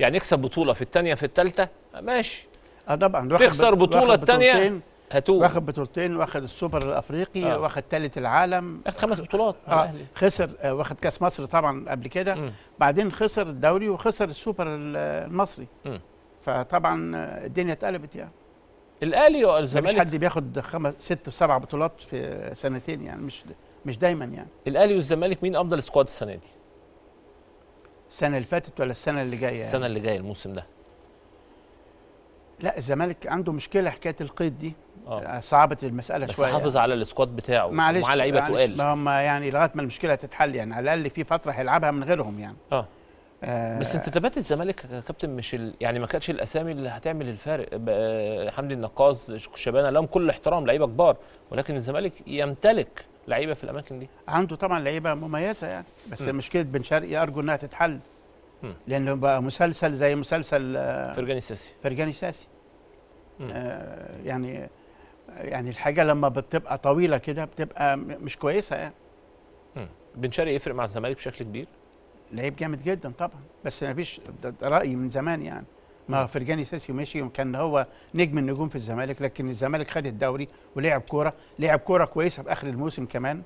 يعني، يكسب بطوله في الثانيه في الثالثه ماشي. طبعا تخسر بطوله الثانيه هتوه، واخد بطولتين، واخد السوبر الافريقي، واخد ثالث العالم، واخد 5 بطولات. خسر واخد كاس مصر طبعا قبل كده، بعدين خسر الدوري وخسر السوبر المصري. فطبعا الدنيا اتقلبت يعني. الاهلي والزمالك مفيش حد بياخد 6 و7 بطولات في سنتين يعني، مش دايما يعني. الاهلي والزمالك مين افضل سكواد السنه دي؟ السنه اللي فاتت ولا السنه اللي جايه؟ يعني السنه اللي جايه الموسم ده. لا الزمالك عنده مشكله حكايه القيد دي. صعبت المساله بس شويه، بس حافظ على السكواد بتاعه ومعاه لعيبه تقال. ما هم يعني لغايه ما المشكله تتحل، يعني على الاقل في فتره هيلعبها من غيرهم يعني. بس انتدابات الزمالك يا كابتن مش يعني ما كانتش الاسامي اللي هتعمل الفارق. حمدي النقاز، شيبانه، لهم كل احترام لعيبه كبار، ولكن الزمالك يمتلك لعيبه في الاماكن دي. عنده طبعا لعيبه مميزه يعني، بس مشكله بن شرقي ارجو انها تتحل، لانه بقى مسلسل زي مسلسل فرجاني ساسي. فرجاني ساسي يعني الحاجه لما بتبقى طويله كده بتبقى مش كويسه يعني. بن شرقي يفرق مع الزمالك بشكل كبير، لعيب جامد جدا طبعا، بس ما فيش رايي من زمان يعني. ما فرجاني ساسي ماشي وكان هو نجم النجوم في الزمالك، لكن الزمالك خد الدوري ولعب كوره، لعب كوره كويسه في اخر الموسم كمان،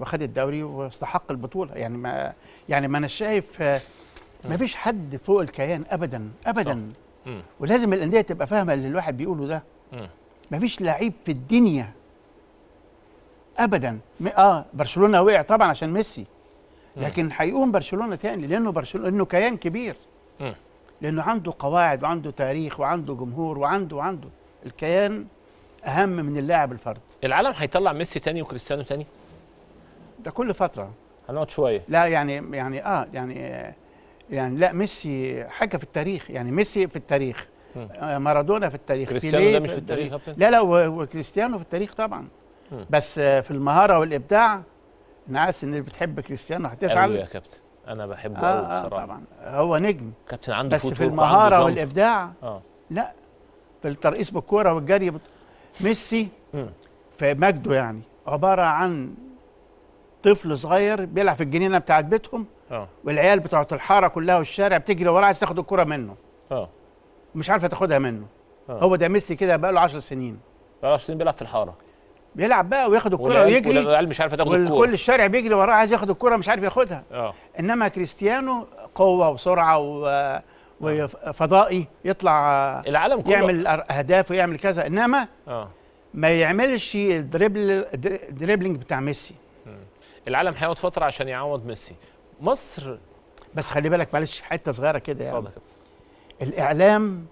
وخد الدوري واستحق البطوله يعني. ما انا شايف ما فيش حد فوق الكيان ابدا ابدا، ولازم الانديه تبقى فاهمه اللي الواحد بيقوله ده. ما فيش لعيب في الدنيا ابدا. برشلونه وقع طبعا عشان ميسي، لكن هيقوم برشلونه تاني، لانه برشلونه انه كيان كبير، لانه عنده قواعد وعنده تاريخ وعنده جمهور وعنده الكيان اهم من اللاعب الفرد. العالم هيطلع ميسي تاني وكريستيانو تاني؟ ده كل فتره هنقعد شويه. لا يعني لا، ميسي حاجه في التاريخ يعني، ميسي في التاريخ، مارادونا في التاريخ، كريستيانو ده مش في التاريخ. لا وكريستيانو في التاريخ طبعا، بس في المهاره والابداع. انا عارف ان اللي بتحب كريستيانو هتزعل يا كابتن، انا بحبه قوي بصراحه. طبعا هو نجم كابتن، عنده بس في المهاره والابداع. لا في الترقيص بالكوره والجري ميسي في مجده يعني عباره عن طفل صغير بيلعب في الجنينه بتاعت بيتهم، والعيال بتاعت الحاره كلها والشارع بتجري وراه، عايز تاخد الكوره منه مش عارفه تاخدها منه. هو ده ميسي كده، بقى له 10 سنين بيلعب في الحاره، بيلعب بقى وياخد الكرة ويجري، والعيال مش عارفه تاخد الكرة، كل الشارع بيجري وراه عايز ياخد الكرة مش عارف ياخدها. انما كريستيانو قوه وسرعه وفضائي، يطلع العالم كله يعمل اهداف ويعمل كذا، انما ما يعملش الدريبلينج بتاع ميسي. العالم هيقعد فتره عشان يعوض ميسي. مصر بس خلي بالك، معلش حته صغيره كده يعني، الاعلام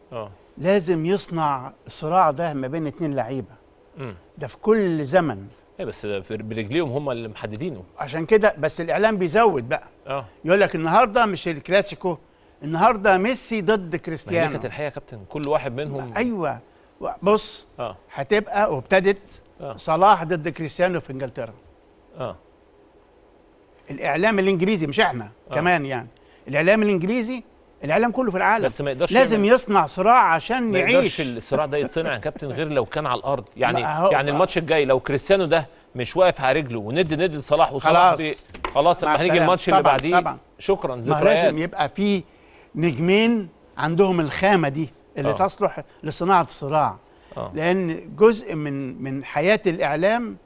لازم يصنع الصراع ده ما بين اتنين لعيبه. ده في كل زمن. ايه بس برجليهم هم اللي محددينه، عشان كده بس الاعلام بيزود بقى. يقول لك النهارده مش الكلاسيكو، النهارده ميسي ضد كريستيانو. كانت الحقيقه يا كابتن كل واحد منهم. ايوه بص، هتبقى وابتدت صلاح ضد كريستيانو في انجلترا. الاعلام الانجليزي مش احنا كمان يعني، الاعلام الانجليزي، الاعلام كله في العالم بس ما يقدرش لازم يصنع صراع عشان يعيش. ما يقدرش الصراع ده يتصنع يا كابتن غير لو كان على الارض يعني الماتش الجاي لو كريستيانو ده مش واقف على رجله وندي لصلاح، وصلاح خلاص هنيجي الماتش اللي بعديه شكرا ذكريات. لازم يبقى في نجمين عندهم الخامه دي اللي تصلح لصناعه الصراع، لان جزء من حياه الاعلام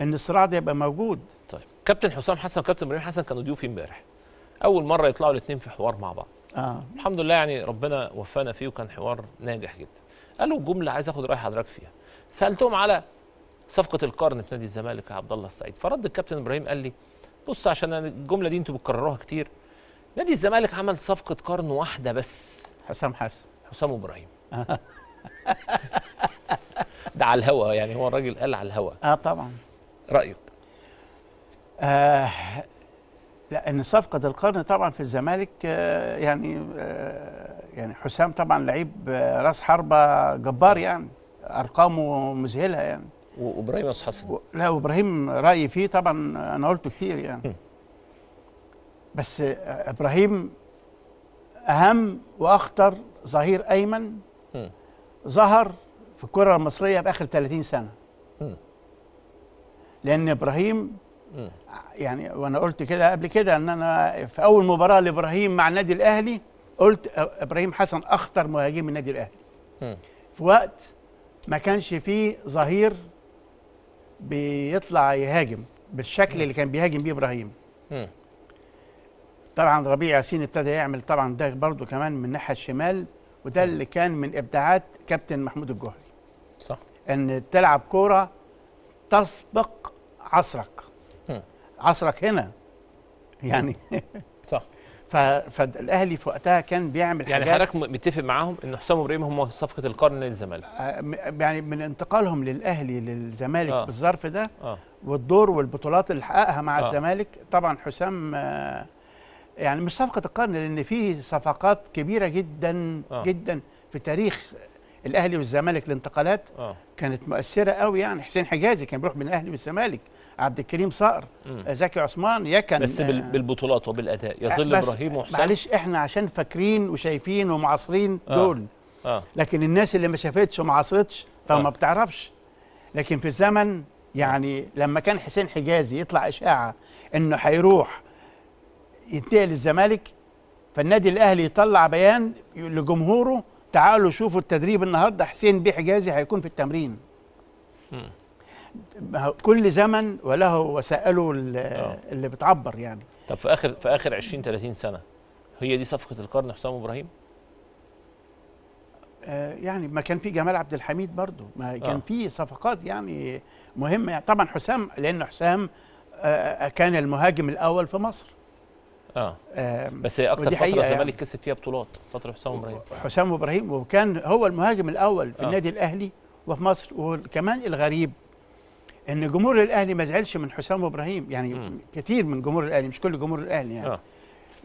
ان الصراع ده يبقى موجود. طيب كابتن حسام حسن وكابتن ابراهيم حسن كانوا ضيوفي امبارح، اول مره يطلعوا الاثنين في حوار مع بعض. الحمد لله يعني ربنا وفقنا فيه وكان حوار ناجح جدا. قالوا جمله عايز اخد راي حضرتك فيها. سالتهم على صفقه القرن في نادي الزمالك عبد الله السعيد، فرد الكابتن ابراهيم قال لي بص، عشان الجمله دي انتوا بتكرروها كتير، نادي الزمالك عمل صفقه قرن واحده بس، حسام ابراهيم. ده على الهوا يعني، هو الراجل قال على الهوا. طبعا رايك؟ لا، ان صفقه القرن طبعا في الزمالك يعني حسام طبعا لعيب راس حربه جبار يعني، ارقامه مذهله يعني. وابراهيم يا استاذ حسن؟ لا وابراهيم رايي فيه طبعا انا قلته كتير يعني. بس ابراهيم اهم واخطر ظهير ايمن ظهر في الكره المصريه باخر 30 سنه. لان ابراهيم يعني، وانا قلت كده قبل كده ان انا في اول مباراه لابراهيم مع النادي الاهلي قلت ابراهيم حسن اخطر مهاجم النادي الاهلي. في وقت ما كانش فيه ظهير بيطلع يهاجم بالشكل اللي كان بيهاجم بيه ابراهيم. طبعا ربيع ياسين ابتدى يعمل طبعا ده برضه كمان من الناحيه الشمال، وده اللي كان من ابداعات كابتن محمود الجوهري. صح، ان تلعب كوره تسبق عصرك هنا يعني. صح. فالاهلي في وقتها كان بيعمل حاجات. يعني حضرتك متفق معاهم ان حسام ابراهيم هم صفقه القرن للزمالك؟ يعني من انتقالهم للاهلي للزمالك بالظرف ده والدور والبطولات اللي حققها مع الزمالك، طبعا حسام يعني مش صفقه القرن، لان في صفقات كبيره جدا جدا في تاريخ الاهلي والزمالك الانتقالات كانت مؤثره قوي. يعني حسين حجازي كان بيروح من الاهلي والزمالك، عبد الكريم صقر، زكي عثمان، يكن، بس بالبطولات وبالاداء يظل ابراهيم وحسام. معلش احنا عشان فاكرين وشايفين ومعاصرين دول، لكن الناس اللي ما شافتش وما عاصرتش فما بتعرفش. لكن في الزمن يعني لما كان حسين حجازي يطلع اشاعه انه هيروح ينتقل للزمالك، فالنادي الاهلي يطلع بيان لجمهوره تعالوا شوفوا التدريب النهارده، حسين بيه حجازي هيكون في التمرين. كل زمن وله وسائله اللي بتعبر يعني. طب في اخر 20-30 سنه هي دي صفقه القرن حسام ابراهيم؟ يعني ما كان في جمال عبد الحميد برضه، ما كان في صفقات يعني مهمه. يعني طبعا حسام، لان حسام كان المهاجم الاول في مصر. بس هي اكتر فتره الزمالك يعني كسب فيها بطولات فتره حسام ابراهيم. حسام ابراهيم وكان هو المهاجم الاول في النادي الاهلي وفي مصر. وكمان الغريب ان جمهور الاهلي ما زعلش من حسام ابراهيم، يعني كتير من جمهور الاهلي، مش كل جمهور الاهلي يعني.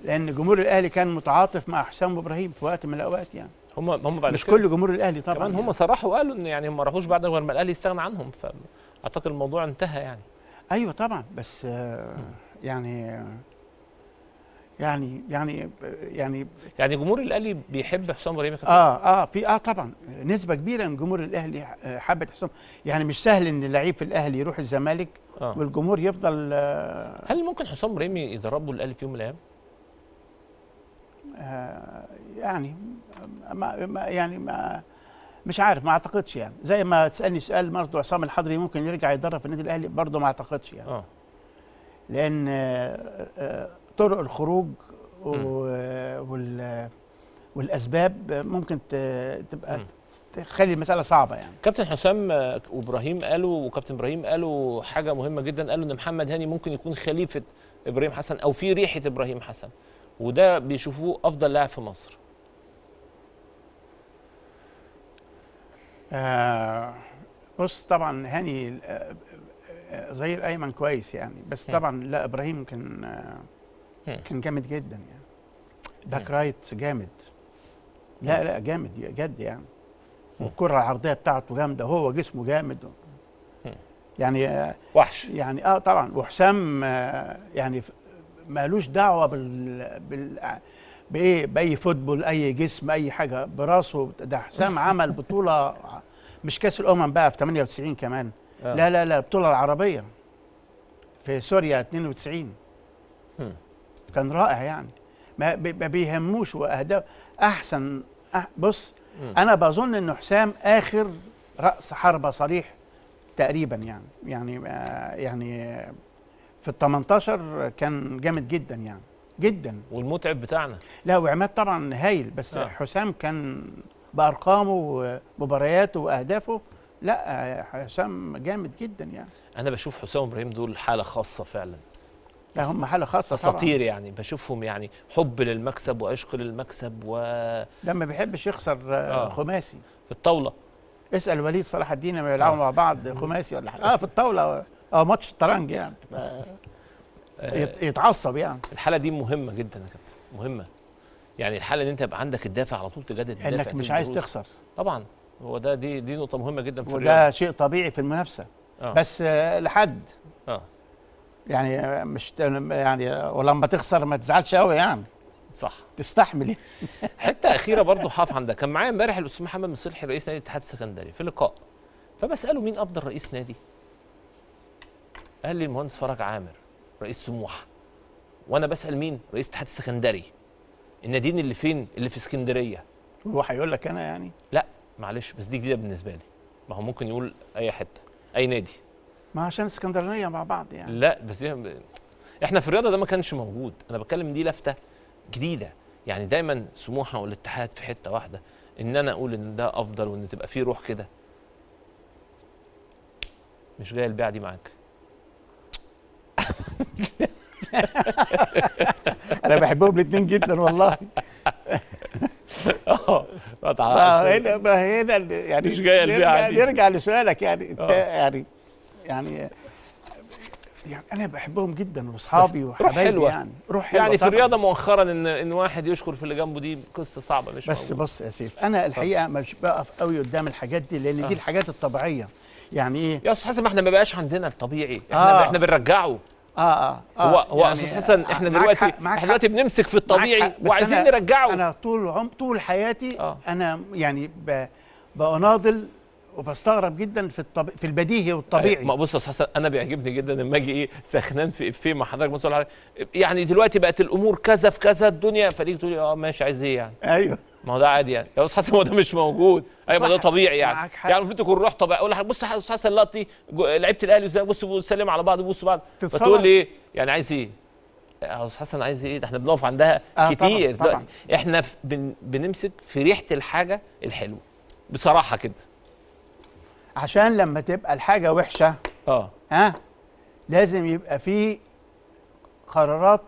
لان جمهور الاهلي كان متعاطف مع حسام ابراهيم في وقت من الاوقات يعني. هم بعد مش كل جمهور الاهلي طبعا كمان يعني. هم صرحوا وقالوا ان يعني ما راحوش بعد ما الاهلي استغنى عنهم، فاعتقد الموضوع انتهى يعني. ايوه طبعا، بس يعني جمهور الاهلي بيحب حسام ابراهيم. في طبعا نسبه كبيره من جمهور الاهلي حبت حسام. يعني مش سهل ان لعيب في الاهلي يروح الزمالك والجمهور يفضل. هل ممكن حسام ابراهيم يدربه الاهلي في يوم من الايام؟ يعني مش عارف، ما اعتقدش يعني. زي ما تسالني سؤال برضه عصام الحضري ممكن يرجع يدرب في النادي الاهلي، برضه ما اعتقدش يعني. لان طرق الخروج والاسباب ممكن تبقى تخلي المساله صعبه يعني. كابتن حسام وابراهيم قالوا، وكابتن ابراهيم قالوا حاجه مهمه جدا، قالوا ان محمد هاني ممكن يكون خليفه ابراهيم حسن او في ريحه ابراهيم حسن، وده بيشوفوه افضل لاعب في مصر. بص طبعا هاني ظهير ايمن كويس يعني، بس طبعا لا ابراهيم كان جامد جدا يعني. باك رايت جامد، لا جامد جد يعني. والكره العرضيه بتاعته جامده، هو جسمه جامد يعني وحش يعني. طبعا. وحسام يعني مالوش دعوه بايه، باي فوتبول، اي جسم، اي حاجه، براسه ده. حسام عمل بطوله مش كاس الامم بقى في 98 كمان، لا لا لا، البطوله العربيه في سوريا 92 كان رائع يعني. ما بيهموش واهداف احسن. بص انا بظن ان حسام اخر راس حربه صريح تقريبا يعني. يعني في ال 18 كان جامد جدا يعني جدا. والمتعب بتاعنا، لا وعماد طبعا هايل، بس حسام كان بارقامه ومبارياته واهدافه، لا حسام جامد جدا يعني. انا بشوف حسام وابراهيم دول حاله خاصه فعلا. لا هم حاله خاصه طبعا، اساطير يعني. بشوفهم يعني حب للمكسب وعشق للمكسب، و ده ما بيحبش يخسر خماسي في الطاوله. اسال وليد صلاح الدين لما يلعبوا مع بعض خماسي ولا حاجه في الطاوله ماتش الطرنج يعني يتعصب يعني. الحاله دي مهمه جدا يا كابتن، مهمه يعني. الحاله ان انت يبقى عندك الدافع على طول، تجدد الدافع انك مش عايز تخسر طبعا. هو ده دي نقطه مهمه جدا في الرياضه، وده شيء طبيعي في المنافسه. بس لحد يعني مش يعني، ولما تخسر ما تزعلش قوي يعني، صح، تستحمل. حته اخيره برضه حاف عندك. كان معايا امبارح الاستاذ محمد من صلحي رئيس نادي الاتحاد السكندري في لقاء، فبساله مين افضل رئيس نادي؟ قال لي المهندس فرج عامر رئيس سموحه. وانا بسال مين؟ رئيس الاتحاد السكندري. الناديين اللي فين؟ اللي في اسكندريه. هو هيقول لك انا يعني؟ لا معلش، بس دي جديده بالنسبه لي. ما هو ممكن يقول اي حته، اي نادي، ما عشان اسكندرانيه مع بعض يعني. لا بس احنا في الرياضه ده ما كانش موجود. انا بتكلم دي لفته جديده يعني. دايما سموحه والاتحاد في حته واحده. ان انا اقول ان ده افضل وان تبقى فيه روح كده، مش جايه البيعه دي معاك. انا بحبهم الاثنين جدا والله. هنا يعني مش جايه البيعه دي. نرجع لسؤالك يعني انت يعني انا بحبهم جدا واصحابي وحبايبي يعني روح حلوه يعني في الرياضه مؤخرا ان واحد يشكر في اللي جنبه دي قصه صعبه مش بس موجود. بص يا سيف انا الحقيقه مش بقف قوي قدام الحاجات دي لان دي الحاجات الطبيعيه يعني ايه يا استاذ حسن احنا ما بقاش عندنا الطبيعي احنا بنرجعه هو يعني استاذ حسن احنا دلوقتي بنمسك في الطبيعي وعايزين نرجعه. انا طول حياتي انا يعني بناضل وبستغرب جدا في البديهي والطبيعي. ما بص يا استاذ حسن انا بيعجبني جدا لما اجي سخنان في مع حضرتك يعني دلوقتي بقت الامور كذا في كذا الدنيا فتيجي تقول لي ماشي عايز ايه يعني. ايوه ما هو ده عادي يعني يا استاذ حسن هو ده مش موجود. ايوه ما ده طبيعي يعني المفروض تكون روح طبيعي اقول لحضرتك بص يا استاذ حسن لقطتي لعيبه الاهلي ازاي بصوا سلم على بعض بصوا بعض فتقول لي ايه يعني عايز ايه؟ يا استاذ حسن عايز ايه؟ ده احنا بنقف عندها كتير طبعًا. احنا بنمسك في ريحه الحاجه الحلوه بصراحه كده عشان لما تبقى الحاجة وحشة لازم يبقى في قرارات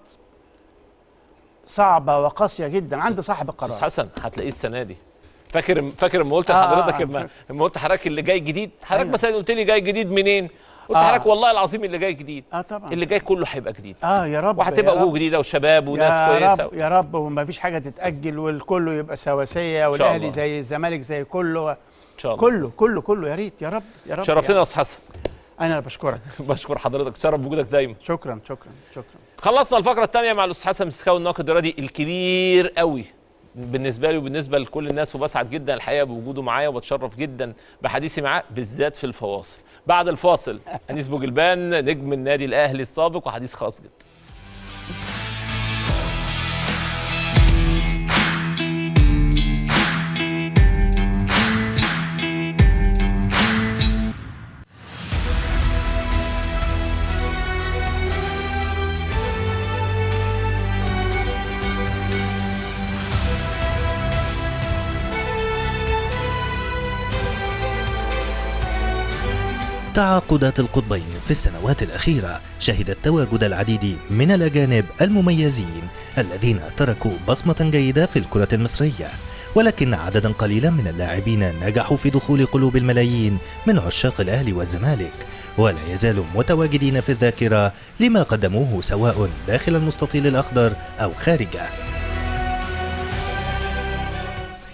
صعبة وقاسية جدا عند صاحب القرار. أستاذ حسن هتلاقيه السنة دي فاكر لما قلت لحضرتك لما قلت حضرتك اللي جاي جديد حضرتك مثلا قلت لي جاي جديد منين؟ قلت لحضرتك والله العظيم اللي جاي جديد طبعا اللي جاي كله هيبقى جديد يا رب وهتبقى وجوه جديده وشباب وناس كويسه يا رب ومفيش حاجة تتأجل والكله يبقى سواسية والأهلي زي الزمالك زي كله إن شاء الله. كله يا ريت يا رب يا رب. شرفتنا يا استاذ حسن. انا بشكرك. بشكر حضرتك تشرف بوجودك دايما. شكرا شكرا شكرا. خلصنا الفقره الثانيه مع الاستاذ حسن مسكاوي الناقد الرياضي الكبير قوي بالنسبه لي وبالنسبه لكل الناس وبسعد جدا الحقيقه بوجوده معايا وبتشرف جدا بحديثي معاه بالذات في الفواصل. بعد الفاصل انيس بوجلبان نجم النادي الاهلي السابق وحديث خاص جدا. تعاقدات القطبين في السنوات الأخيرة شهدت تواجد العديد من الأجانب المميزين الذين تركوا بصمة جيدة في الكرة المصرية، ولكن عددا قليلا من اللاعبين نجحوا في دخول قلوب الملايين من عشاق الأهلي والزمالك، ولا يزالوا متواجدين في الذاكرة لما قدموه سواء داخل المستطيل الأخضر أو خارجه.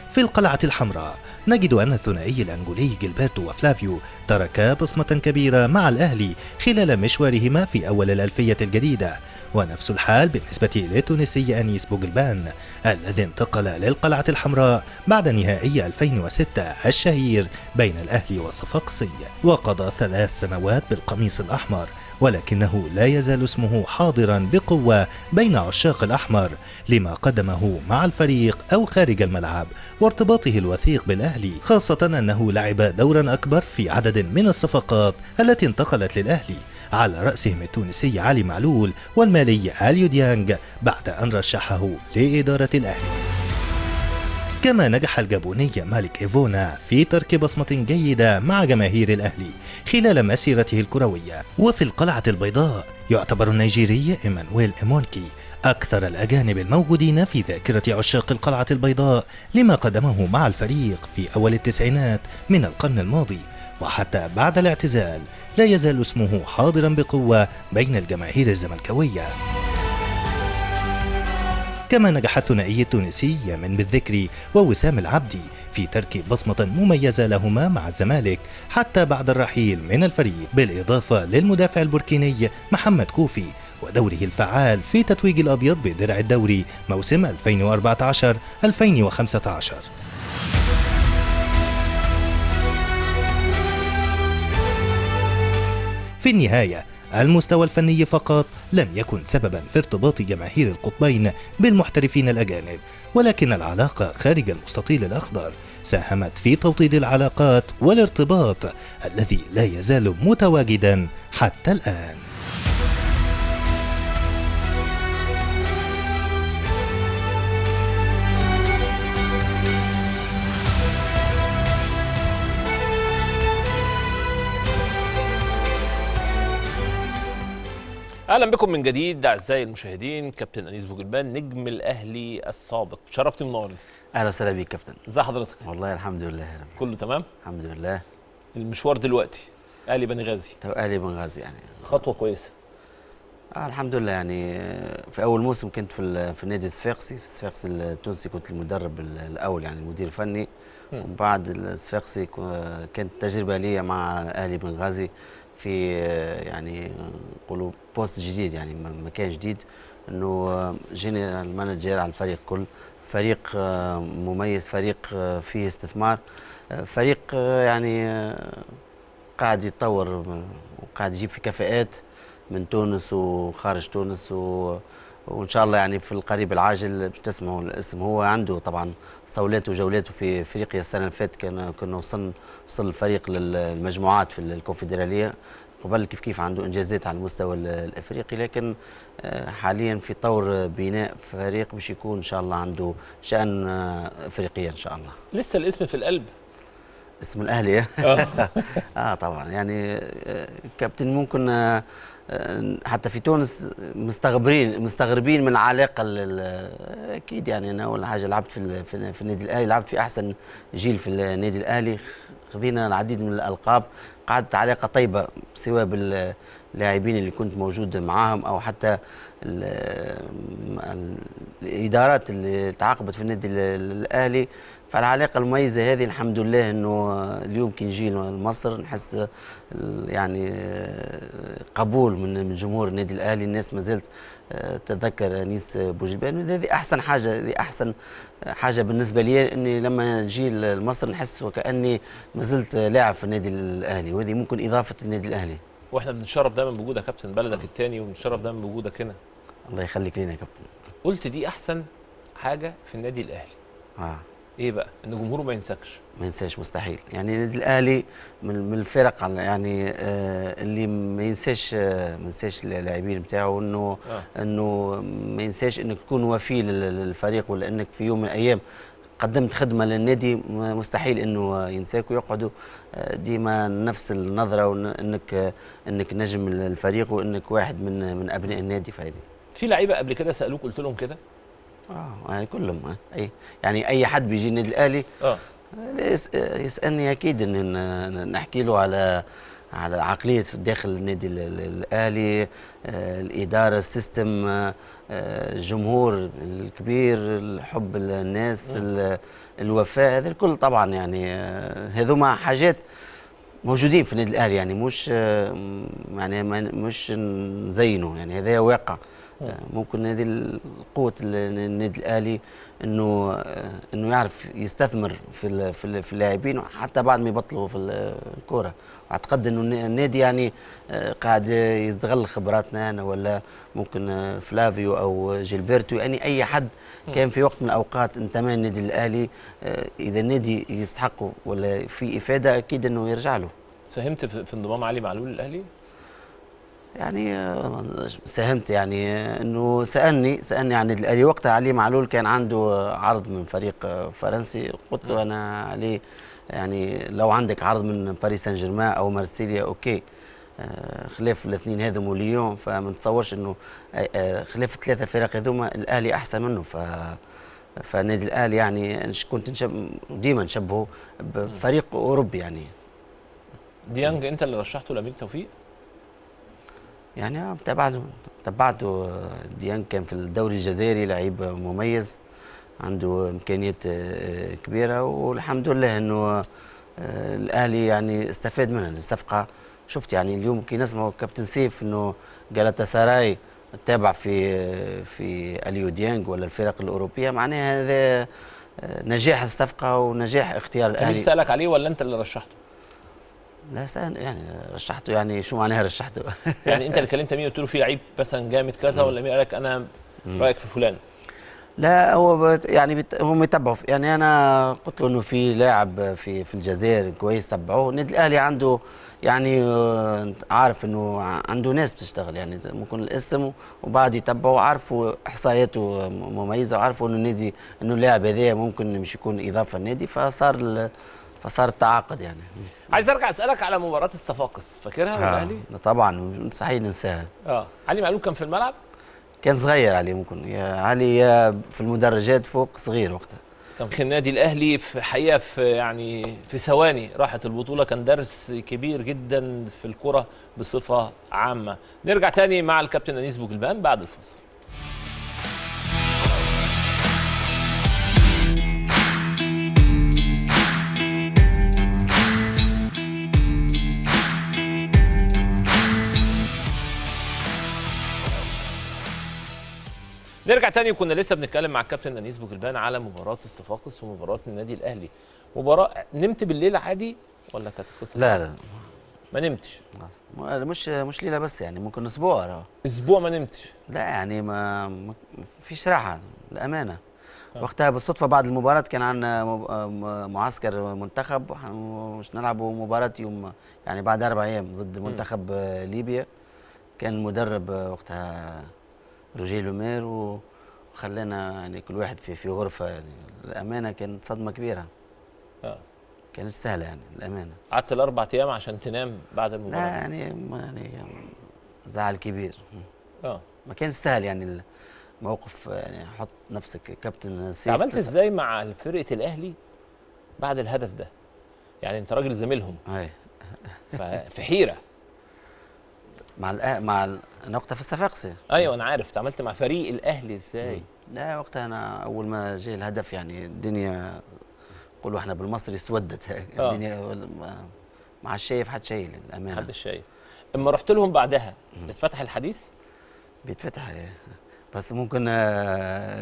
في القلعة الحمراء نجد أن الثنائي الأنجولي جيلبرتو وفلافيو تركا بصمة كبيرة مع الأهلي خلال مشوارهما في أول الألفية الجديدة، ونفس الحال بالنسبة للتونسي أنيس بوجلبان الذي انتقل للقلعة الحمراء بعد نهائي 2006 الشهير بين الأهلي والصفاقسي، وقضى 3 سنوات بالقميص الأحمر، ولكنه لا يزال اسمه حاضرا بقوة بين عشاق الأحمر لما قدمه مع الفريق أو خارج الملعب وارتباطه الوثيق بالأهلي، خاصة أنه لعب دورا أكبر في عدد من الصفقات التي انتقلت للأهلي على رأسهم التونسي علي معلول والمالي أليو ديانج بعد أن رشحه لإدارة الأهلي. كما نجح الجابوني مالك إيفونا في ترك بصمة جيدة مع جماهير الأهلي خلال مسيرته الكروية. وفي القلعة البيضاء يعتبر النيجيري إيمانويل إيمونكي أكثر الأجانب الموجودين في ذاكرة عشاق القلعة البيضاء لما قدمه مع الفريق في أول التسعينات من القرن الماضي، وحتى بعد الاعتزال لا يزال اسمه حاضرا بقوة بين الجماهير الزملكاوية. كما نجح الثنائي التونسي يامن بالذكري ووسام العبدي في ترك بصمة مميزة لهما مع الزمالك حتى بعد الرحيل من الفريق، بالإضافة للمدافع البوركيني محمد كوفي ودوره الفعال في تتويج الأبيض بدرع الدوري موسم 2014-2015. في النهاية المستوى الفني فقط لم يكن سببا في ارتباط جماهير القطبين بالمحترفين الأجانب، ولكن العلاقة خارج المستطيل الأخضر ساهمت في توطيد العلاقات والارتباط الذي لا يزال متواجدا حتى الآن. اهلا بكم من جديد اعزائي المشاهدين. كابتن انيس بوجلبان نجم الاهلي السابق، شرفتني منورني. اهلا وسهلا بيك كابتن. ازي حضرتك؟ والله الحمد لله كله تمام الحمد لله. المشوار دلوقتي اهلي بنغازي. طب اهلي بنغازي يعني خطوه كويسه. الحمد لله. يعني في اول موسم كنت في النادي الصفاقسي، في الصفاقسي التونسي، كنت المدرب الاول يعني المدير الفني. وبعد الصفاقسي كانت تجربه ليا مع اهلي بنغازي في يعني نقولوا بوست جديد، يعني مكان جديد، انه جنرال مانجر على الفريق كل، فريق مميز، فريق فيه استثمار، فريق يعني قاعد يتطور وقاعد يجيب في كفاءات من تونس وخارج تونس وان شاء الله يعني في القريب العاجل باش تسمعوا الاسم. هو عنده طبعا صولاته وجولاته في افريقيا. السنه اللي فاتت كنا وصل الفريق للمجموعات في الكونفدراليه قبل، كيف عنده انجازات على المستوى الافريقي، لكن حاليا في طور بناء فريق باش يكون ان شاء الله عنده شان افريقيا ان شاء الله. لسه الاسم في القلب، اسم الاهلي. طبعا يعني كابتن ممكن حتى في تونس مستغربين من العلاقه. اكيد يعني انا اول حاجه لعبت في النادي الاهلي، لعبت في احسن جيل في النادي الاهلي، خذينا العديد من الالقاب، قعدت علاقه طيبه سواء باللاعبين اللي كنت موجود معاهم او حتى الادارات اللي تعاقبت في النادي الاهلي. فالعلاقه المميزه هذه الحمد لله انه اليوم كي نجي لمصر نحس يعني قبول من جمهور النادي الاهلي. الناس ما زالت تتذكر انيس بوجلبان، هذه احسن حاجه، هذه احسن حاجه بالنسبه لي، اني لما نجي لمصر نحس وكاني ما زلت لاعب في النادي الاهلي، وهذه ممكن اضافه النادي الاهلي. واحنا بنتشرف دايما بوجودك كابتن، بلدك الثاني وبنتشرف دايما بوجودك هنا. الله يخليك لينا يا كابتن. قلت دي احسن حاجه في النادي الاهلي. ايه بقى؟ ان جمهوره ما ينساكش. ما ينساش مستحيل، يعني النادي الاهلي من الفرق يعني اللي ما ينساش اللاعبين بتاعه، انه ما ينساش انك تكون وفي للفريق، ولا انك في يوم من الايام قدمت خدمه للنادي مستحيل انه ينساك، ويقعدوا ديما نفس النظره، وانك نجم الفريق، وانك واحد من ابناء النادي. فهذه في لعيبه قبل كده سالوك قلت لهم كده؟ يعني كلهم اي حد بيجي النادي الاهلي يسالني اكيد ان نحكي له على عقليه داخل النادي الاهلي، الاداره، السيستم، الجمهور الكبير، الحب الناس، الوفاء، هذا الكل طبعا يعني هذوما حاجات موجودين في النادي الاهلي، يعني مش نزينه، يعني هذا واقع. ممكن هذه قوة النادي الأهلي انه يعرف يستثمر في اللاعبين حتى بعد ما يبطلوا في الكورة. اعتقد انه النادي يعني قاعد يستغل خبراتنا انا، ولا ممكن فلافيو او جيلبرتو، يعني اي حد كان في وقت من الاوقات انتمى النادي الأهلي، اذا النادي يستحقه ولا في إفادة اكيد انه يرجع له. ساهمت في انضمام علي معلول الأهلي؟ يعني ساهمت، يعني انه سالني عن النادي الاهلي وقتها. علي معلول كان عنده عرض من فريق فرنسي، قلت له انا علي يعني لو عندك عرض من باريس سان جيرمان او مارسيليا اوكي، خلاف الاثنين هذوما وليون، فما نتصورش انه خلاف الثلاثه فرق هذوما الاهلي احسن منه. فالنادي الاهلي يعني كنت ديما نشبهه بفريق اوروبي. يعني ديانج انت اللي رشحته لامير توفيق؟ يعني تبعته ديانج، كان في الدوري الجزائري لعيب مميز عنده امكانيات كبيره، والحمد لله انه الاهلي يعني استفاد منها الصفقه. شفت يعني اليوم كي نسمعوا كابتن سيف انه جالاتا سراي تابع في اليو ديانج ولا الفرق الاوروبيه، معناها هذا نجاح الصفقه ونجاح اختيار الاهلي. كان سالك عليه ولا انت اللي رشحته؟ لا يعني رشحته، يعني شو معناها رشحته؟ يعني انت اللي كلمت مين قلت له في لعيب مثلا جامد كذا، ولا مين قال لك انا رايك في فلان؟ لا هو يعني هم يتبعوا، يعني انا قلت له انه في لاعب في الجزائر كويس تبعوه. النادي الاهلي عنده يعني عارف انه عنده ناس بتشتغل، يعني ممكن الاسم وبعد يتبعوا، عارفوا احصائياته مميزه، وعارفوا انه النادي انه اللاعب هذا ممكن مش يكون اضافه للنادي، فصار فصار تعاقد يعني. عايز ارجع اسالك على مباراه الصفاقس، فاكرها والاهلي؟ طبعا مستحيل ننساها. علي معلول كان في الملعب؟ كان صغير علي، ممكن يا علي يا في المدرجات فوق، صغير وقتها. كان النادي الاهلي في حقيقه في ثواني راحت البطوله، كان درس كبير جدا في الكره بصفه عامه. نرجع تاني مع الكابتن انيس بوجلبان بعد الفاصل. نرجع تاني، وكنا لسه بنتكلم مع الكابتن انيس بوجلبان على مباراه الصفاقس ومباراه النادي الاهلي. مباراه نمت بالليل عادي ولا كانت قصه؟ لا ما نمتش، مش ليله بس يعني، ممكن اسبوع اسبوع ما نمتش. لا يعني ما فيش راحه للامانه. وقتها بالصدفه بعد المباراه كان عندنا معسكر منتخب، مش نلعبوا مباراه يوم يعني بعد 4 ايام ضد منتخب ليبيا. كان مدرب وقتها روجيه لومير، وخلانا يعني كل واحد في غرفه يعني. الامانه كانت صدمه كبيره. كانت سهله يعني الامانه. قعدت ال4 ايام عشان تنام بعد المباراه؟ لا يعني زعل كبير. ما كانش سهل يعني الموقف يعني. حط نفسك كابتن سيف. عملت ازاي مع فرقه الاهلي بعد الهدف ده؟ يعني انت راجل زميلهم. في حيره مع انا وقتها في الصفاقس. ايوه انا عارف. اتعاملت مع فريق الاهلي ازاي؟ لا وقتها انا اول ما جه الهدف يعني الدنيا، قولوا احنا بالمصري اسودت الدنيا. مع الشايف حد شايل الامانه، حد شايف. اما رحت لهم بعدها بيتفتح الحديث؟ بيتفتح بس ممكن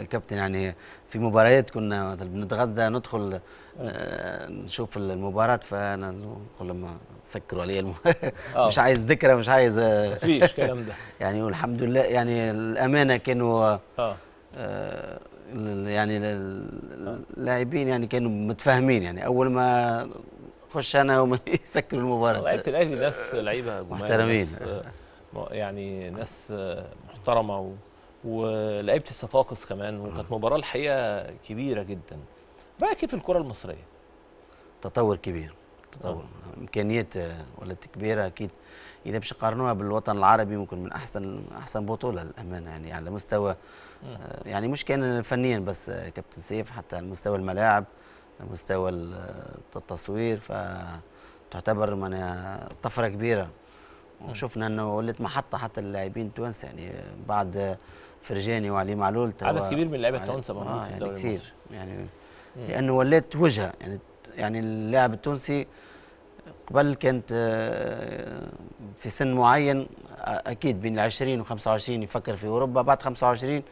كابتن يعني في مباريات كنا بنتغدى ندخل نشوف المباراة، فانا نقول لما سكروا علي مش عايز ذكرى، مش عايز مفيش كلام ده يعني. والحمد لله يعني الأمانة كانوا يعني اللاعبين يعني كانوا متفاهمين يعني. أول ما خش أنا وما يسكروا المباراة. لعيبة الأهلي ناس لعيبة محترمين يعني، ناس محترمة ولعيبه الصفاقس كمان. وكانت مباراه الحقيقه كبيره جدا. رايك كيف الكره المصريه؟ تطور كبير، تطور امكانيات ولات كبيره اكيد. اذا باش نقارنوها بالوطن العربي ممكن من احسن بطوله للامانه يعني على مستوى يعني مش كان فنيا بس كابتن سيف، حتى على مستوى الملاعب، على مستوى التصوير، فتعتبر طفره كبيره. وشفنا انه ولات محطه حتى للاعبين التوانسه يعني بعد فرجاني وعلي معلول. عدد كبير من اللعيبه التوانسه موجود في الدوري المصري يعني. لانه ولات وجهه يعني اللاعب التونسي قبل كانت في سن معين اكيد بين ال20 و25 يفكر في اوروبا، بعد 25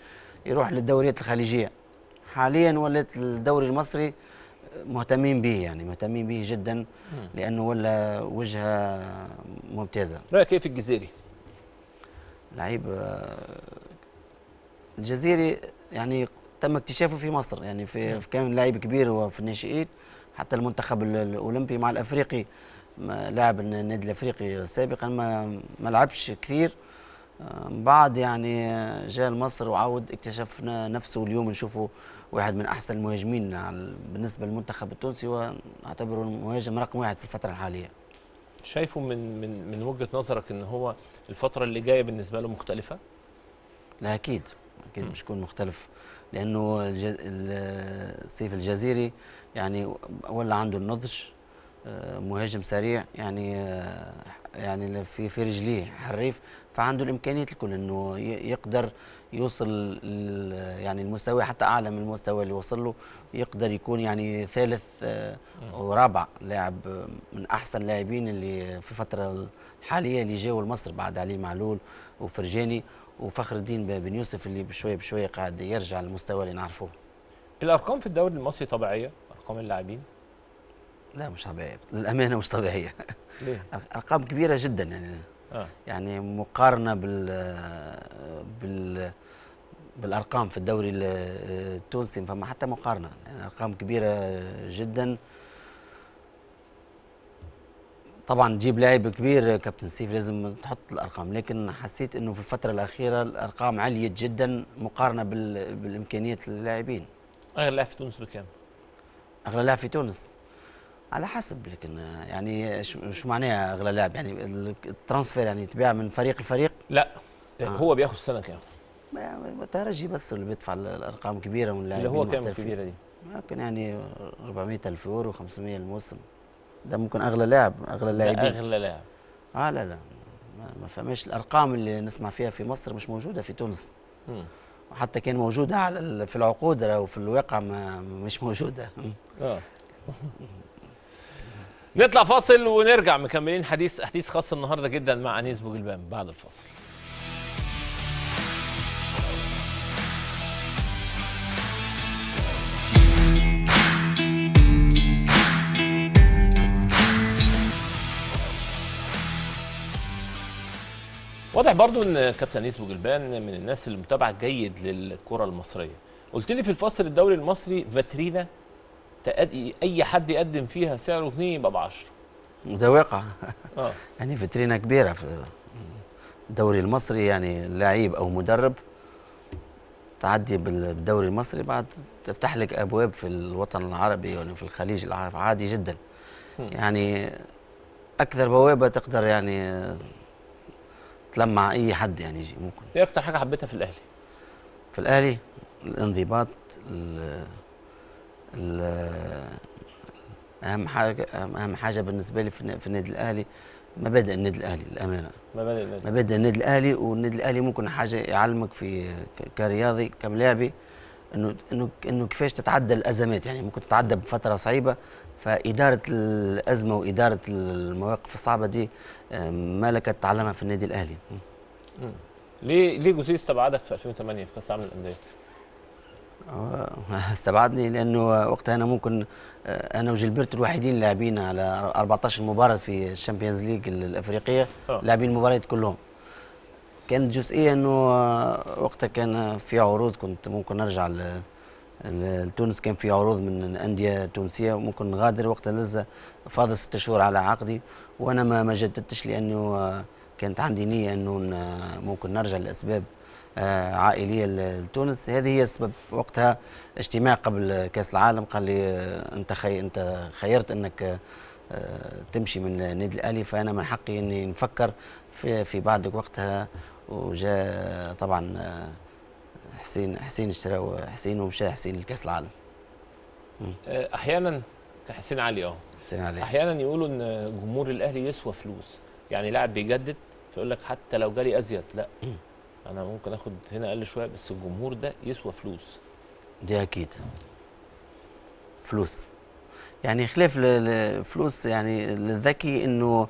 يروح للدوريات الخليجيه. حاليا ولات الدوري المصري مهتمين به يعني، مهتمين به جدا لانه ولا وجهه ممتازه. رايك كيف الجزيري؟ لعيب الجزيري يعني تم اكتشافه في مصر يعني في كان لاعب كبير وفي الناشئين، حتى المنتخب الاولمبي مع الافريقي لاعب النادي الافريقي سابقا ما لعبش كثير. بعد يعني جاء لمصر وعاود اكتشف نفسه، واليوم نشوفه واحد من احسن المهاجمين بالنسبه للمنتخب التونسي، ونعتبره المهاجم رقم 1 في الفتره الحاليه. شايفه من وجهه نظرك ان هو الفتره اللي جايه بالنسبه له مختلفه؟ لا اكيد مش يكون مختلف، لانه سيف الجزيري يعني ولا عنده النضج، مهاجم سريع يعني في رجليه حريف، فعنده الامكانيات الكل انه يقدر يوصل يعني المستوى حتى اعلى من المستوى اللي وصل له. يقدر يكون يعني ثالث ورابع لاعب من احسن اللاعبين اللي في الفتره الحاليه اللي جاوا لمصر بعد علي معلول وفرجاني وفخر الدين بن يوسف اللي بشويه بشويه قاعد يرجع للمستوى اللي نعرفوه. الارقام في الدوري المصري طبيعيه، ارقام اللاعبين؟ لا مش طبيعيه للامانه، مش طبيعيه. ليه؟ ارقام كبيره جدا يعني. يعني مقارنه بالارقام في الدوري التونسي فما حتى مقارنه يعني. ارقام كبيره جدا. طبعا تجيب لاعب كبير كابتن سيف لازم تحط الارقام، لكن حسيت انه في الفتره الاخيره الارقام عليت جدا مقارنه بالامكانيات للاعبين. اغلى لاعب في تونس بكام؟ اغلى لاعب في تونس على حسب، لكن يعني شو معناها اغلى لاعب؟ يعني الترانسفير يعني يتباع من فريق لفريق؟ لا هو بياخذ سنه كام؟ ترجي بس اللي بيدفع الارقام كبيره من اللاعبين اللي هو كام كبيره دي؟ ممكن يعني 400,000 يورو 500 الموسم، ده ممكن اغلى لاعب، اغلى لاعبين، اغلى لاعب. لا لا ما فهمش الارقام اللي نسمع فيها في مصر مش موجوده في تونس. حتى كان موجوده على في العقود او في الواقع مش موجوده. نطلع فاصل ونرجع مكملين حديث خاص النهارده جدا مع انيس بوجلبان بعد الفاصل. واضح برضو ان كابتن انيس بوجلبان من الناس اللي متابعه جيد للكره المصريه. قلت لي في الفصل الدوري المصري فاترينا اي حد يقدم فيها سعره 2 يبقى ب 10. ده واقع. يعني فاترينا كبيره في الدوري المصري، يعني لاعب او مدرب تعدي بالدوري المصري بعد تفتح لك ابواب في الوطن العربي ولا في الخليج العربي عادي جدا. يعني اكثر بوابه تقدر يعني تلمع اي حد يعني يجي. ممكن ايه اكتر حاجه حبيتها في الاهلي؟ في الاهلي الانضباط، اهم حاجه بالنسبه لي في النادي الاهلي مبادئ النادي الاهلي، الامانه مبادئ النادي الاهلي. والنادي الاهلي ممكن حاجه يعلمك في كرياضي كملاعبي انه كيفاش تتعدى الازمات. يعني ممكن تتعدى بفتره صعيبه، فاداره الازمه واداره المواقف الصعبه دي ملكه تعلمها في النادي الاهلي. ليه جوزيه استبعدك في 2008 في كاس العالم للانديه؟ استبعدني لانه وقتها انا ممكن وجلبرت الوحيدين لاعبين على 14 مباراه في الشامبيونز ليج الافريقيه، لاعبين المباريات كلهم. كانت جزئيه انه وقتها كان في عروض، كنت ممكن ارجع لتونس، كان في عروض من انديه تونسيه وممكن نغادر. وقتها لسه فاضل 6 شهور على عقدي وانا ما جددتش، لانه كانت عندي نيه انه ممكن نرجع لاسباب عائليه لتونس. هذه هي السبب. وقتها اجتماع قبل كاس العالم قال لي انت خيرت انك تمشي من النادي الاهلي، فانا من حقي اني نفكر في بعدك. وقتها وجاء طبعا حسين اشتراو حسين ومشى حسين لكاس العالم. احيانا حسين علي احيانا يقولوا ان جمهور الاهلي يسوى فلوس، يعني لاعب بيجدد فيقول لك حتى لو جالي ازيد لا انا ممكن اخد هنا اقل شويه، بس الجمهور ده يسوى فلوس. دي اكيد فلوس، يعني خلاف الفلوس. يعني الذكي انه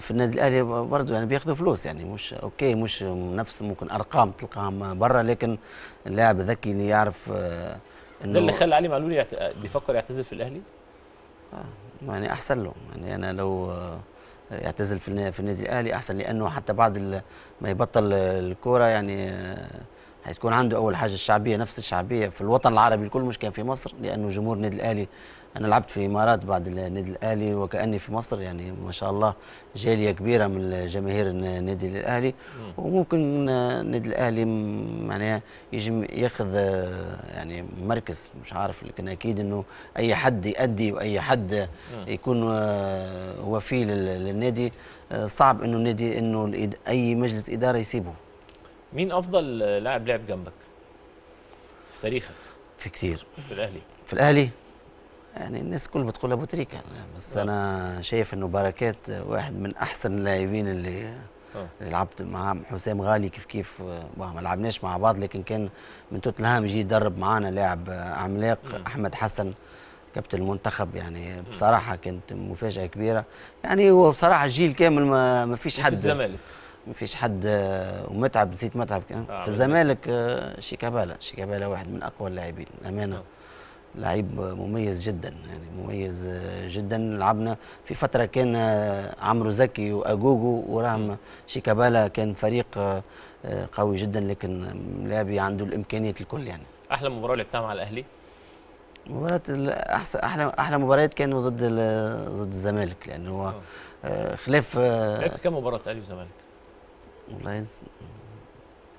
في النادي الاهلي برضه يعني بياخذوا فلوس، يعني مش اوكي مش نفس ممكن ارقام تلقاهم برا، لكن اللاعب الذكي اللي يعرف انه. ده اللي خلى علي معلول بيفكر يعتزل في الاهلي؟ يعني احسن له، يعني انا لو يعتزل في النادي الاهلي احسن، لانه حتى بعد ما يبطل الكوره يعني هيكون عنده اول حاجه الشعبيه، نفس الشعبيه في الوطن العربي الكل مش كان في مصر، لانه جمهور النادي الاهلي. انا لعبت في امارات بعد النادي الاهلي وكاني في مصر، يعني ما شاء الله جاليه كبيره من جماهير النادي الاهلي. وممكن النادي الاهلي معناها يجي ياخذ يعني مركز مش عارف، لكن اكيد انه اي حد يأدي واي حد يكون وفي للنادي صعب انه النادي انه اي مجلس اداره يسيبه. مين افضل لاعب لعب جنبك في تاريخك؟ في كثير. في الاهلي؟ في الاهلي يعني الناس كل بتقول ابو تريكه، بس انا شايف انه بركات واحد من احسن اللاعبين اللي لعبت معاه. حسام غالي كيف ما لعبناش مع بعض، لكن كان من توتنهام يجي يدرب معانا، لاعب عملاق. احمد حسن كابتن المنتخب، يعني بصراحه كانت مفاجاه كبيره. يعني هو بصراحه الجيل كامل ما فيش حد في الزمالك، ما فيش حد. ومتعب، نسيت متعب كان في الزمالك. شيكابالا واحد من اقوى اللاعبين امانه. لعيب مميز جدا، يعني مميز جدا. لعبنا في فتره كان عمرو زكي واجوجو ورغم شيكابالا كان فريق قوي جدا، لكن لاعبي عنده الامكانيات الكل. يعني احلى مباراه لعبتها مع الاهلي؟ مباراه احلى مباريات كانوا ضد الزمالك، لان هو خلاف. لعبت كم مباراه اهلي وزمالك؟ والله ينسى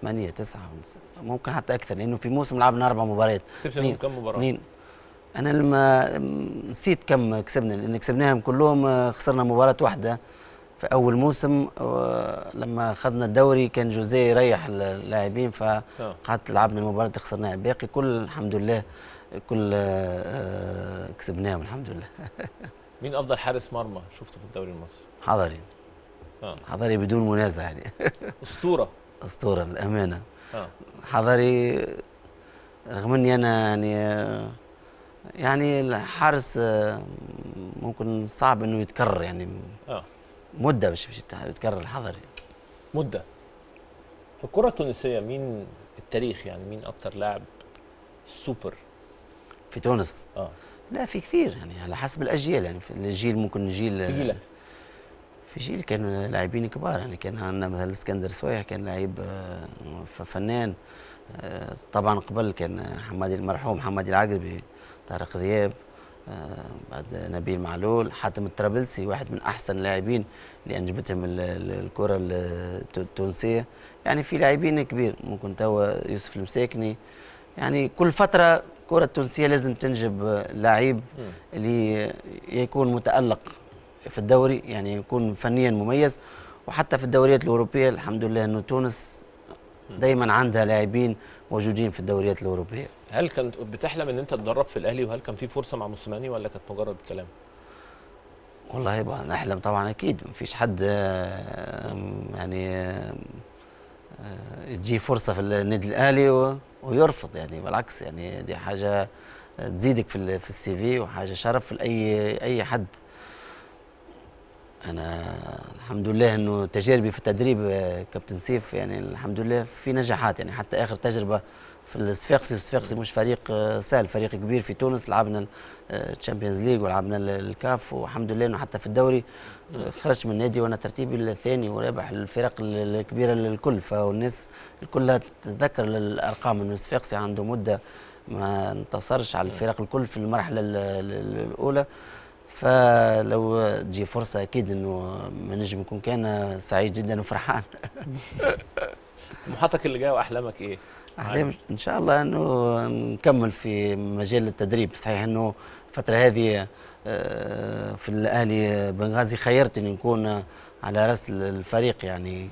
8 9 ممكن حتى اكثر، لانه في موسم لعبنا 4 مباريات. كسبت كم مباراه؟ انا لما نسيت كم كسبنا، لان كسبناهم كلهم، خسرنا مباراه واحده في اول موسم لما اخذنا الدوري، كان جوزيه يريح اللاعبين فقعدت لعبنا المباراه اللي خسرناها، الباقي كل الحمد لله كل كسبناهم الحمد لله. مين افضل حارس مرمى شفته في الدوري المصري؟ حضري. حضري بدون منازع يعني. اسطوره. اسطوره للامانه. حضري رغم اني انا يعني الحارس ممكن صعب انه يتكرر يعني. مده مش يتكرر الحضري. مده. في الكره التونسيه مين التاريخ يعني، مين اكتر لاعب سوبر في تونس؟ لا في كثير يعني، على حسب الاجيال يعني. في الجيل ممكن جيل في جيل كانوا لاعبين كبار يعني، كان عندنا مثلا اسكندر سويح كان لعيب فنان طبعا، قبل كان حمادي المرحوم حمادي العقربي، طارق ذياب، بعد نبيل معلول، حاتم الطرابلسي واحد من احسن اللاعبين اللي انجبتهم الكره التونسيه يعني. في لاعبين كبير ممكن توا يوسف المساكني يعني. كل فتره الكره التونسيه لازم تنجب لعيب اللي يكون متالق في الدوري يعني، يكون فنيا مميز. وحتى في الدوريات الاوروبيه الحمد لله انه تونس دائما عندها لاعبين موجودين في الدوريات الاوروبيه. هل كنت بتحلم ان انت تتدرب في الاهلي، وهل كان في فرصه مع موسيماني ولا كانت مجرد كلام؟ والله يبقى نحلم طبعا اكيد، ما فيش حد يعني تجي فرصه في النادي الاهلي ويرفض يعني، بالعكس يعني دي حاجه تزيدك في السي في، وحاجه شرف لاي حد. انا الحمد لله انه تجاربي في التدريب كابتن سيف يعني الحمد لله في نجاحات يعني، حتى اخر تجربه في الصفاقسي، والصفاقسي مش فريق سهل، فريق كبير في تونس، لعبنا الشامبيونز ليج ولعبنا الكاف، والحمد لله انه حتى في الدوري خرجت من النادي وانا ترتيبي الثاني ورابح الفرق الكبيره الكل، فالناس الكلها تتذكر الارقام انه الصفاقسي عنده مده ما انتصرش على الفرق الكل في المرحله الاولى. فلو تجي فرصه اكيد انه ما نجم نكون، كان سعيد جدا وفرحان. طموحاتك اللي جايه واحلامك ايه؟ احلامي ان شاء الله انه نكمل في مجال التدريب، صحيح انه الفتره هذه في الاهلي بنغازي خيرت اني نكون على راس الفريق يعني،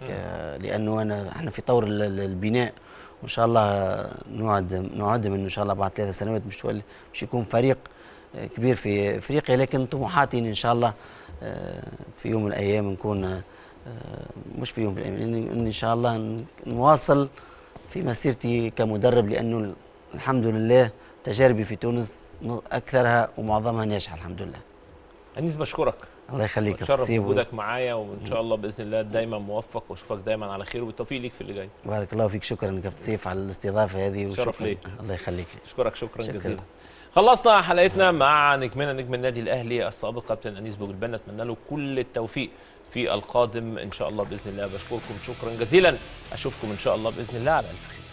لانه احنا في طور البناء، وان شاء الله نوعد انه ان شاء الله بعد 3 سنوات مش يكون فريق كبير في افريقيا، لكن طموحاتي ان شاء الله في يوم من الايام نكون، مش في يوم من الايام، ان شاء الله نواصل في مسيرتي كمدرب، لانه الحمد لله تجاربي في تونس اكثرها ومعظمها ناجحه الحمد لله. انيس بشكرك، الله يخليك، اتشرف بوجودك معايا، وان شاء الله باذن الله دايما موفق، واشوفك دايما على خير، وبالتوفيق ليك في اللي جاي. بارك الله فيك، شكرا كابتن سيف على الاستضافه هذه، وشرف ليك، الله يخليك، اشكرك شكرا جزيلا. خلصنا حلقتنا مع نجمنا نجم النادي الاهلي السابق كابتن انيس بوجلبان، اتمنى له كل التوفيق في القادم ان شاء الله باذن الله. بشكركم شكرا جزيلا، اشوفكم ان شاء الله باذن الله على الف خير.